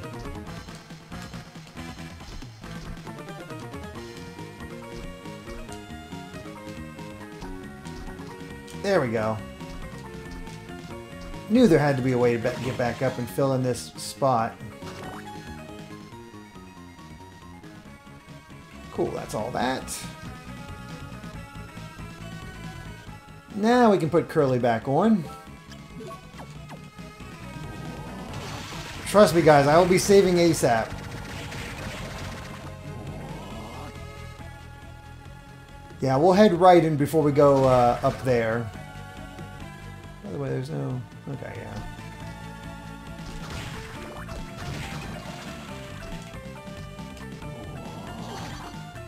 There we go. Knew there had to be a way to get back up and fill in this spot. Cool, that's all that. Now we can put Curly back on. Trust me, guys, I will be saving ASAP. Yeah, we'll head right in before we go uh, up there. By the way, there's no... Okay, yeah.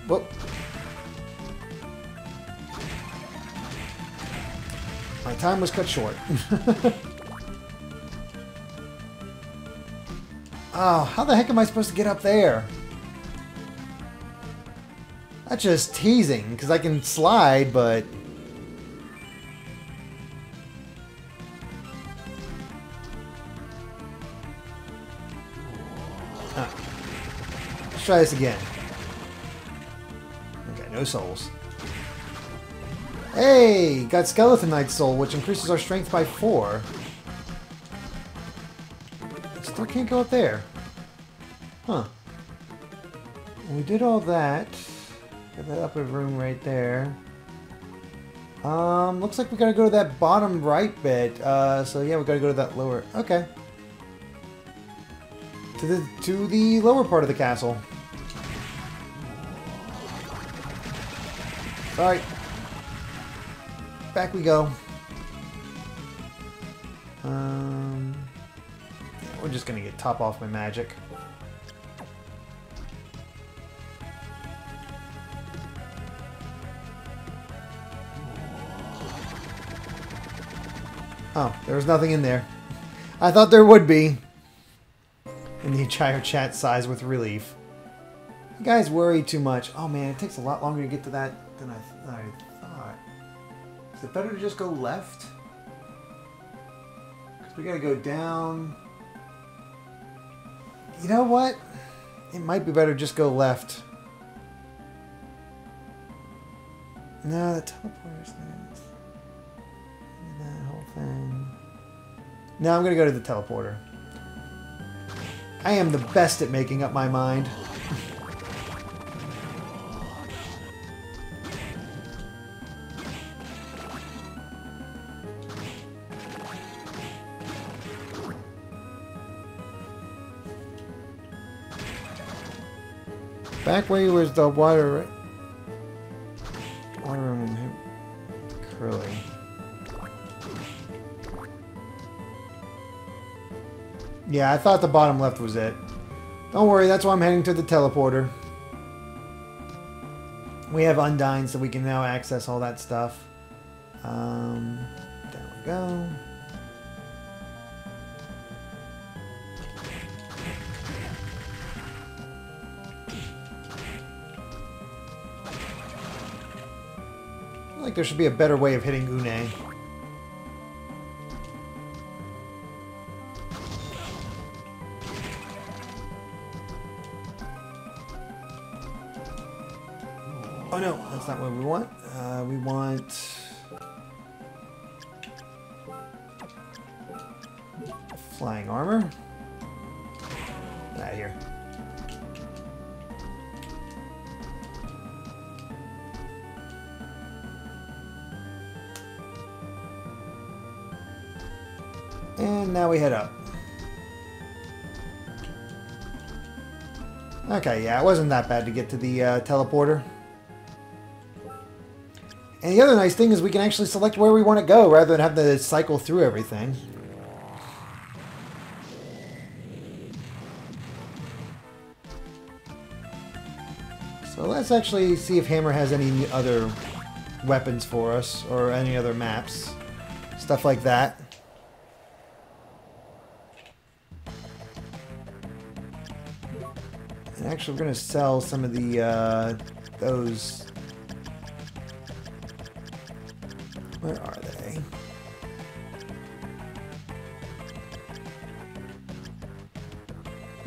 Whoop. My time was cut short. Oh, how the heck am I supposed to get up there? That's just teasing, because I can slide, but... Oh. Let's try this again. Okay, no souls. Hey! Got Skeleton Knight's soul, which increases our strength by four. Still can't go up there. Huh. We did all that. Got that upper room right there. Um, looks like we gotta go to that bottom right bit. Uh, so yeah, we gotta go to that lower... Okay. To the, to the lower part of the castle. Alright. Back we go. Um... We're just gonna get top off my magic. Oh, there was nothing in there. I thought there would be. And the entire chat sighs with relief. You guys worry too much. Oh man, it takes a lot longer to get to that than I, th I thought. Is it better to just go left? Because we gotta go down. You know what? It might be better to just go left. No, the teleporter's nice. That whole thing. Now I'm going to go to the teleporter. I am the best at making up my mind. Back way was the water... Water room... Curly. Yeah, I thought the bottom left was it. Don't worry, that's why I'm heading to the teleporter. We have Undyne, so we can now access all that stuff. Um, there we go. I feel like there should be a better way of hitting Une. Oh no, that's not what we want. Uh, we want... Flying armor. Get out of here. And now we head up. Okay, yeah, it wasn't that bad to get to the uh, teleporter. And the other nice thing is we can actually select where we want to go rather than have to cycle through everything. So let's actually see if Hammer has any other weapons for us or any other maps. Stuff like that. And actually we're going to sell some of the, uh, those... Where are they?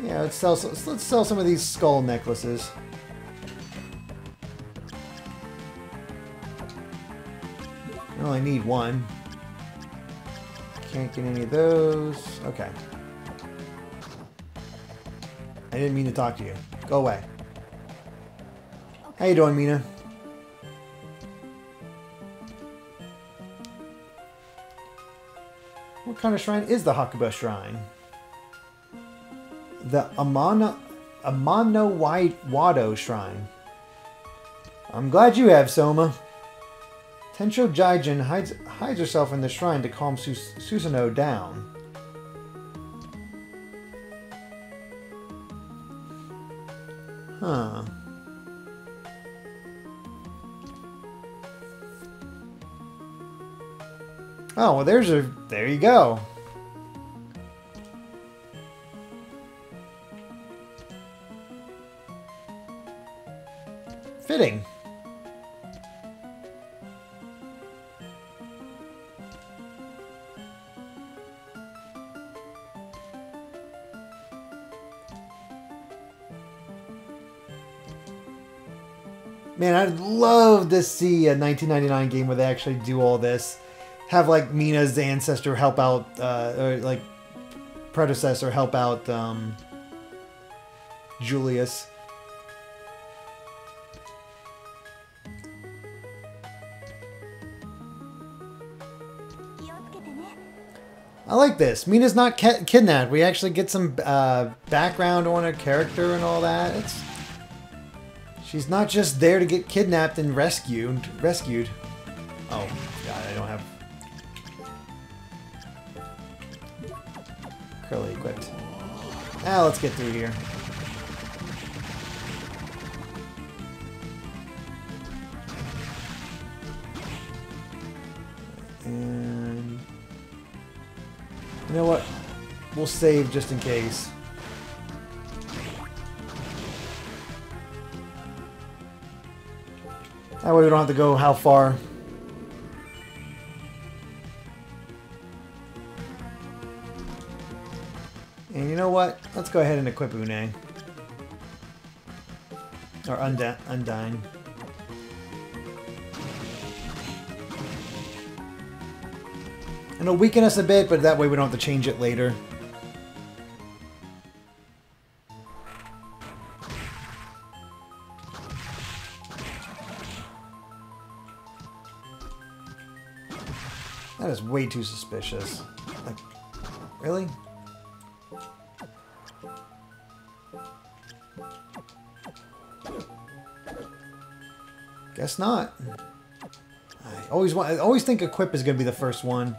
Yeah, let's sell, let's sell some of these skull necklaces. I only need one. Can't get any of those. Okay. I didn't mean to talk to you. Go away. How you doing, Mina? What kind of shrine is the Hakuba Shrine? The Amano, Amano Wado Shrine. I'm glad you have, Soma. Tensho Jaijin hides, hides herself in the shrine to calm Sus Susanoo down. Huh. Oh, well, there's a... There you go. Fitting. Man, I'd love to see a nineteen ninety-nine game where they actually do all this. Have, like, Mina's ancestor help out, uh, or, like, predecessor help out, um, Julius. I like this. Mina's not ki kidnapped. We actually get some, uh, background on her character and all that. It's... She's not just there to get kidnapped and rescued. Rescued. Oh, God, I don't have... Curly equipped. Now let's get through here. And you know what? We'll save just in case. That way we don't have to go how far. And you know what? Let's go ahead and equip Une. Or Undyne. It'll weaken us a bit, but that way we don't have to change it later. That is way too suspicious. Like, really? Guess not. I always want. I always think Equip is going to be the first one.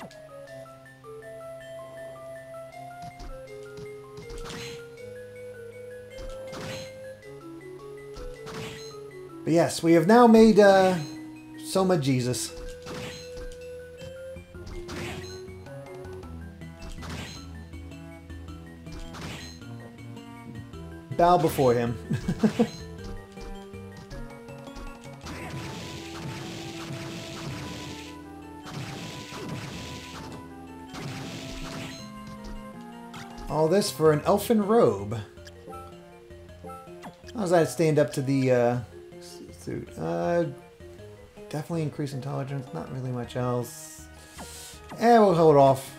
But yes, we have now made uh, Soma Jesus. Bow before him. All this for an elfin robe. How's that stand up to the uh, suit? Uh, definitely increase intelligence. Not really much else. Eh, we'll hold off.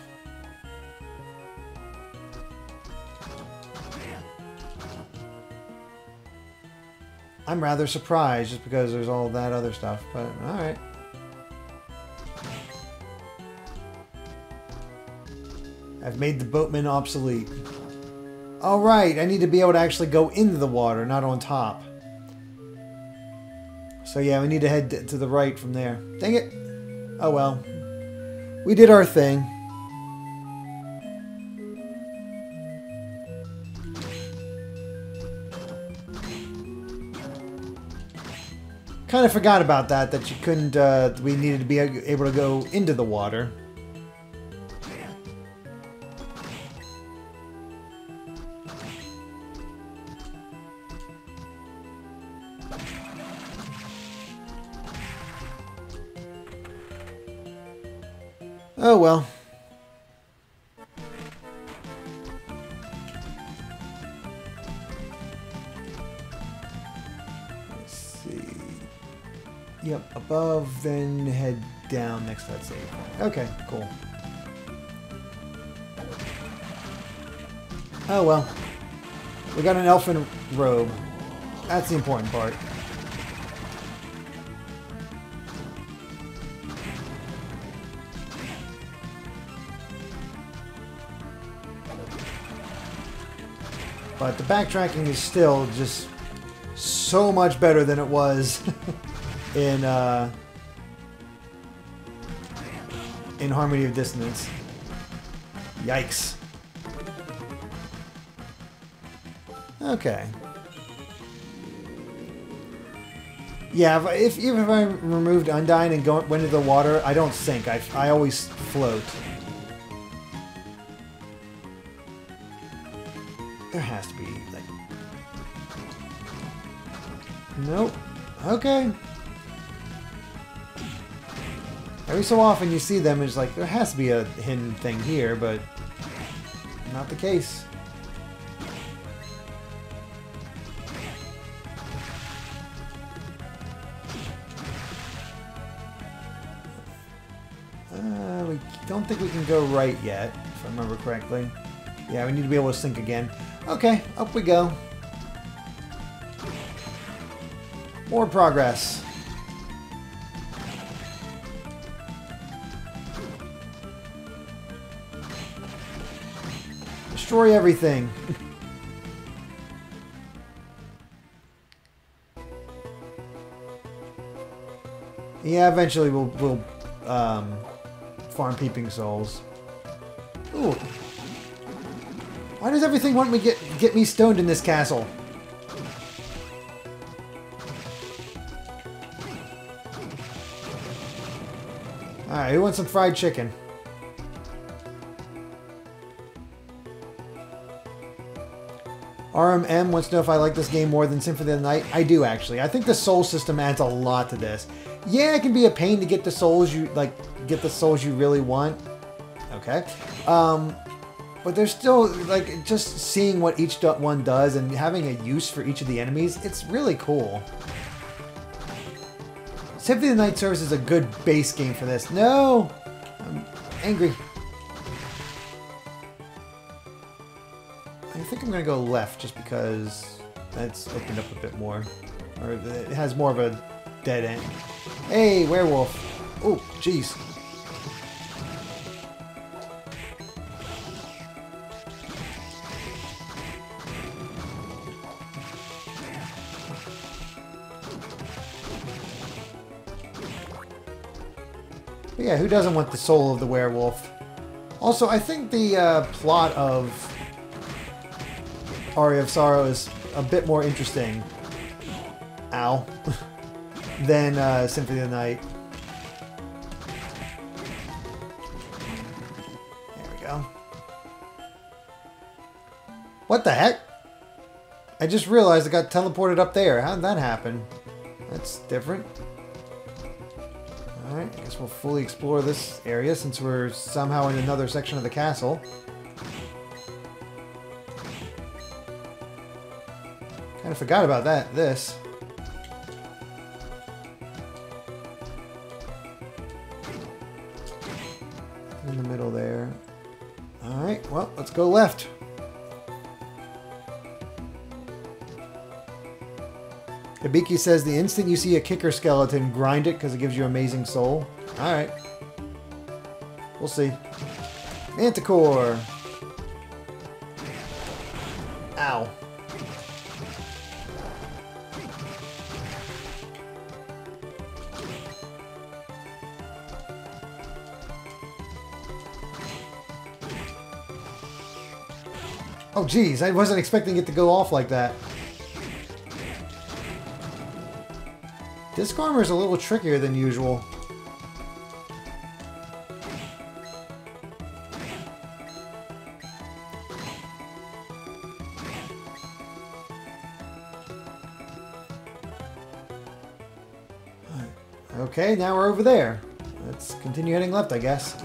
I'm rather surprised just because there's all that other stuff, but alright. I've made the boatman obsolete. Alright, I need to be able to actually go into the water, not on top. So yeah, we need to head to the right from there. Dang it! Oh well. We did our thing. Kind of forgot about that, that you couldn't, uh, we needed to be able to go into the water. Oh well. Yep, above, then head down next to that save. Okay, cool. Oh well. We got an elfin robe. That's the important part. But the backtracking is still just so much better than it was. In, uh, in Harmony of Dissonance. Yikes. Okay. Yeah, if, if even if I removed Undyne and go, went into the water, I don't sink. I, I always float. There has to be, like... Nope. Okay. Every so often you see them, it's like, there has to be a hidden thing here, but not the case. Uh, we don't think we can go right yet, if I remember correctly. Yeah, we need to be able to sink again. Okay, up we go. More progress. Destroy everything. Yeah, eventually we'll, we'll um, farm peeping souls. Ooh. Why does everything want me get get me stoned in this castle? All right, who wants some fried chicken? R M M wants to know if I like this game more than Symphony of the Night. I do, actually. I think the soul system adds a lot to this. Yeah, it can be a pain to get the souls you like, get the souls you really want. Okay, um, but there's still like just seeing what each one does and having a use for each of the enemies. It's really cool. Symphony of the Night serves as a good base game for this. No, I'm angry. think I'm going to go left just because that's opened up a bit more. Or it has more of a dead end. Hey, werewolf! Oh, jeez. But yeah, who doesn't want the soul of the werewolf? Also, I think the uh, plot of Aria of Sorrow is a bit more interesting. Ow. than uh, Symphony of the Night. There we go. What the heck? I just realized I got teleported up there. How did that happen? That's different. Alright, I guess we'll fully explore this area since we're somehow in another section of the castle. Kinda forgot about that, this. In the middle there. Alright, well, let's go left. Hibiki says, the instant you see a kicker skeleton, grind it because it gives you amazing soul. Alright. We'll see. Manticore! Ow. Oh geez, I wasn't expecting it to go off like that. Disc armor is a little trickier than usual. Okay, now we're over there. Let's continue heading left, I guess.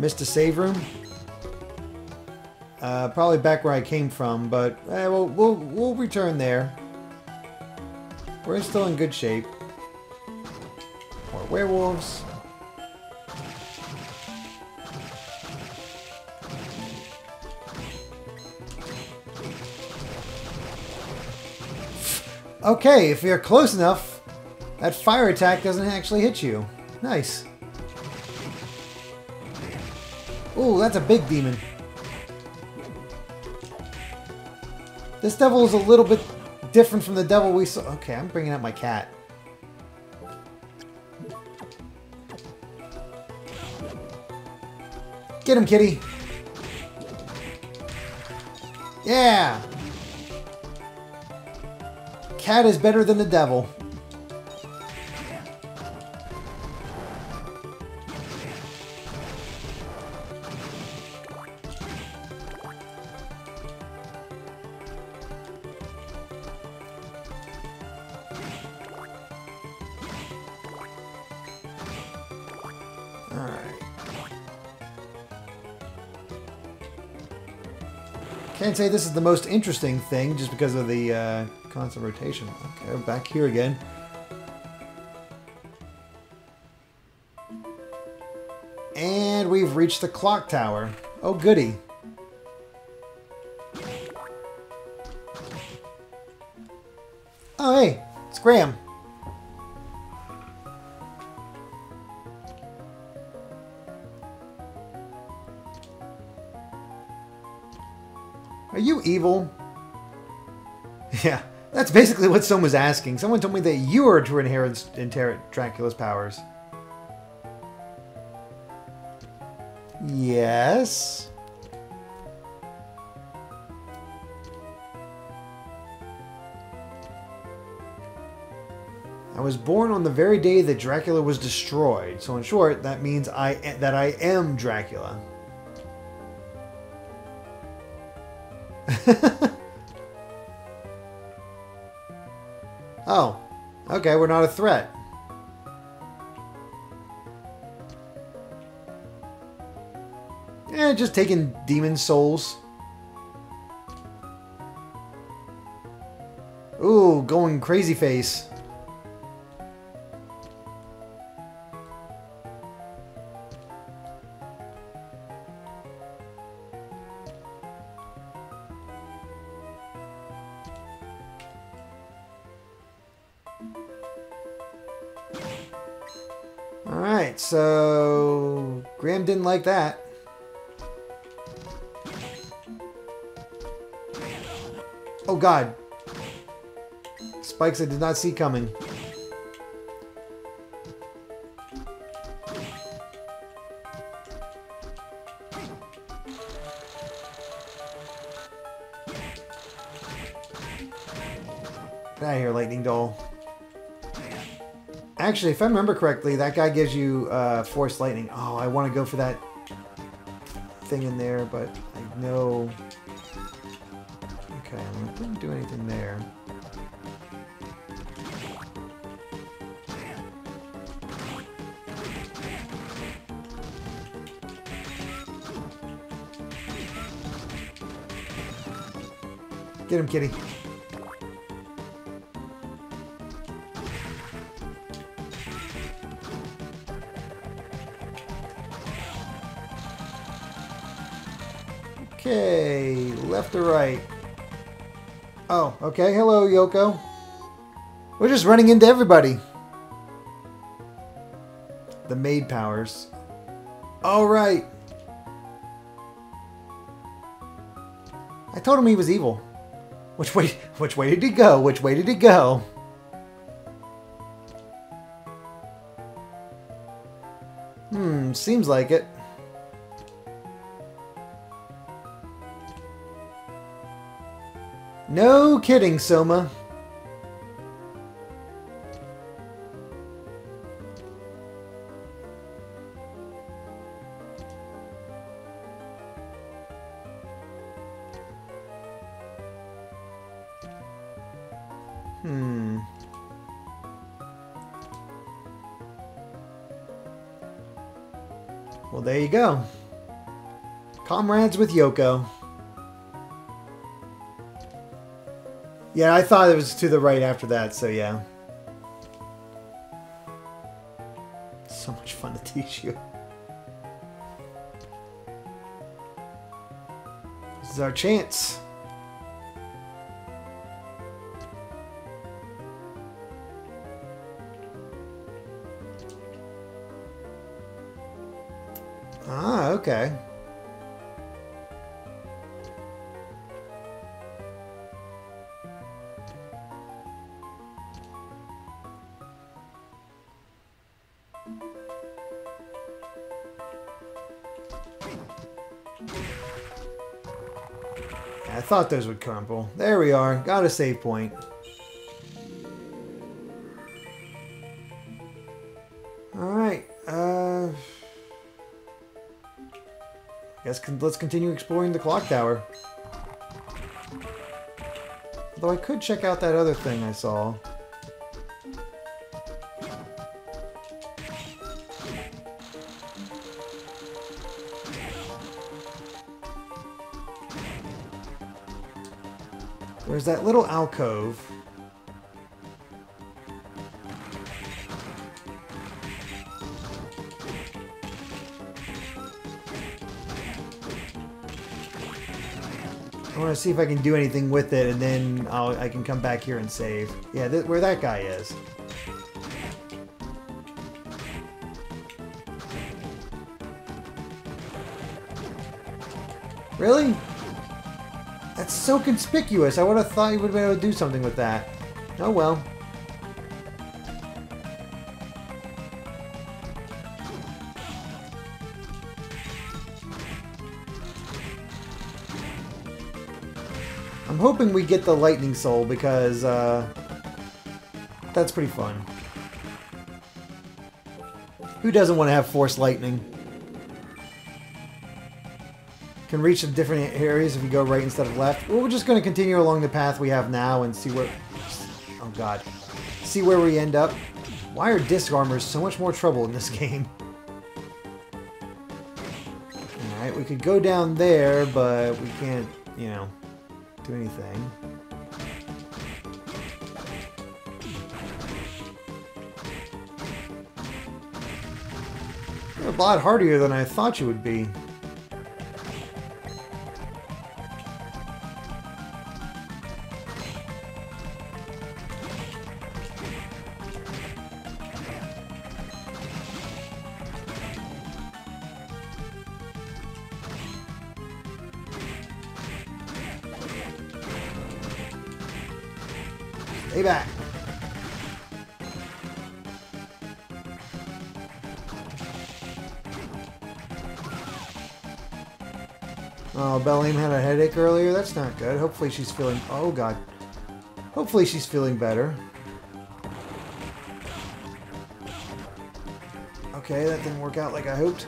Missed a save room. Uh, probably back where I came from, but eh, we'll, we'll, we'll return there. We're still in good shape. More werewolves. Okay, if you're close enough, that fire attack doesn't actually hit you. Nice. Ooh, that's a big demon. This devil is a little bit different from the devil we saw. Okay, I'm bringing out my cat. Get him, kitty. Yeah! Cat is better than the devil. I'd say this is the most interesting thing just because of the uh, constant rotation. Okay, we're back here again. And we've reached the clock tower. Oh, goody. Oh, hey, it's Graham. Are you evil? Yeah, that's basically what Soma was asking. Someone told me that you are to inherit, inherit Dracula's powers. Yes? I was born on the very day that Dracula was destroyed. So in short, that means I that I am Dracula. Oh, okay, we're not a threat. Eh, just taking demon souls. Ooh, going crazy face. Alright, so Graham didn't like that. Oh god. Spikes I did not see coming. Get out of here, lightning doll. Actually, if I remember correctly, that guy gives you uh, force lightning. Oh, I want to go for that thing in there, but I know... Okay, I didn't do anything there. Get him, kitty. Okay, left or right? Oh, okay. Hello, Yoko. We're just running into everybody. The maid powers. All right. I told him he was evil. Which way? Which way did he go? Which way did he go? Hmm. Seems like it. No kidding, Soma. Hmm. Well, there you go. Comrades with Yoko. Yeah, I thought it was to the right after that, so yeah. So much fun to teach you. This is our chance. Ah, okay. Thought those would crumple. There we are. Got a save point. Alright. Uh, guess con let's continue exploring the clock tower. Although I could check out that other thing I saw. There's that little alcove. I want to see if I can do anything with it, and then I'll, I can come back here and save. Yeah, th- where that guy is. Really? That's so conspicuous. I would have thought you would have been able to do something with that. Oh well. I'm hoping we get the lightning soul because uh, that's pretty fun. Who doesn't want to have force lightning? Can reach the different areas if we go right instead of left. Well, we're just going to continue along the path we have now and see where... Oh, God. See where we end up. Why are disc armors so much more trouble in this game? Alright, we could go down there, but we can't, you know, do anything. You're a lot harder than I thought you would be. Stay back. Oh, Bellame had a headache earlier. That's not good. Hopefully she's feeling... Oh, God. Hopefully she's feeling better. Okay, that didn't work out like I hoped.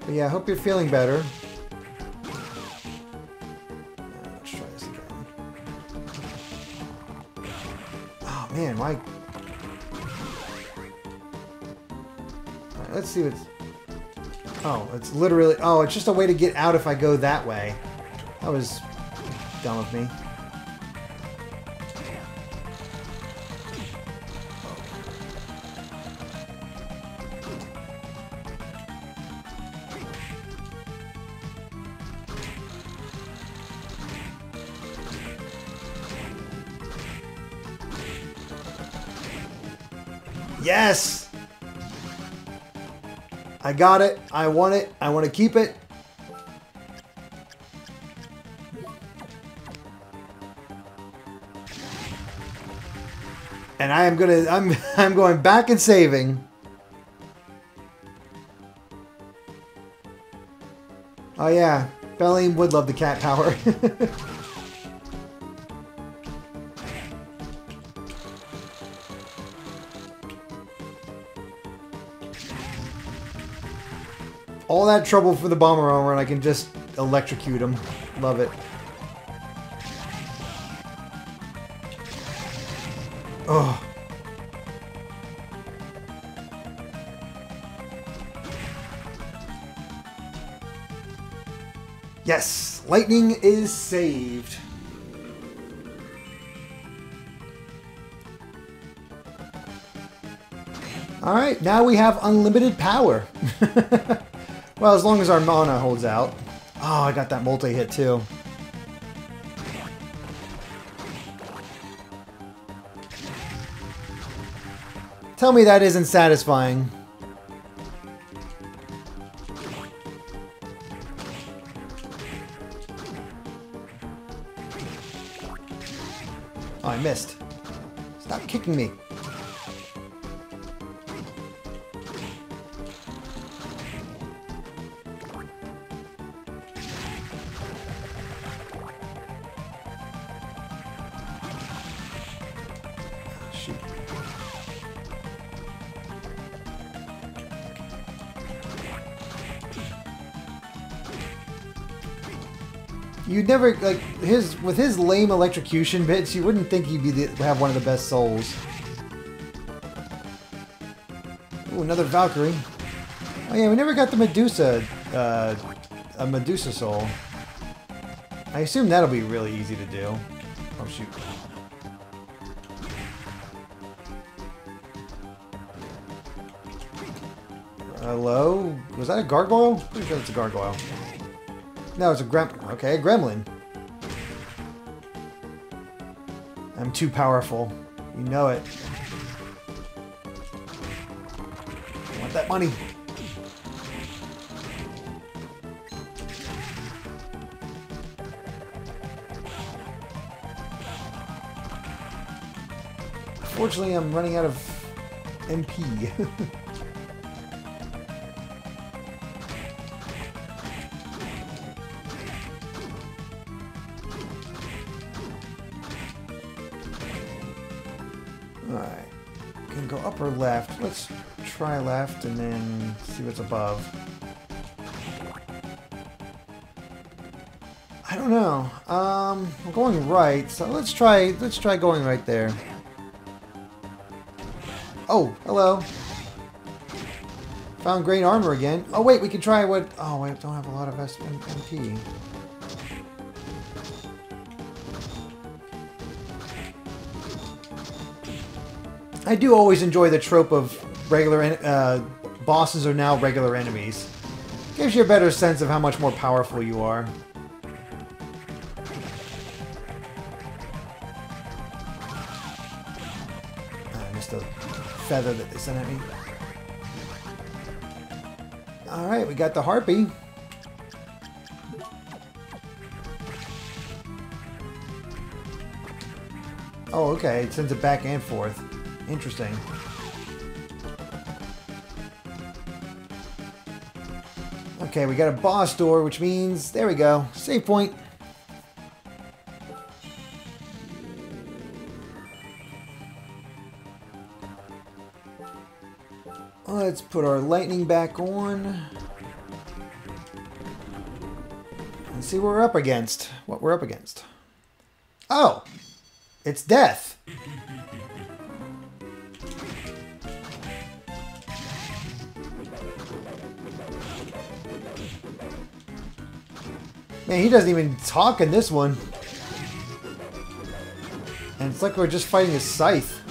But yeah, I hope you're feeling better. Uh, let's try this again. Oh, man, my... Alright, let's see what's... Oh, it's literally... Oh, it's just a way to get out if I go that way. That was dumb of me. Yes! I got it. I want it. I want to keep it. And I am gonna. I'm. I'm going back and saving. Oh yeah, Belline would love the cat power. All that trouble for the bomber armor, and I can just electrocute him. Love it. Oh. Yes, lightning is saved. All right, now we have unlimited power. Well, as long as our mana holds out. Oh, I got that multi-hit too. Tell me that isn't satisfying. Oh, I missed. Stop kicking me. You'd never, like, his with his lame electrocution bits, you wouldn't think he'd be the, have one of the best souls. Ooh, another Valkyrie. Oh yeah, we never got the Medusa, uh, a Medusa soul. I assume that'll be really easy to do. Oh shoot. Hello? Was that a gargoyle? Pretty sure that's a gargoyle. No, it's a gremlin. Okay, a gremlin. I'm too powerful. You know it. I want that money. Fortunately, I'm running out of M P. Left. Let's try left and then see what's above. I don't know. Um, I'm going right, so let's try. Let's try going right there. Oh, hello. Found great armor again. Oh wait, we can try what? Oh, I don't have a lot of S M P. I do always enjoy the trope of regular uh, bosses are now regular enemies. Gives you a better sense of how much more powerful you are. I missed a feather that they sent at me. Alright, we got the harpy. Oh, okay. It sends it back and forth. Interesting. Okay, we got a boss door, which means... There we go. Save point. Let's put our lightning back on. And see what we're up against. What we're up against. Oh! It's Death! Man, he doesn't even talk in this one. And it's like we're just fighting a scythe.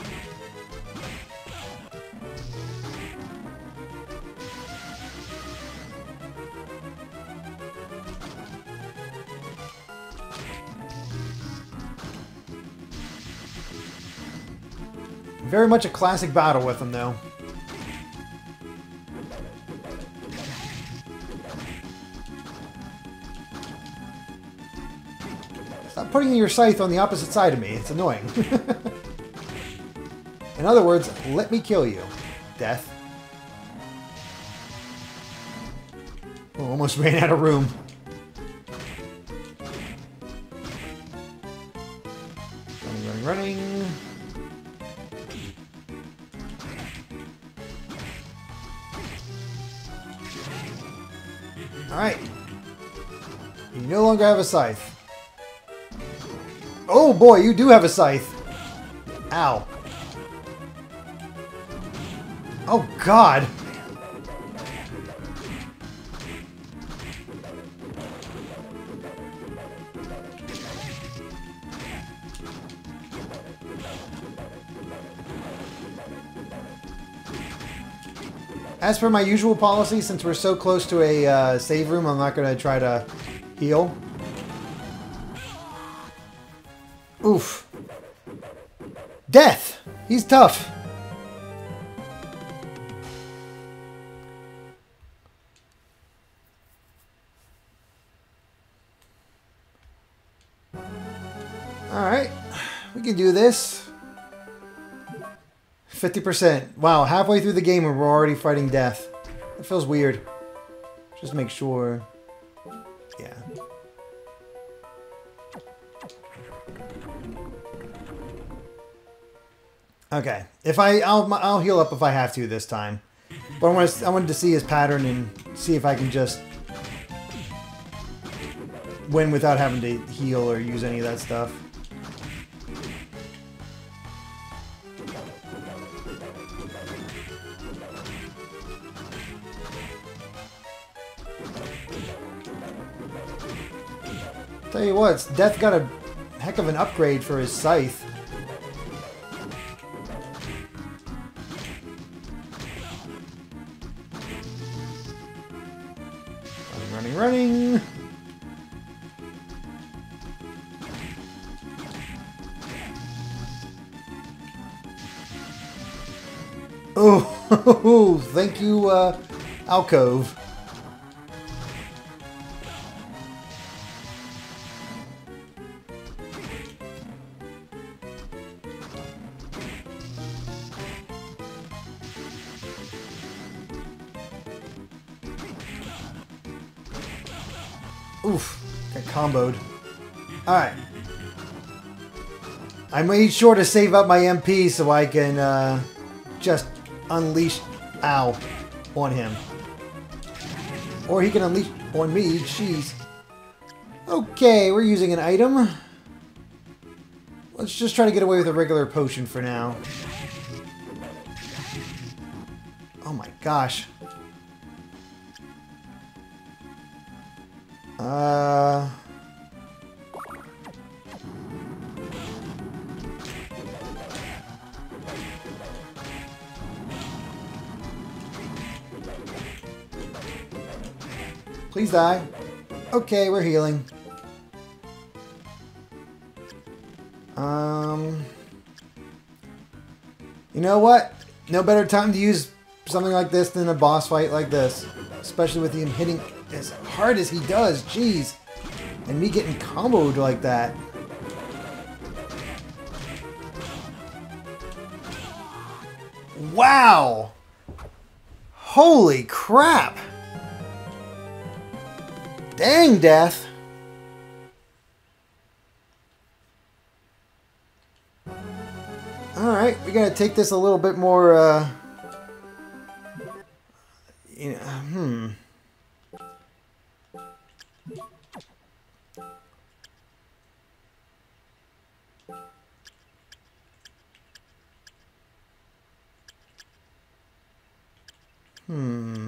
Very much a classic battle with him, though. Stop putting your scythe on the opposite side of me. It's annoying. In other words, let me kill you, Death. Oh, almost ran out of room. Running, running, running. Alright. You no longer have a scythe. Oh boy, you do have a scythe. Ow. Oh god. As for my usual policy, since we're so close to a uh, save room, I'm not going to try to heal. Oof. Death! He's tough! Alright. We can do this. fifty percent. Wow, halfway through the game and we're already fighting Death. It feels weird. Just make sure... Yeah. Okay, if I I'll I'll heal up if I have to this time, but I want to, I wanted to see his pattern and see if I can just win without having to heal or use any of that stuff. Tell you what, Death got a heck of an upgrade for his scythe. Running. Oh, thank you, uh, Alcove. Comboed. Alright. I made sure to save up my M P so I can uh, just unleash ow on him. Or he can unleash on me. Jeez. Okay, we're using an item. Let's just try to get away with a regular potion for now. Oh my gosh. Uh... Please die. Okay, we're healing. Um... You know what? No better time to use something like this than a boss fight like this. Especially with him hitting as hard as he does. Jeez. And me getting comboed like that. Wow! Holy crap! Dang, Death! Alright, we gotta take this a little bit more, uh... you know, hmm... Hmm.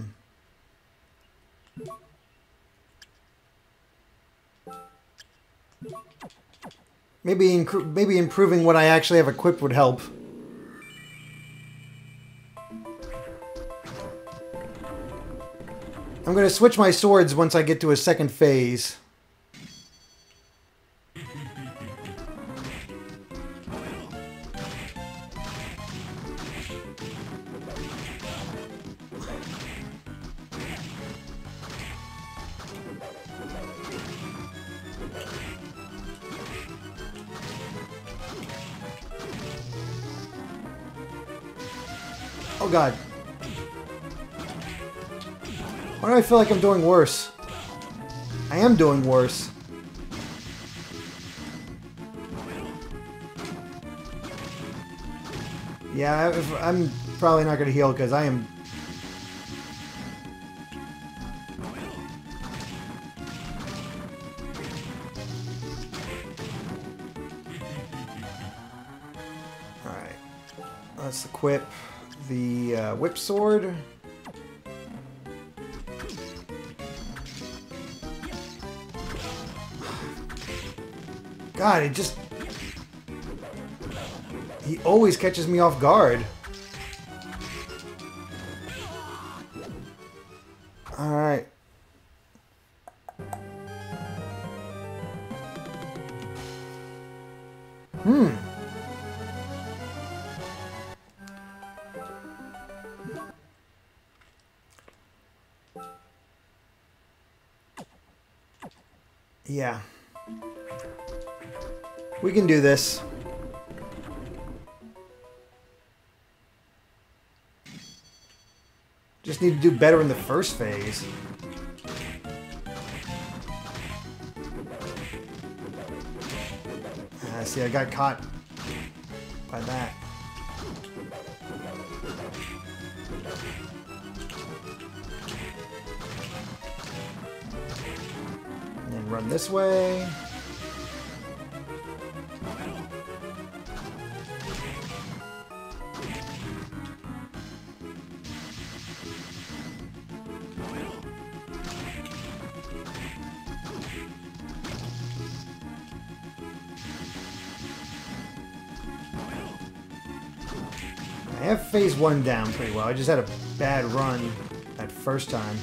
Maybe inc maybe improving what I actually have equipped would help. I'm going to switch my swords once I get to a second phase. Oh god. Why do I feel like I'm doing worse? I am doing worse. Yeah, if, I'm probably not going to heal because I am... Alright. Let's equip the uh, whip sword. God, it just... he always catches me off guard. Alright. Hmm. Yeah. We can do this. Just need to do better in the first phase. Ah, see, I got caught by that. And then run this way. I have phase one down pretty well. I just had a bad run that first time.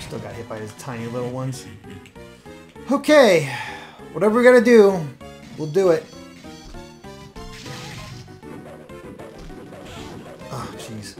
Still got hit by his tiny little ones. Okay, whatever we gotta do, we'll do it. Oh, jeez.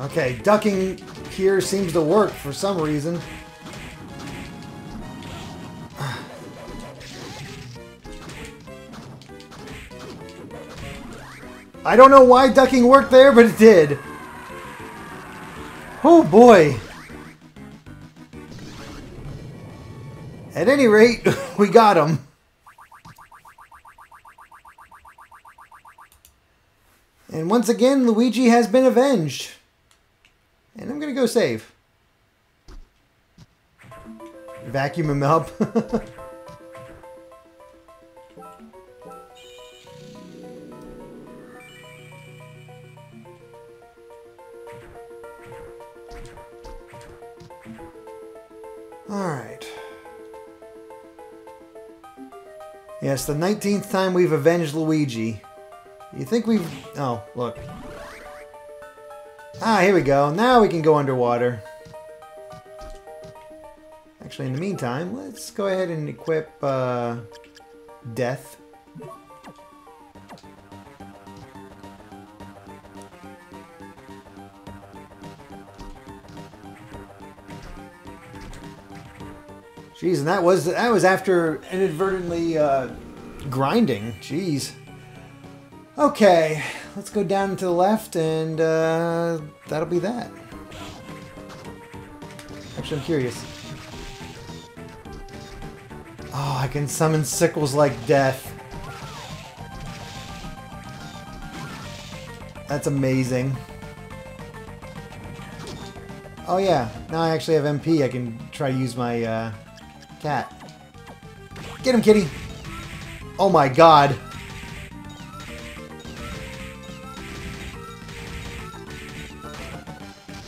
Okay, ducking here seems to work for some reason. I don't know why ducking worked there, but it did. Oh boy. At any rate, we got him. And once again, Luigi has been avenged. And I'm gonna go save. Vacuum him up. Alright. Yes, the nineteenth time we've avenged Luigi. You think we've... Oh, look. Ah, here we go. Now we can go underwater. Actually, in the meantime, let's go ahead and equip uh, Death. Jeez, and that was that was after inadvertently uh, grinding. Jeez. Okay, let's go down to the left, and uh, that'll be that. Actually, I'm curious. Oh, I can summon sickles like Death. That's amazing. Oh yeah, now I actually have M P. I can try to use my... Uh, cat. Get him, kitty! Oh my god!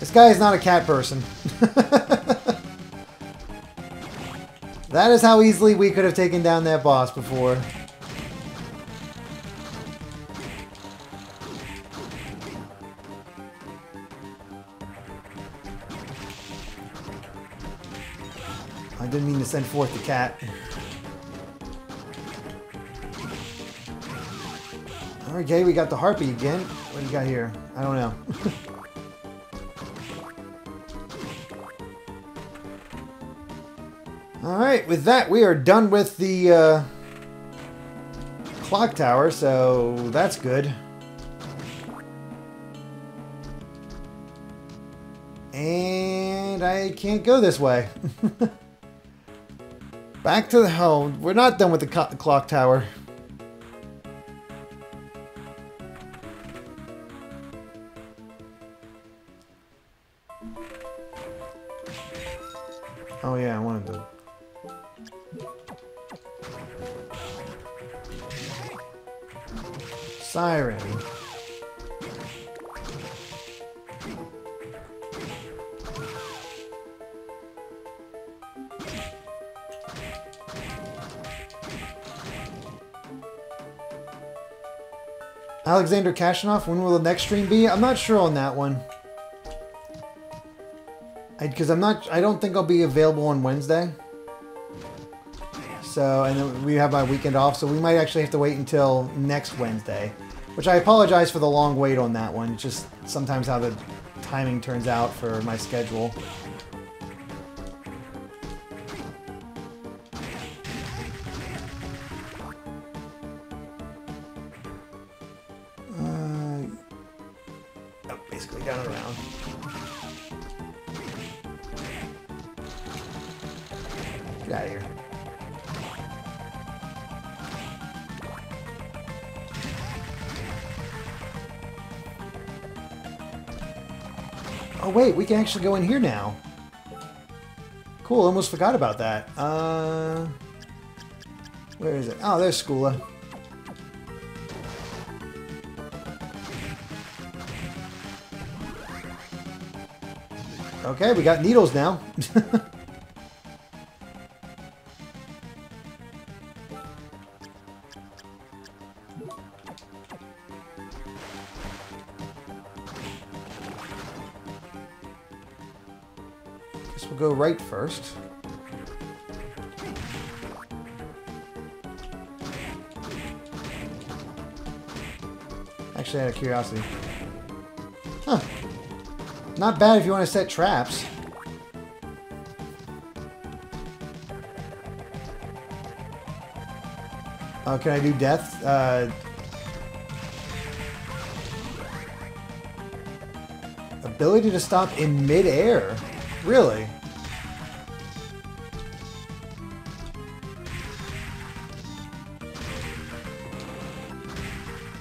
This guy is not a cat person. That is how easily we could have taken down that boss before. Didn't mean to send forth the cat. Okay, we got the harpy again. What do you got here? I don't know. Alright, with that we are done with the uh, clock tower, so that's good. And I can't go this way. Back to the home. We're not done with the clock tower. Oh yeah, I wanted to. Siren. Alexander Kashinov, when will the next stream be? I'm not sure on that one. Because I'm not... I don't think I'll be available on Wednesday. So, and then we have my weekend off, so we might actually have to wait until next Wednesday. Which I apologize for the long wait on that one. It's just sometimes how the timing turns out for my schedule. Wait, we can actually go in here now. Cool, almost forgot about that. Uh, where is it? Oh, there's Skula. Okay, we got needles now. Go right first. Actually, out of curiosity. Huh. Not bad if you want to set traps. Oh, uh, can I do Death? Uh, ability to stop in midair? Really?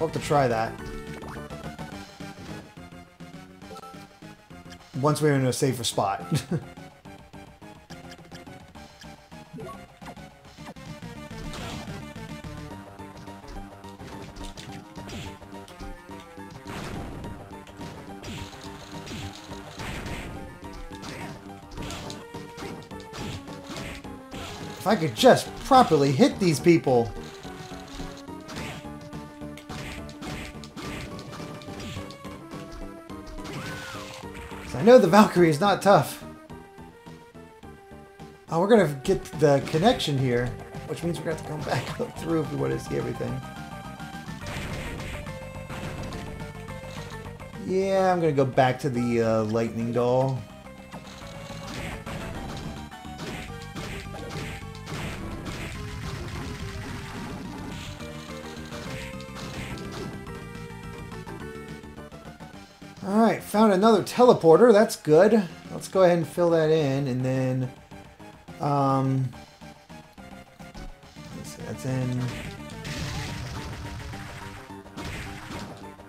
I'll have to try that. Once we're in a safer spot. If I could just properly hit these people. I know the Valkyrie is not tough. Oh, we're going to get the connection here, which means we're going to have to come back and look through if we want to see everything. Yeah, I'm going to go back to the uh, lightning doll. Alright, found another teleporter. That's good. Let's go ahead and fill that in, and then... Um, let's see, that's in...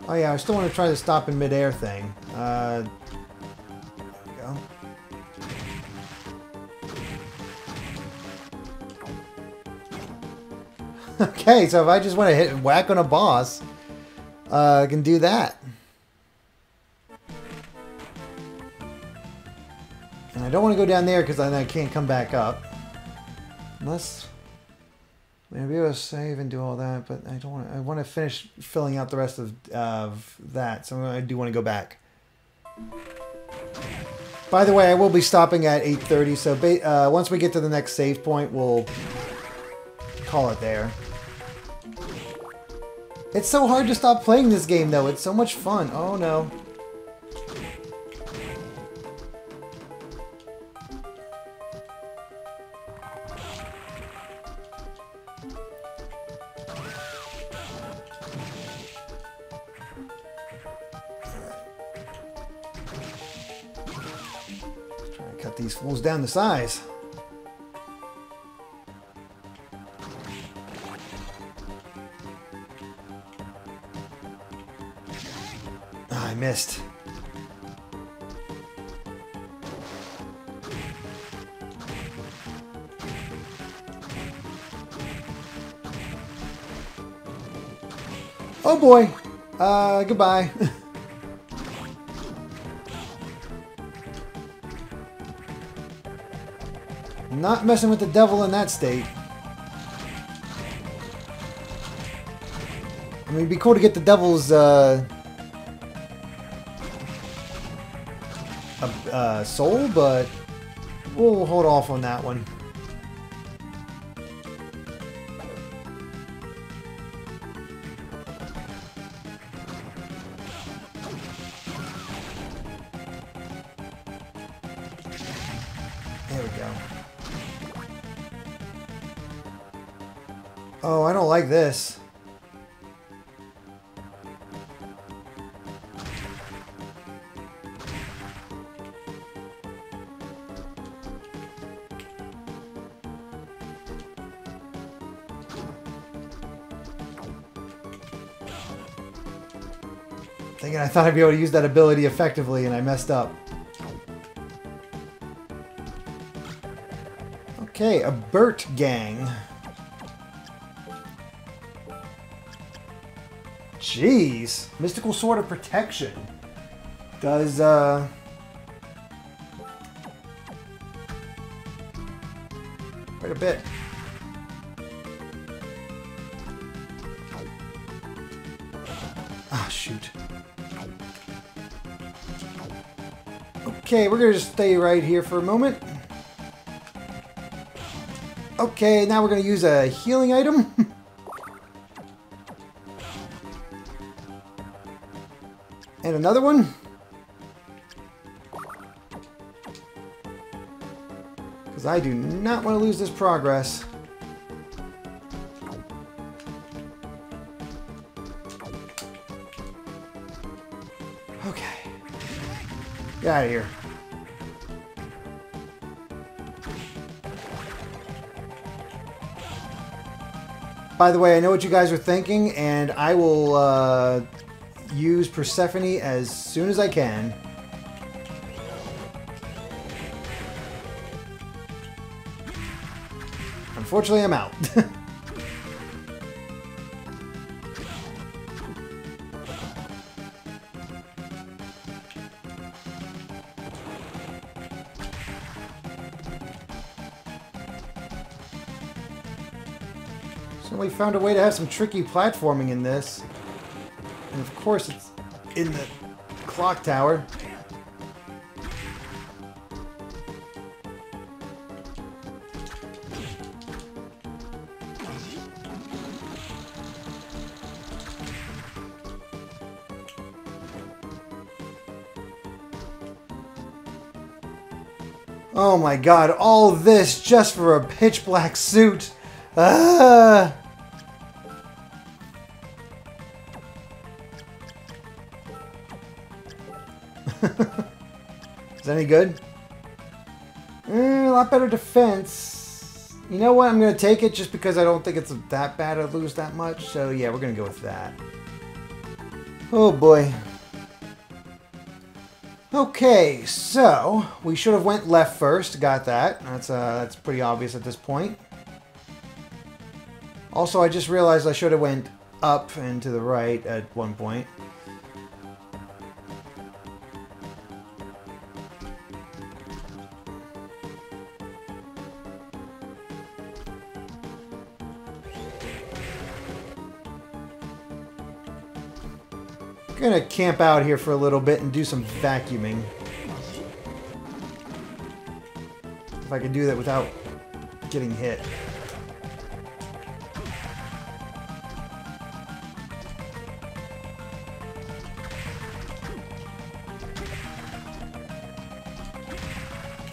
Oh yeah, I still want to try the stop in midair thing. Uh, there we go. Okay, so if I just want to hit whack on a boss, uh, I can do that. And I don't want to go down there because I, I can't come back up. Unless... Maybe I'll save and do all that, but I don't want to. I want to finish filling out the rest of, uh, of that, so I do want to go back. By the way, I will be stopping at eight thirty, so ba uh, once we get to the next save point, we'll call it there. It's so hard to stop playing this game, though. It's so much fun. Oh, no. These fools down the size. Oh, I missed. Oh boy. Uh, goodbye. Not messing with the devil in that state. I mean, it'd be cool to get the devil's uh, uh, soul, but we'll hold off on that one. This. Thinking I thought I'd be able to use that ability effectively, and I messed up. Okay, a Burt gang. Jeez, mystical sword of protection does uh quite a bit. Ah, shoot. Okay, we're gonna just stay right here for a moment. Okay, now we're gonna use a healing item. And another one? Because I do not want to lose this progress. Okay. Get out of here. By the way, I know what you guys are thinking, and I will... Uh, use Persephone as soon as I can. Unfortunately, I'm out. So we found a way to have some tricky platforming in this. And of course it's in the clock tower. Oh my god, all this just for a pitch black suit. Ah. Is that any good? Mm, a lot better defense. You know what? I'm going to take it just because I don't think it's that bad to lose that much. So yeah, we're going to go with that. Oh boy. Okay, so we should have went left first. Got that. That's uh, that's pretty obvious at this point. Also, I just realized I should have went up and to the right at one point. Gonna camp out here for a little bit and do some vacuuming. If I could do that without getting hit.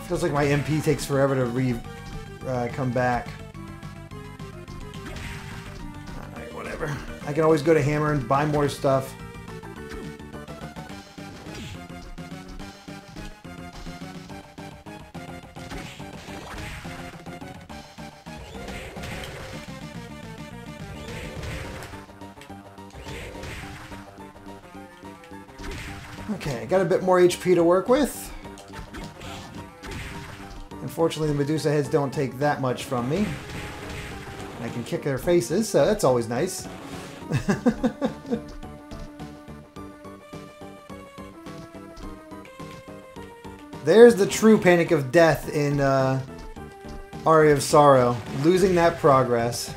Feels like my M P takes forever to re uh, come back. Alright, whatever. I can always go to Hammer and buy more stuff. Got a bit more H P to work with. Unfortunately, the Medusa heads don't take that much from me. And I can kick their faces, so that's always nice. There's the true panic of death in uh, Aria of Sorrow. Losing that progress.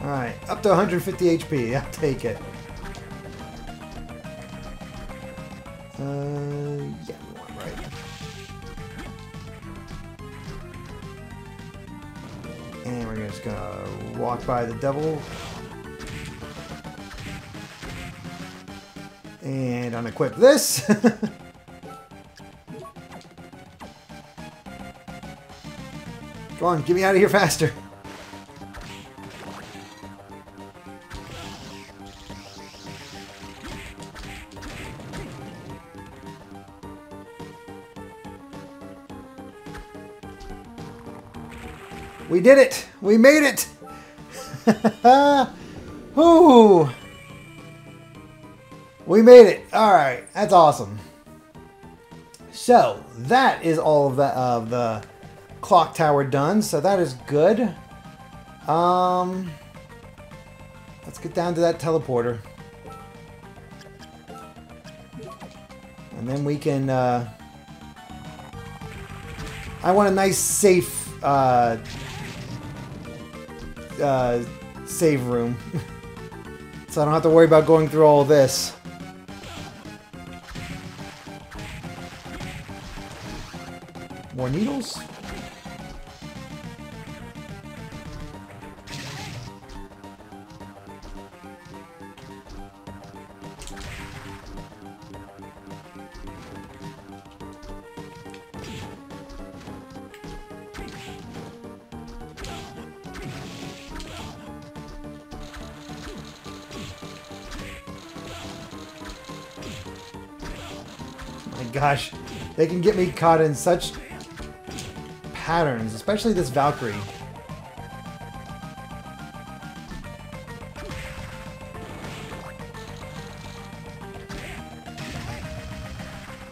Alright, up to one hundred fifty H P, I'll take it. Uh, yeah, we want right. And we're just gonna walk by the devil. And unequip this. Come on, get me out of here faster. We did it! We made it! Ooh. We made it! Alright, that's awesome. So, that is all of the, uh, the clock tower done, so that is good. Um, let's get down to that teleporter. And then we can... Uh, I want a nice, safe... Uh, Uh, save room. So I don't have to worry about going through all this. More needles? Gosh, they can get me caught in such patterns, especially this Valkyrie.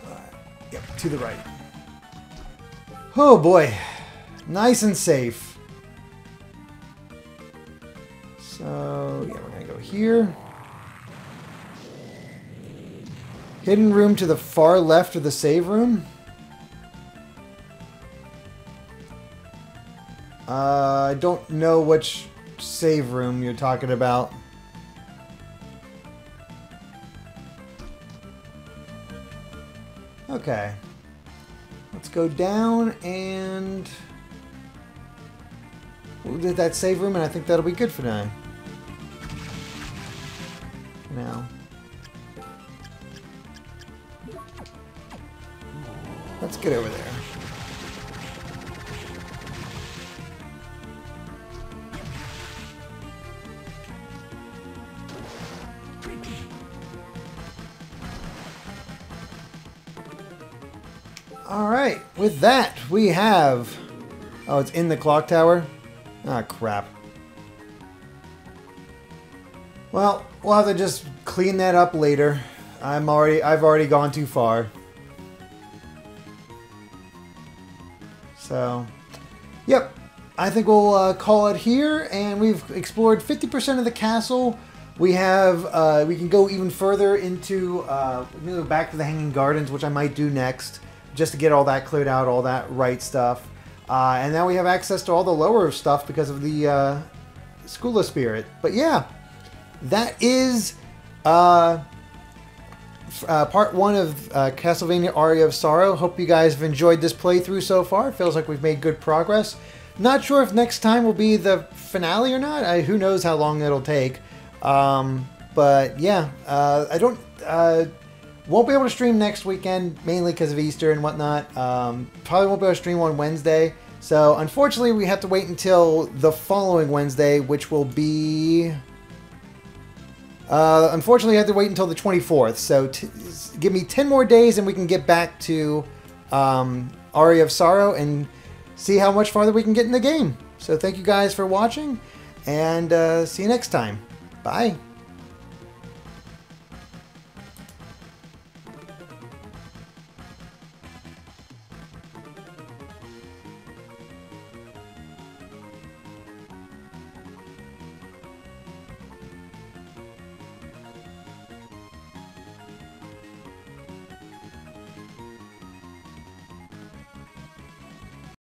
Uh, yep, to the right. Oh boy, nice and safe. So, yeah, we're gonna go here. Hidden room to the far left of the save room. Uh, I don't know which save room you're talking about. Okay. Let's go down and... we did that save room and I think that'll be good for now. Now. Get over there. Alright, with that, we have... Oh, it's in the clock tower? Ah, crap. Well, we'll have to just clean that up later. I'm already... I've already gone too far. So, yep. I think we'll uh, call it here, and we've explored fifty percent of the castle. We have... Uh, we can go even further into... Uh, back to the Hanging Gardens, which I might do next. Just to get all that cleared out, all that right stuff. Uh, and now we have access to all the lower stuff because of the uh, School of Spirit. But yeah, that is uh, uh, part one of uh, Castlevania Aria of Sorrow. Hope you guys have enjoyed this playthrough so far. It feels like we've made good progress. Not sure if next time will be the finale or not. I, who knows how long it'll take. Um, but yeah, uh, I don't... Uh, Won't be able to stream next weekend, mainly because of Easter and whatnot. Um, probably won't be able to stream on Wednesday. So, unfortunately, we have to wait until the following Wednesday, which will be... Uh, unfortunately, I have to wait until the twenty-fourth. So, t give me ten more days and we can get back to um, Aria of Sorrow and see how much farther we can get in the game. So, thank you guys for watching, and uh, see you next time. Bye.